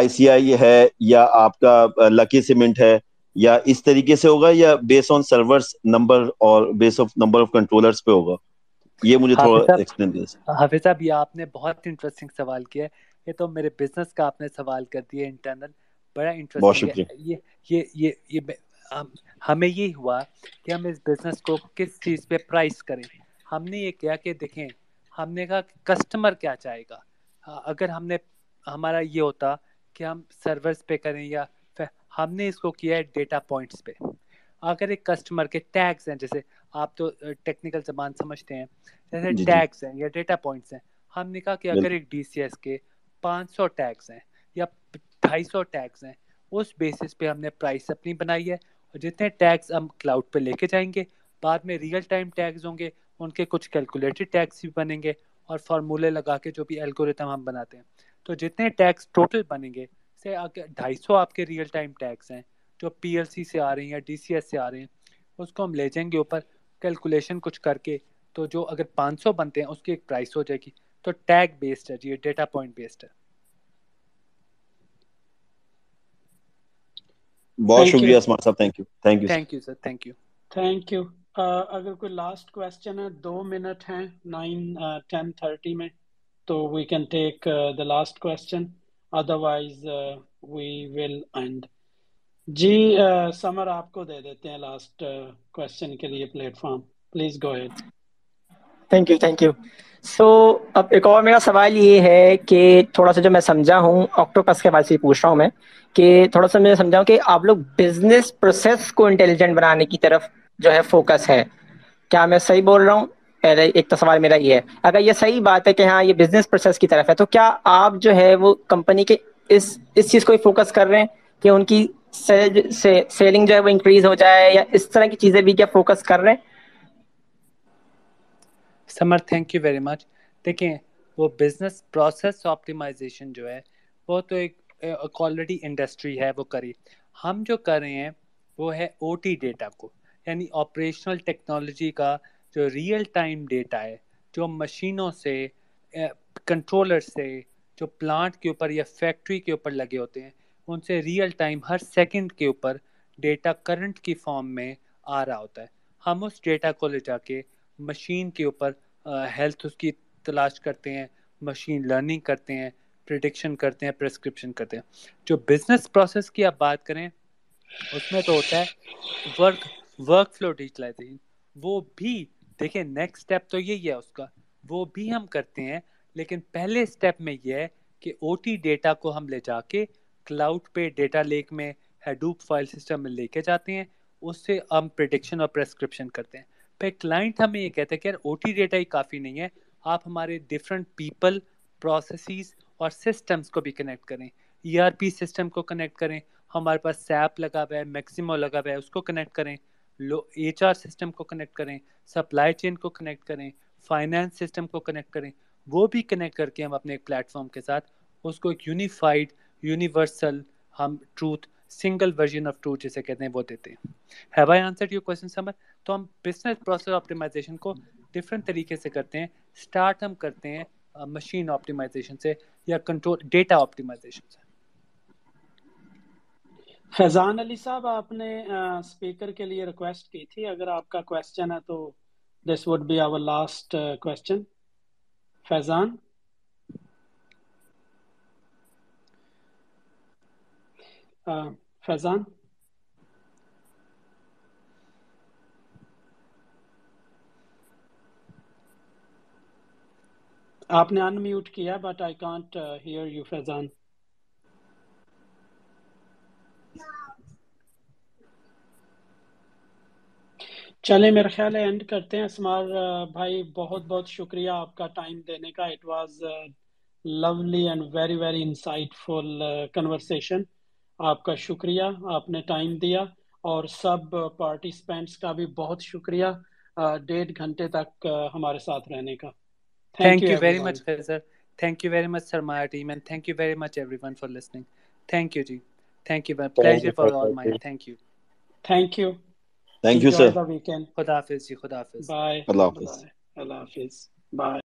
ICI है या आपका लकी सीमेंट है, या इस तरीके से होगा, या बेस्ड ऑन सर्वर्स नंबर और based of number of controllers पे होगा? ये मुझे थोड़ा एक्सप्लेन कीजिए। हाफिज साहब, ये आपने बहुत इंटरेस्टिंग सवाल किया है, ये तो मेरे बिजनेस का आपने सवाल कर दिया इंटरनल, बड़ा इंटरेस्टिंग है। ये हमें ये हुआ कि हम इस बिजनेस को किस चीज़ पे प्राइस करें। हमने ये किया कि देखें, हमने कहा कस्टमर क्या चाहेगा। अगर हमारा ये होता कि हम सर्वर्स पे करें, या हमने इसको किया है डेटा पॉइंट्स पे। अगर एक कस्टमर के टैग्स हैं, जैसे आप तो टेक्निकल जबान समझते हैं, जैसे टैग्स हैं या डेटा पॉइंट्स हैं, हमने कहा कि अगर एक DCS के 500 टैग्स हैं या 250 टैग्स हैं, उस बेसिस पे हमने प्राइस अपनी बनाई है। और जितने टैग्स हम क्लाउड पे लेके जाएंगे, बाद में रियल टाइम टैग्स होंगे, उनके कुछ कैलकुलेटेड टैग्स भी बनेंगे, और फार्मूले लगा के जो भी एल्गोरिथम हम बनाते हैं, तो जितने टैग्स टोटल बनेंगे से 250 आपके रियल टाइम टैग्स हैं जो PLC से आ रहे हैं या DCS से आ रहे हैं, उसको हम ले जाएंगे ऊपर कैलकुलेशन कुछ करके, तो जो अगर 500 बनते हैं उसकी एक प्राइस हो जाएगी। तो टैग बेस्ड है जी, डेटा पॉइंट बेस्ड है। बहुत शुक्रिया अस्मार साहब, thank you. Thank you sir, thank you. अगर कोई लास्ट क्वेश्चन है, 2 मिनट हैं, 9:10:30 में, तो we can take the last question, otherwise we will end. जी समर, आपको दे देते हैं लास्ट क्वेश्चन के लिए platform, please go ahead. Thank you. So अब एक और मेरा सवाल ये है कि थोड़ा सा जो मैं समझा हूँ ऑक्टोपस के बारे में पूछ रहा हूँ मैं, कि थोड़ा सा मैं समझाऊँ कि आप लोग बिजनेस प्रोसेस को इंटेलिजेंट बनाने की तरफ जो है फोकस है, क्या मैं सही बोल रहा हूँ? एक तो सवाल मेरा ये है। अगर ये सही बात है कि हाँ ये बिजनेस प्रोसेस की तरफ है, तो क्या आप जो है वो कंपनी के इस चीज़ को फोकस कर रहे हैं कि उनकी सेलिंग जो है वो इंक्रीज हो जाए, या इस तरह की चीज़ें भी क्या फोकस कर रहे हैं? Samar, thank you very much. देखें, वो बिजनेस प्रोसेस ऑप्टिमाइजेशन जो है वो तो एक ऑलरेडी इंडस्ट्री है वो करी, हम जो कर रहे हैं वो है ओटी डेटा को, यानी ऑपरेशनल टेक्नोलॉजी का जो रियल टाइम डेटा है, जो मशीनों से, कंट्रोलर से, जो प्लांट के ऊपर या फैक्ट्री के ऊपर लगे होते हैं, उनसे रियल टाइम हर सेकंड के ऊपर डेटा करंट की फॉर्म में आ रहा होता है। हम उस डेटा को ले जाके मशीन के ऊपर हेल्थ उसकी तलाश करते हैं, मशीन लर्निंग करते हैं, प्रेडिक्शन करते हैं, प्रिस्क्रिप्शन करते हैं। जो बिजनेस प्रोसेस की आप बात करें उसमें तो होता है वर्क फ्लो डिजिटलाइजेशन, वो भी देखिए नेक्स्ट स्टेप तो यही है उसका, वो भी हम करते हैं, लेकिन पहले स्टेप में यह है कि ओटी डेटा को हम ले जाके क्लाउड पे डेटा लेक में हैडूप फाइल सिस्टम में लेके जाते हैं, उससे हम प्रेडिक्शन और प्रेस्क्रिप्शन करते हैं। फिर क्लाइंट हमें ये कहते हैं कि यार ओटी डेटा ही काफ़ी नहीं है, आप हमारे डिफरेंट पीपल, प्रोसेसेस और सिस्टम्स को भी कनेक्ट करें, ईआरपी सिस्टम को कनेक्ट करें, हमारे पास सैप लगा हुआ है, मैक्सिमो लगा हुआ है, उसको कनेक्ट करें, एचआर सिस्टम को कनेक्ट करें, सप्लाई चेन को कनेक्ट करें, फाइनेंस सिस्टम को कनेक्ट करें, वो भी कनेक्ट करके हम अपने एक प्लेटफॉर्म के साथ उसको एक यूनिफाइड, यूनिवर्सल, हम truth, single version of truth जैसे कहते हैं, वो देते हैं। Have I answered your question Samar? तो हम बिजनेस प्रोसेस ऑप्टिमाइजेशन को डिफरेंट तरीके से करते हैं। स्टार्ट हम करते हैं मशीन ऑप्टिमाइजेशन से या कंट्रोल डेटा ऑप्टिमाइजेशन से। फैजान अली साहब, आपने स्पीकर के लिए रिक्वेस्ट की थी, अगर आपका क्वेश्चन है तो this would be our last question. Faizan, Faizan आपने अनम्यूट किया but I can't hear you. Faizan, चले मेरा ख्याल है एंड करते हैं। अस्मार भाई, बहुत बहुत शुक्रिया आपका टाइम देने का। It was lovely and very very insightful conversation. आपका शुक्रिया, आपने टाइम दिया, और सब पार्टिसिपेंट्स का भी बहुत शुक्रिया 1.5 घंटे तक हमारे साथ रहने का। Thank you very much sir, thank you very much Sarmaya team, and thank you very much everyone for listening. Thank you जी, thank you, pleasure for all mine. Thank you Thank you, sir. Enjoy the weekend. Khuda hafiz ji, khuda hafiz. Bye. Allah hafiz. Allah hafiz. Bye.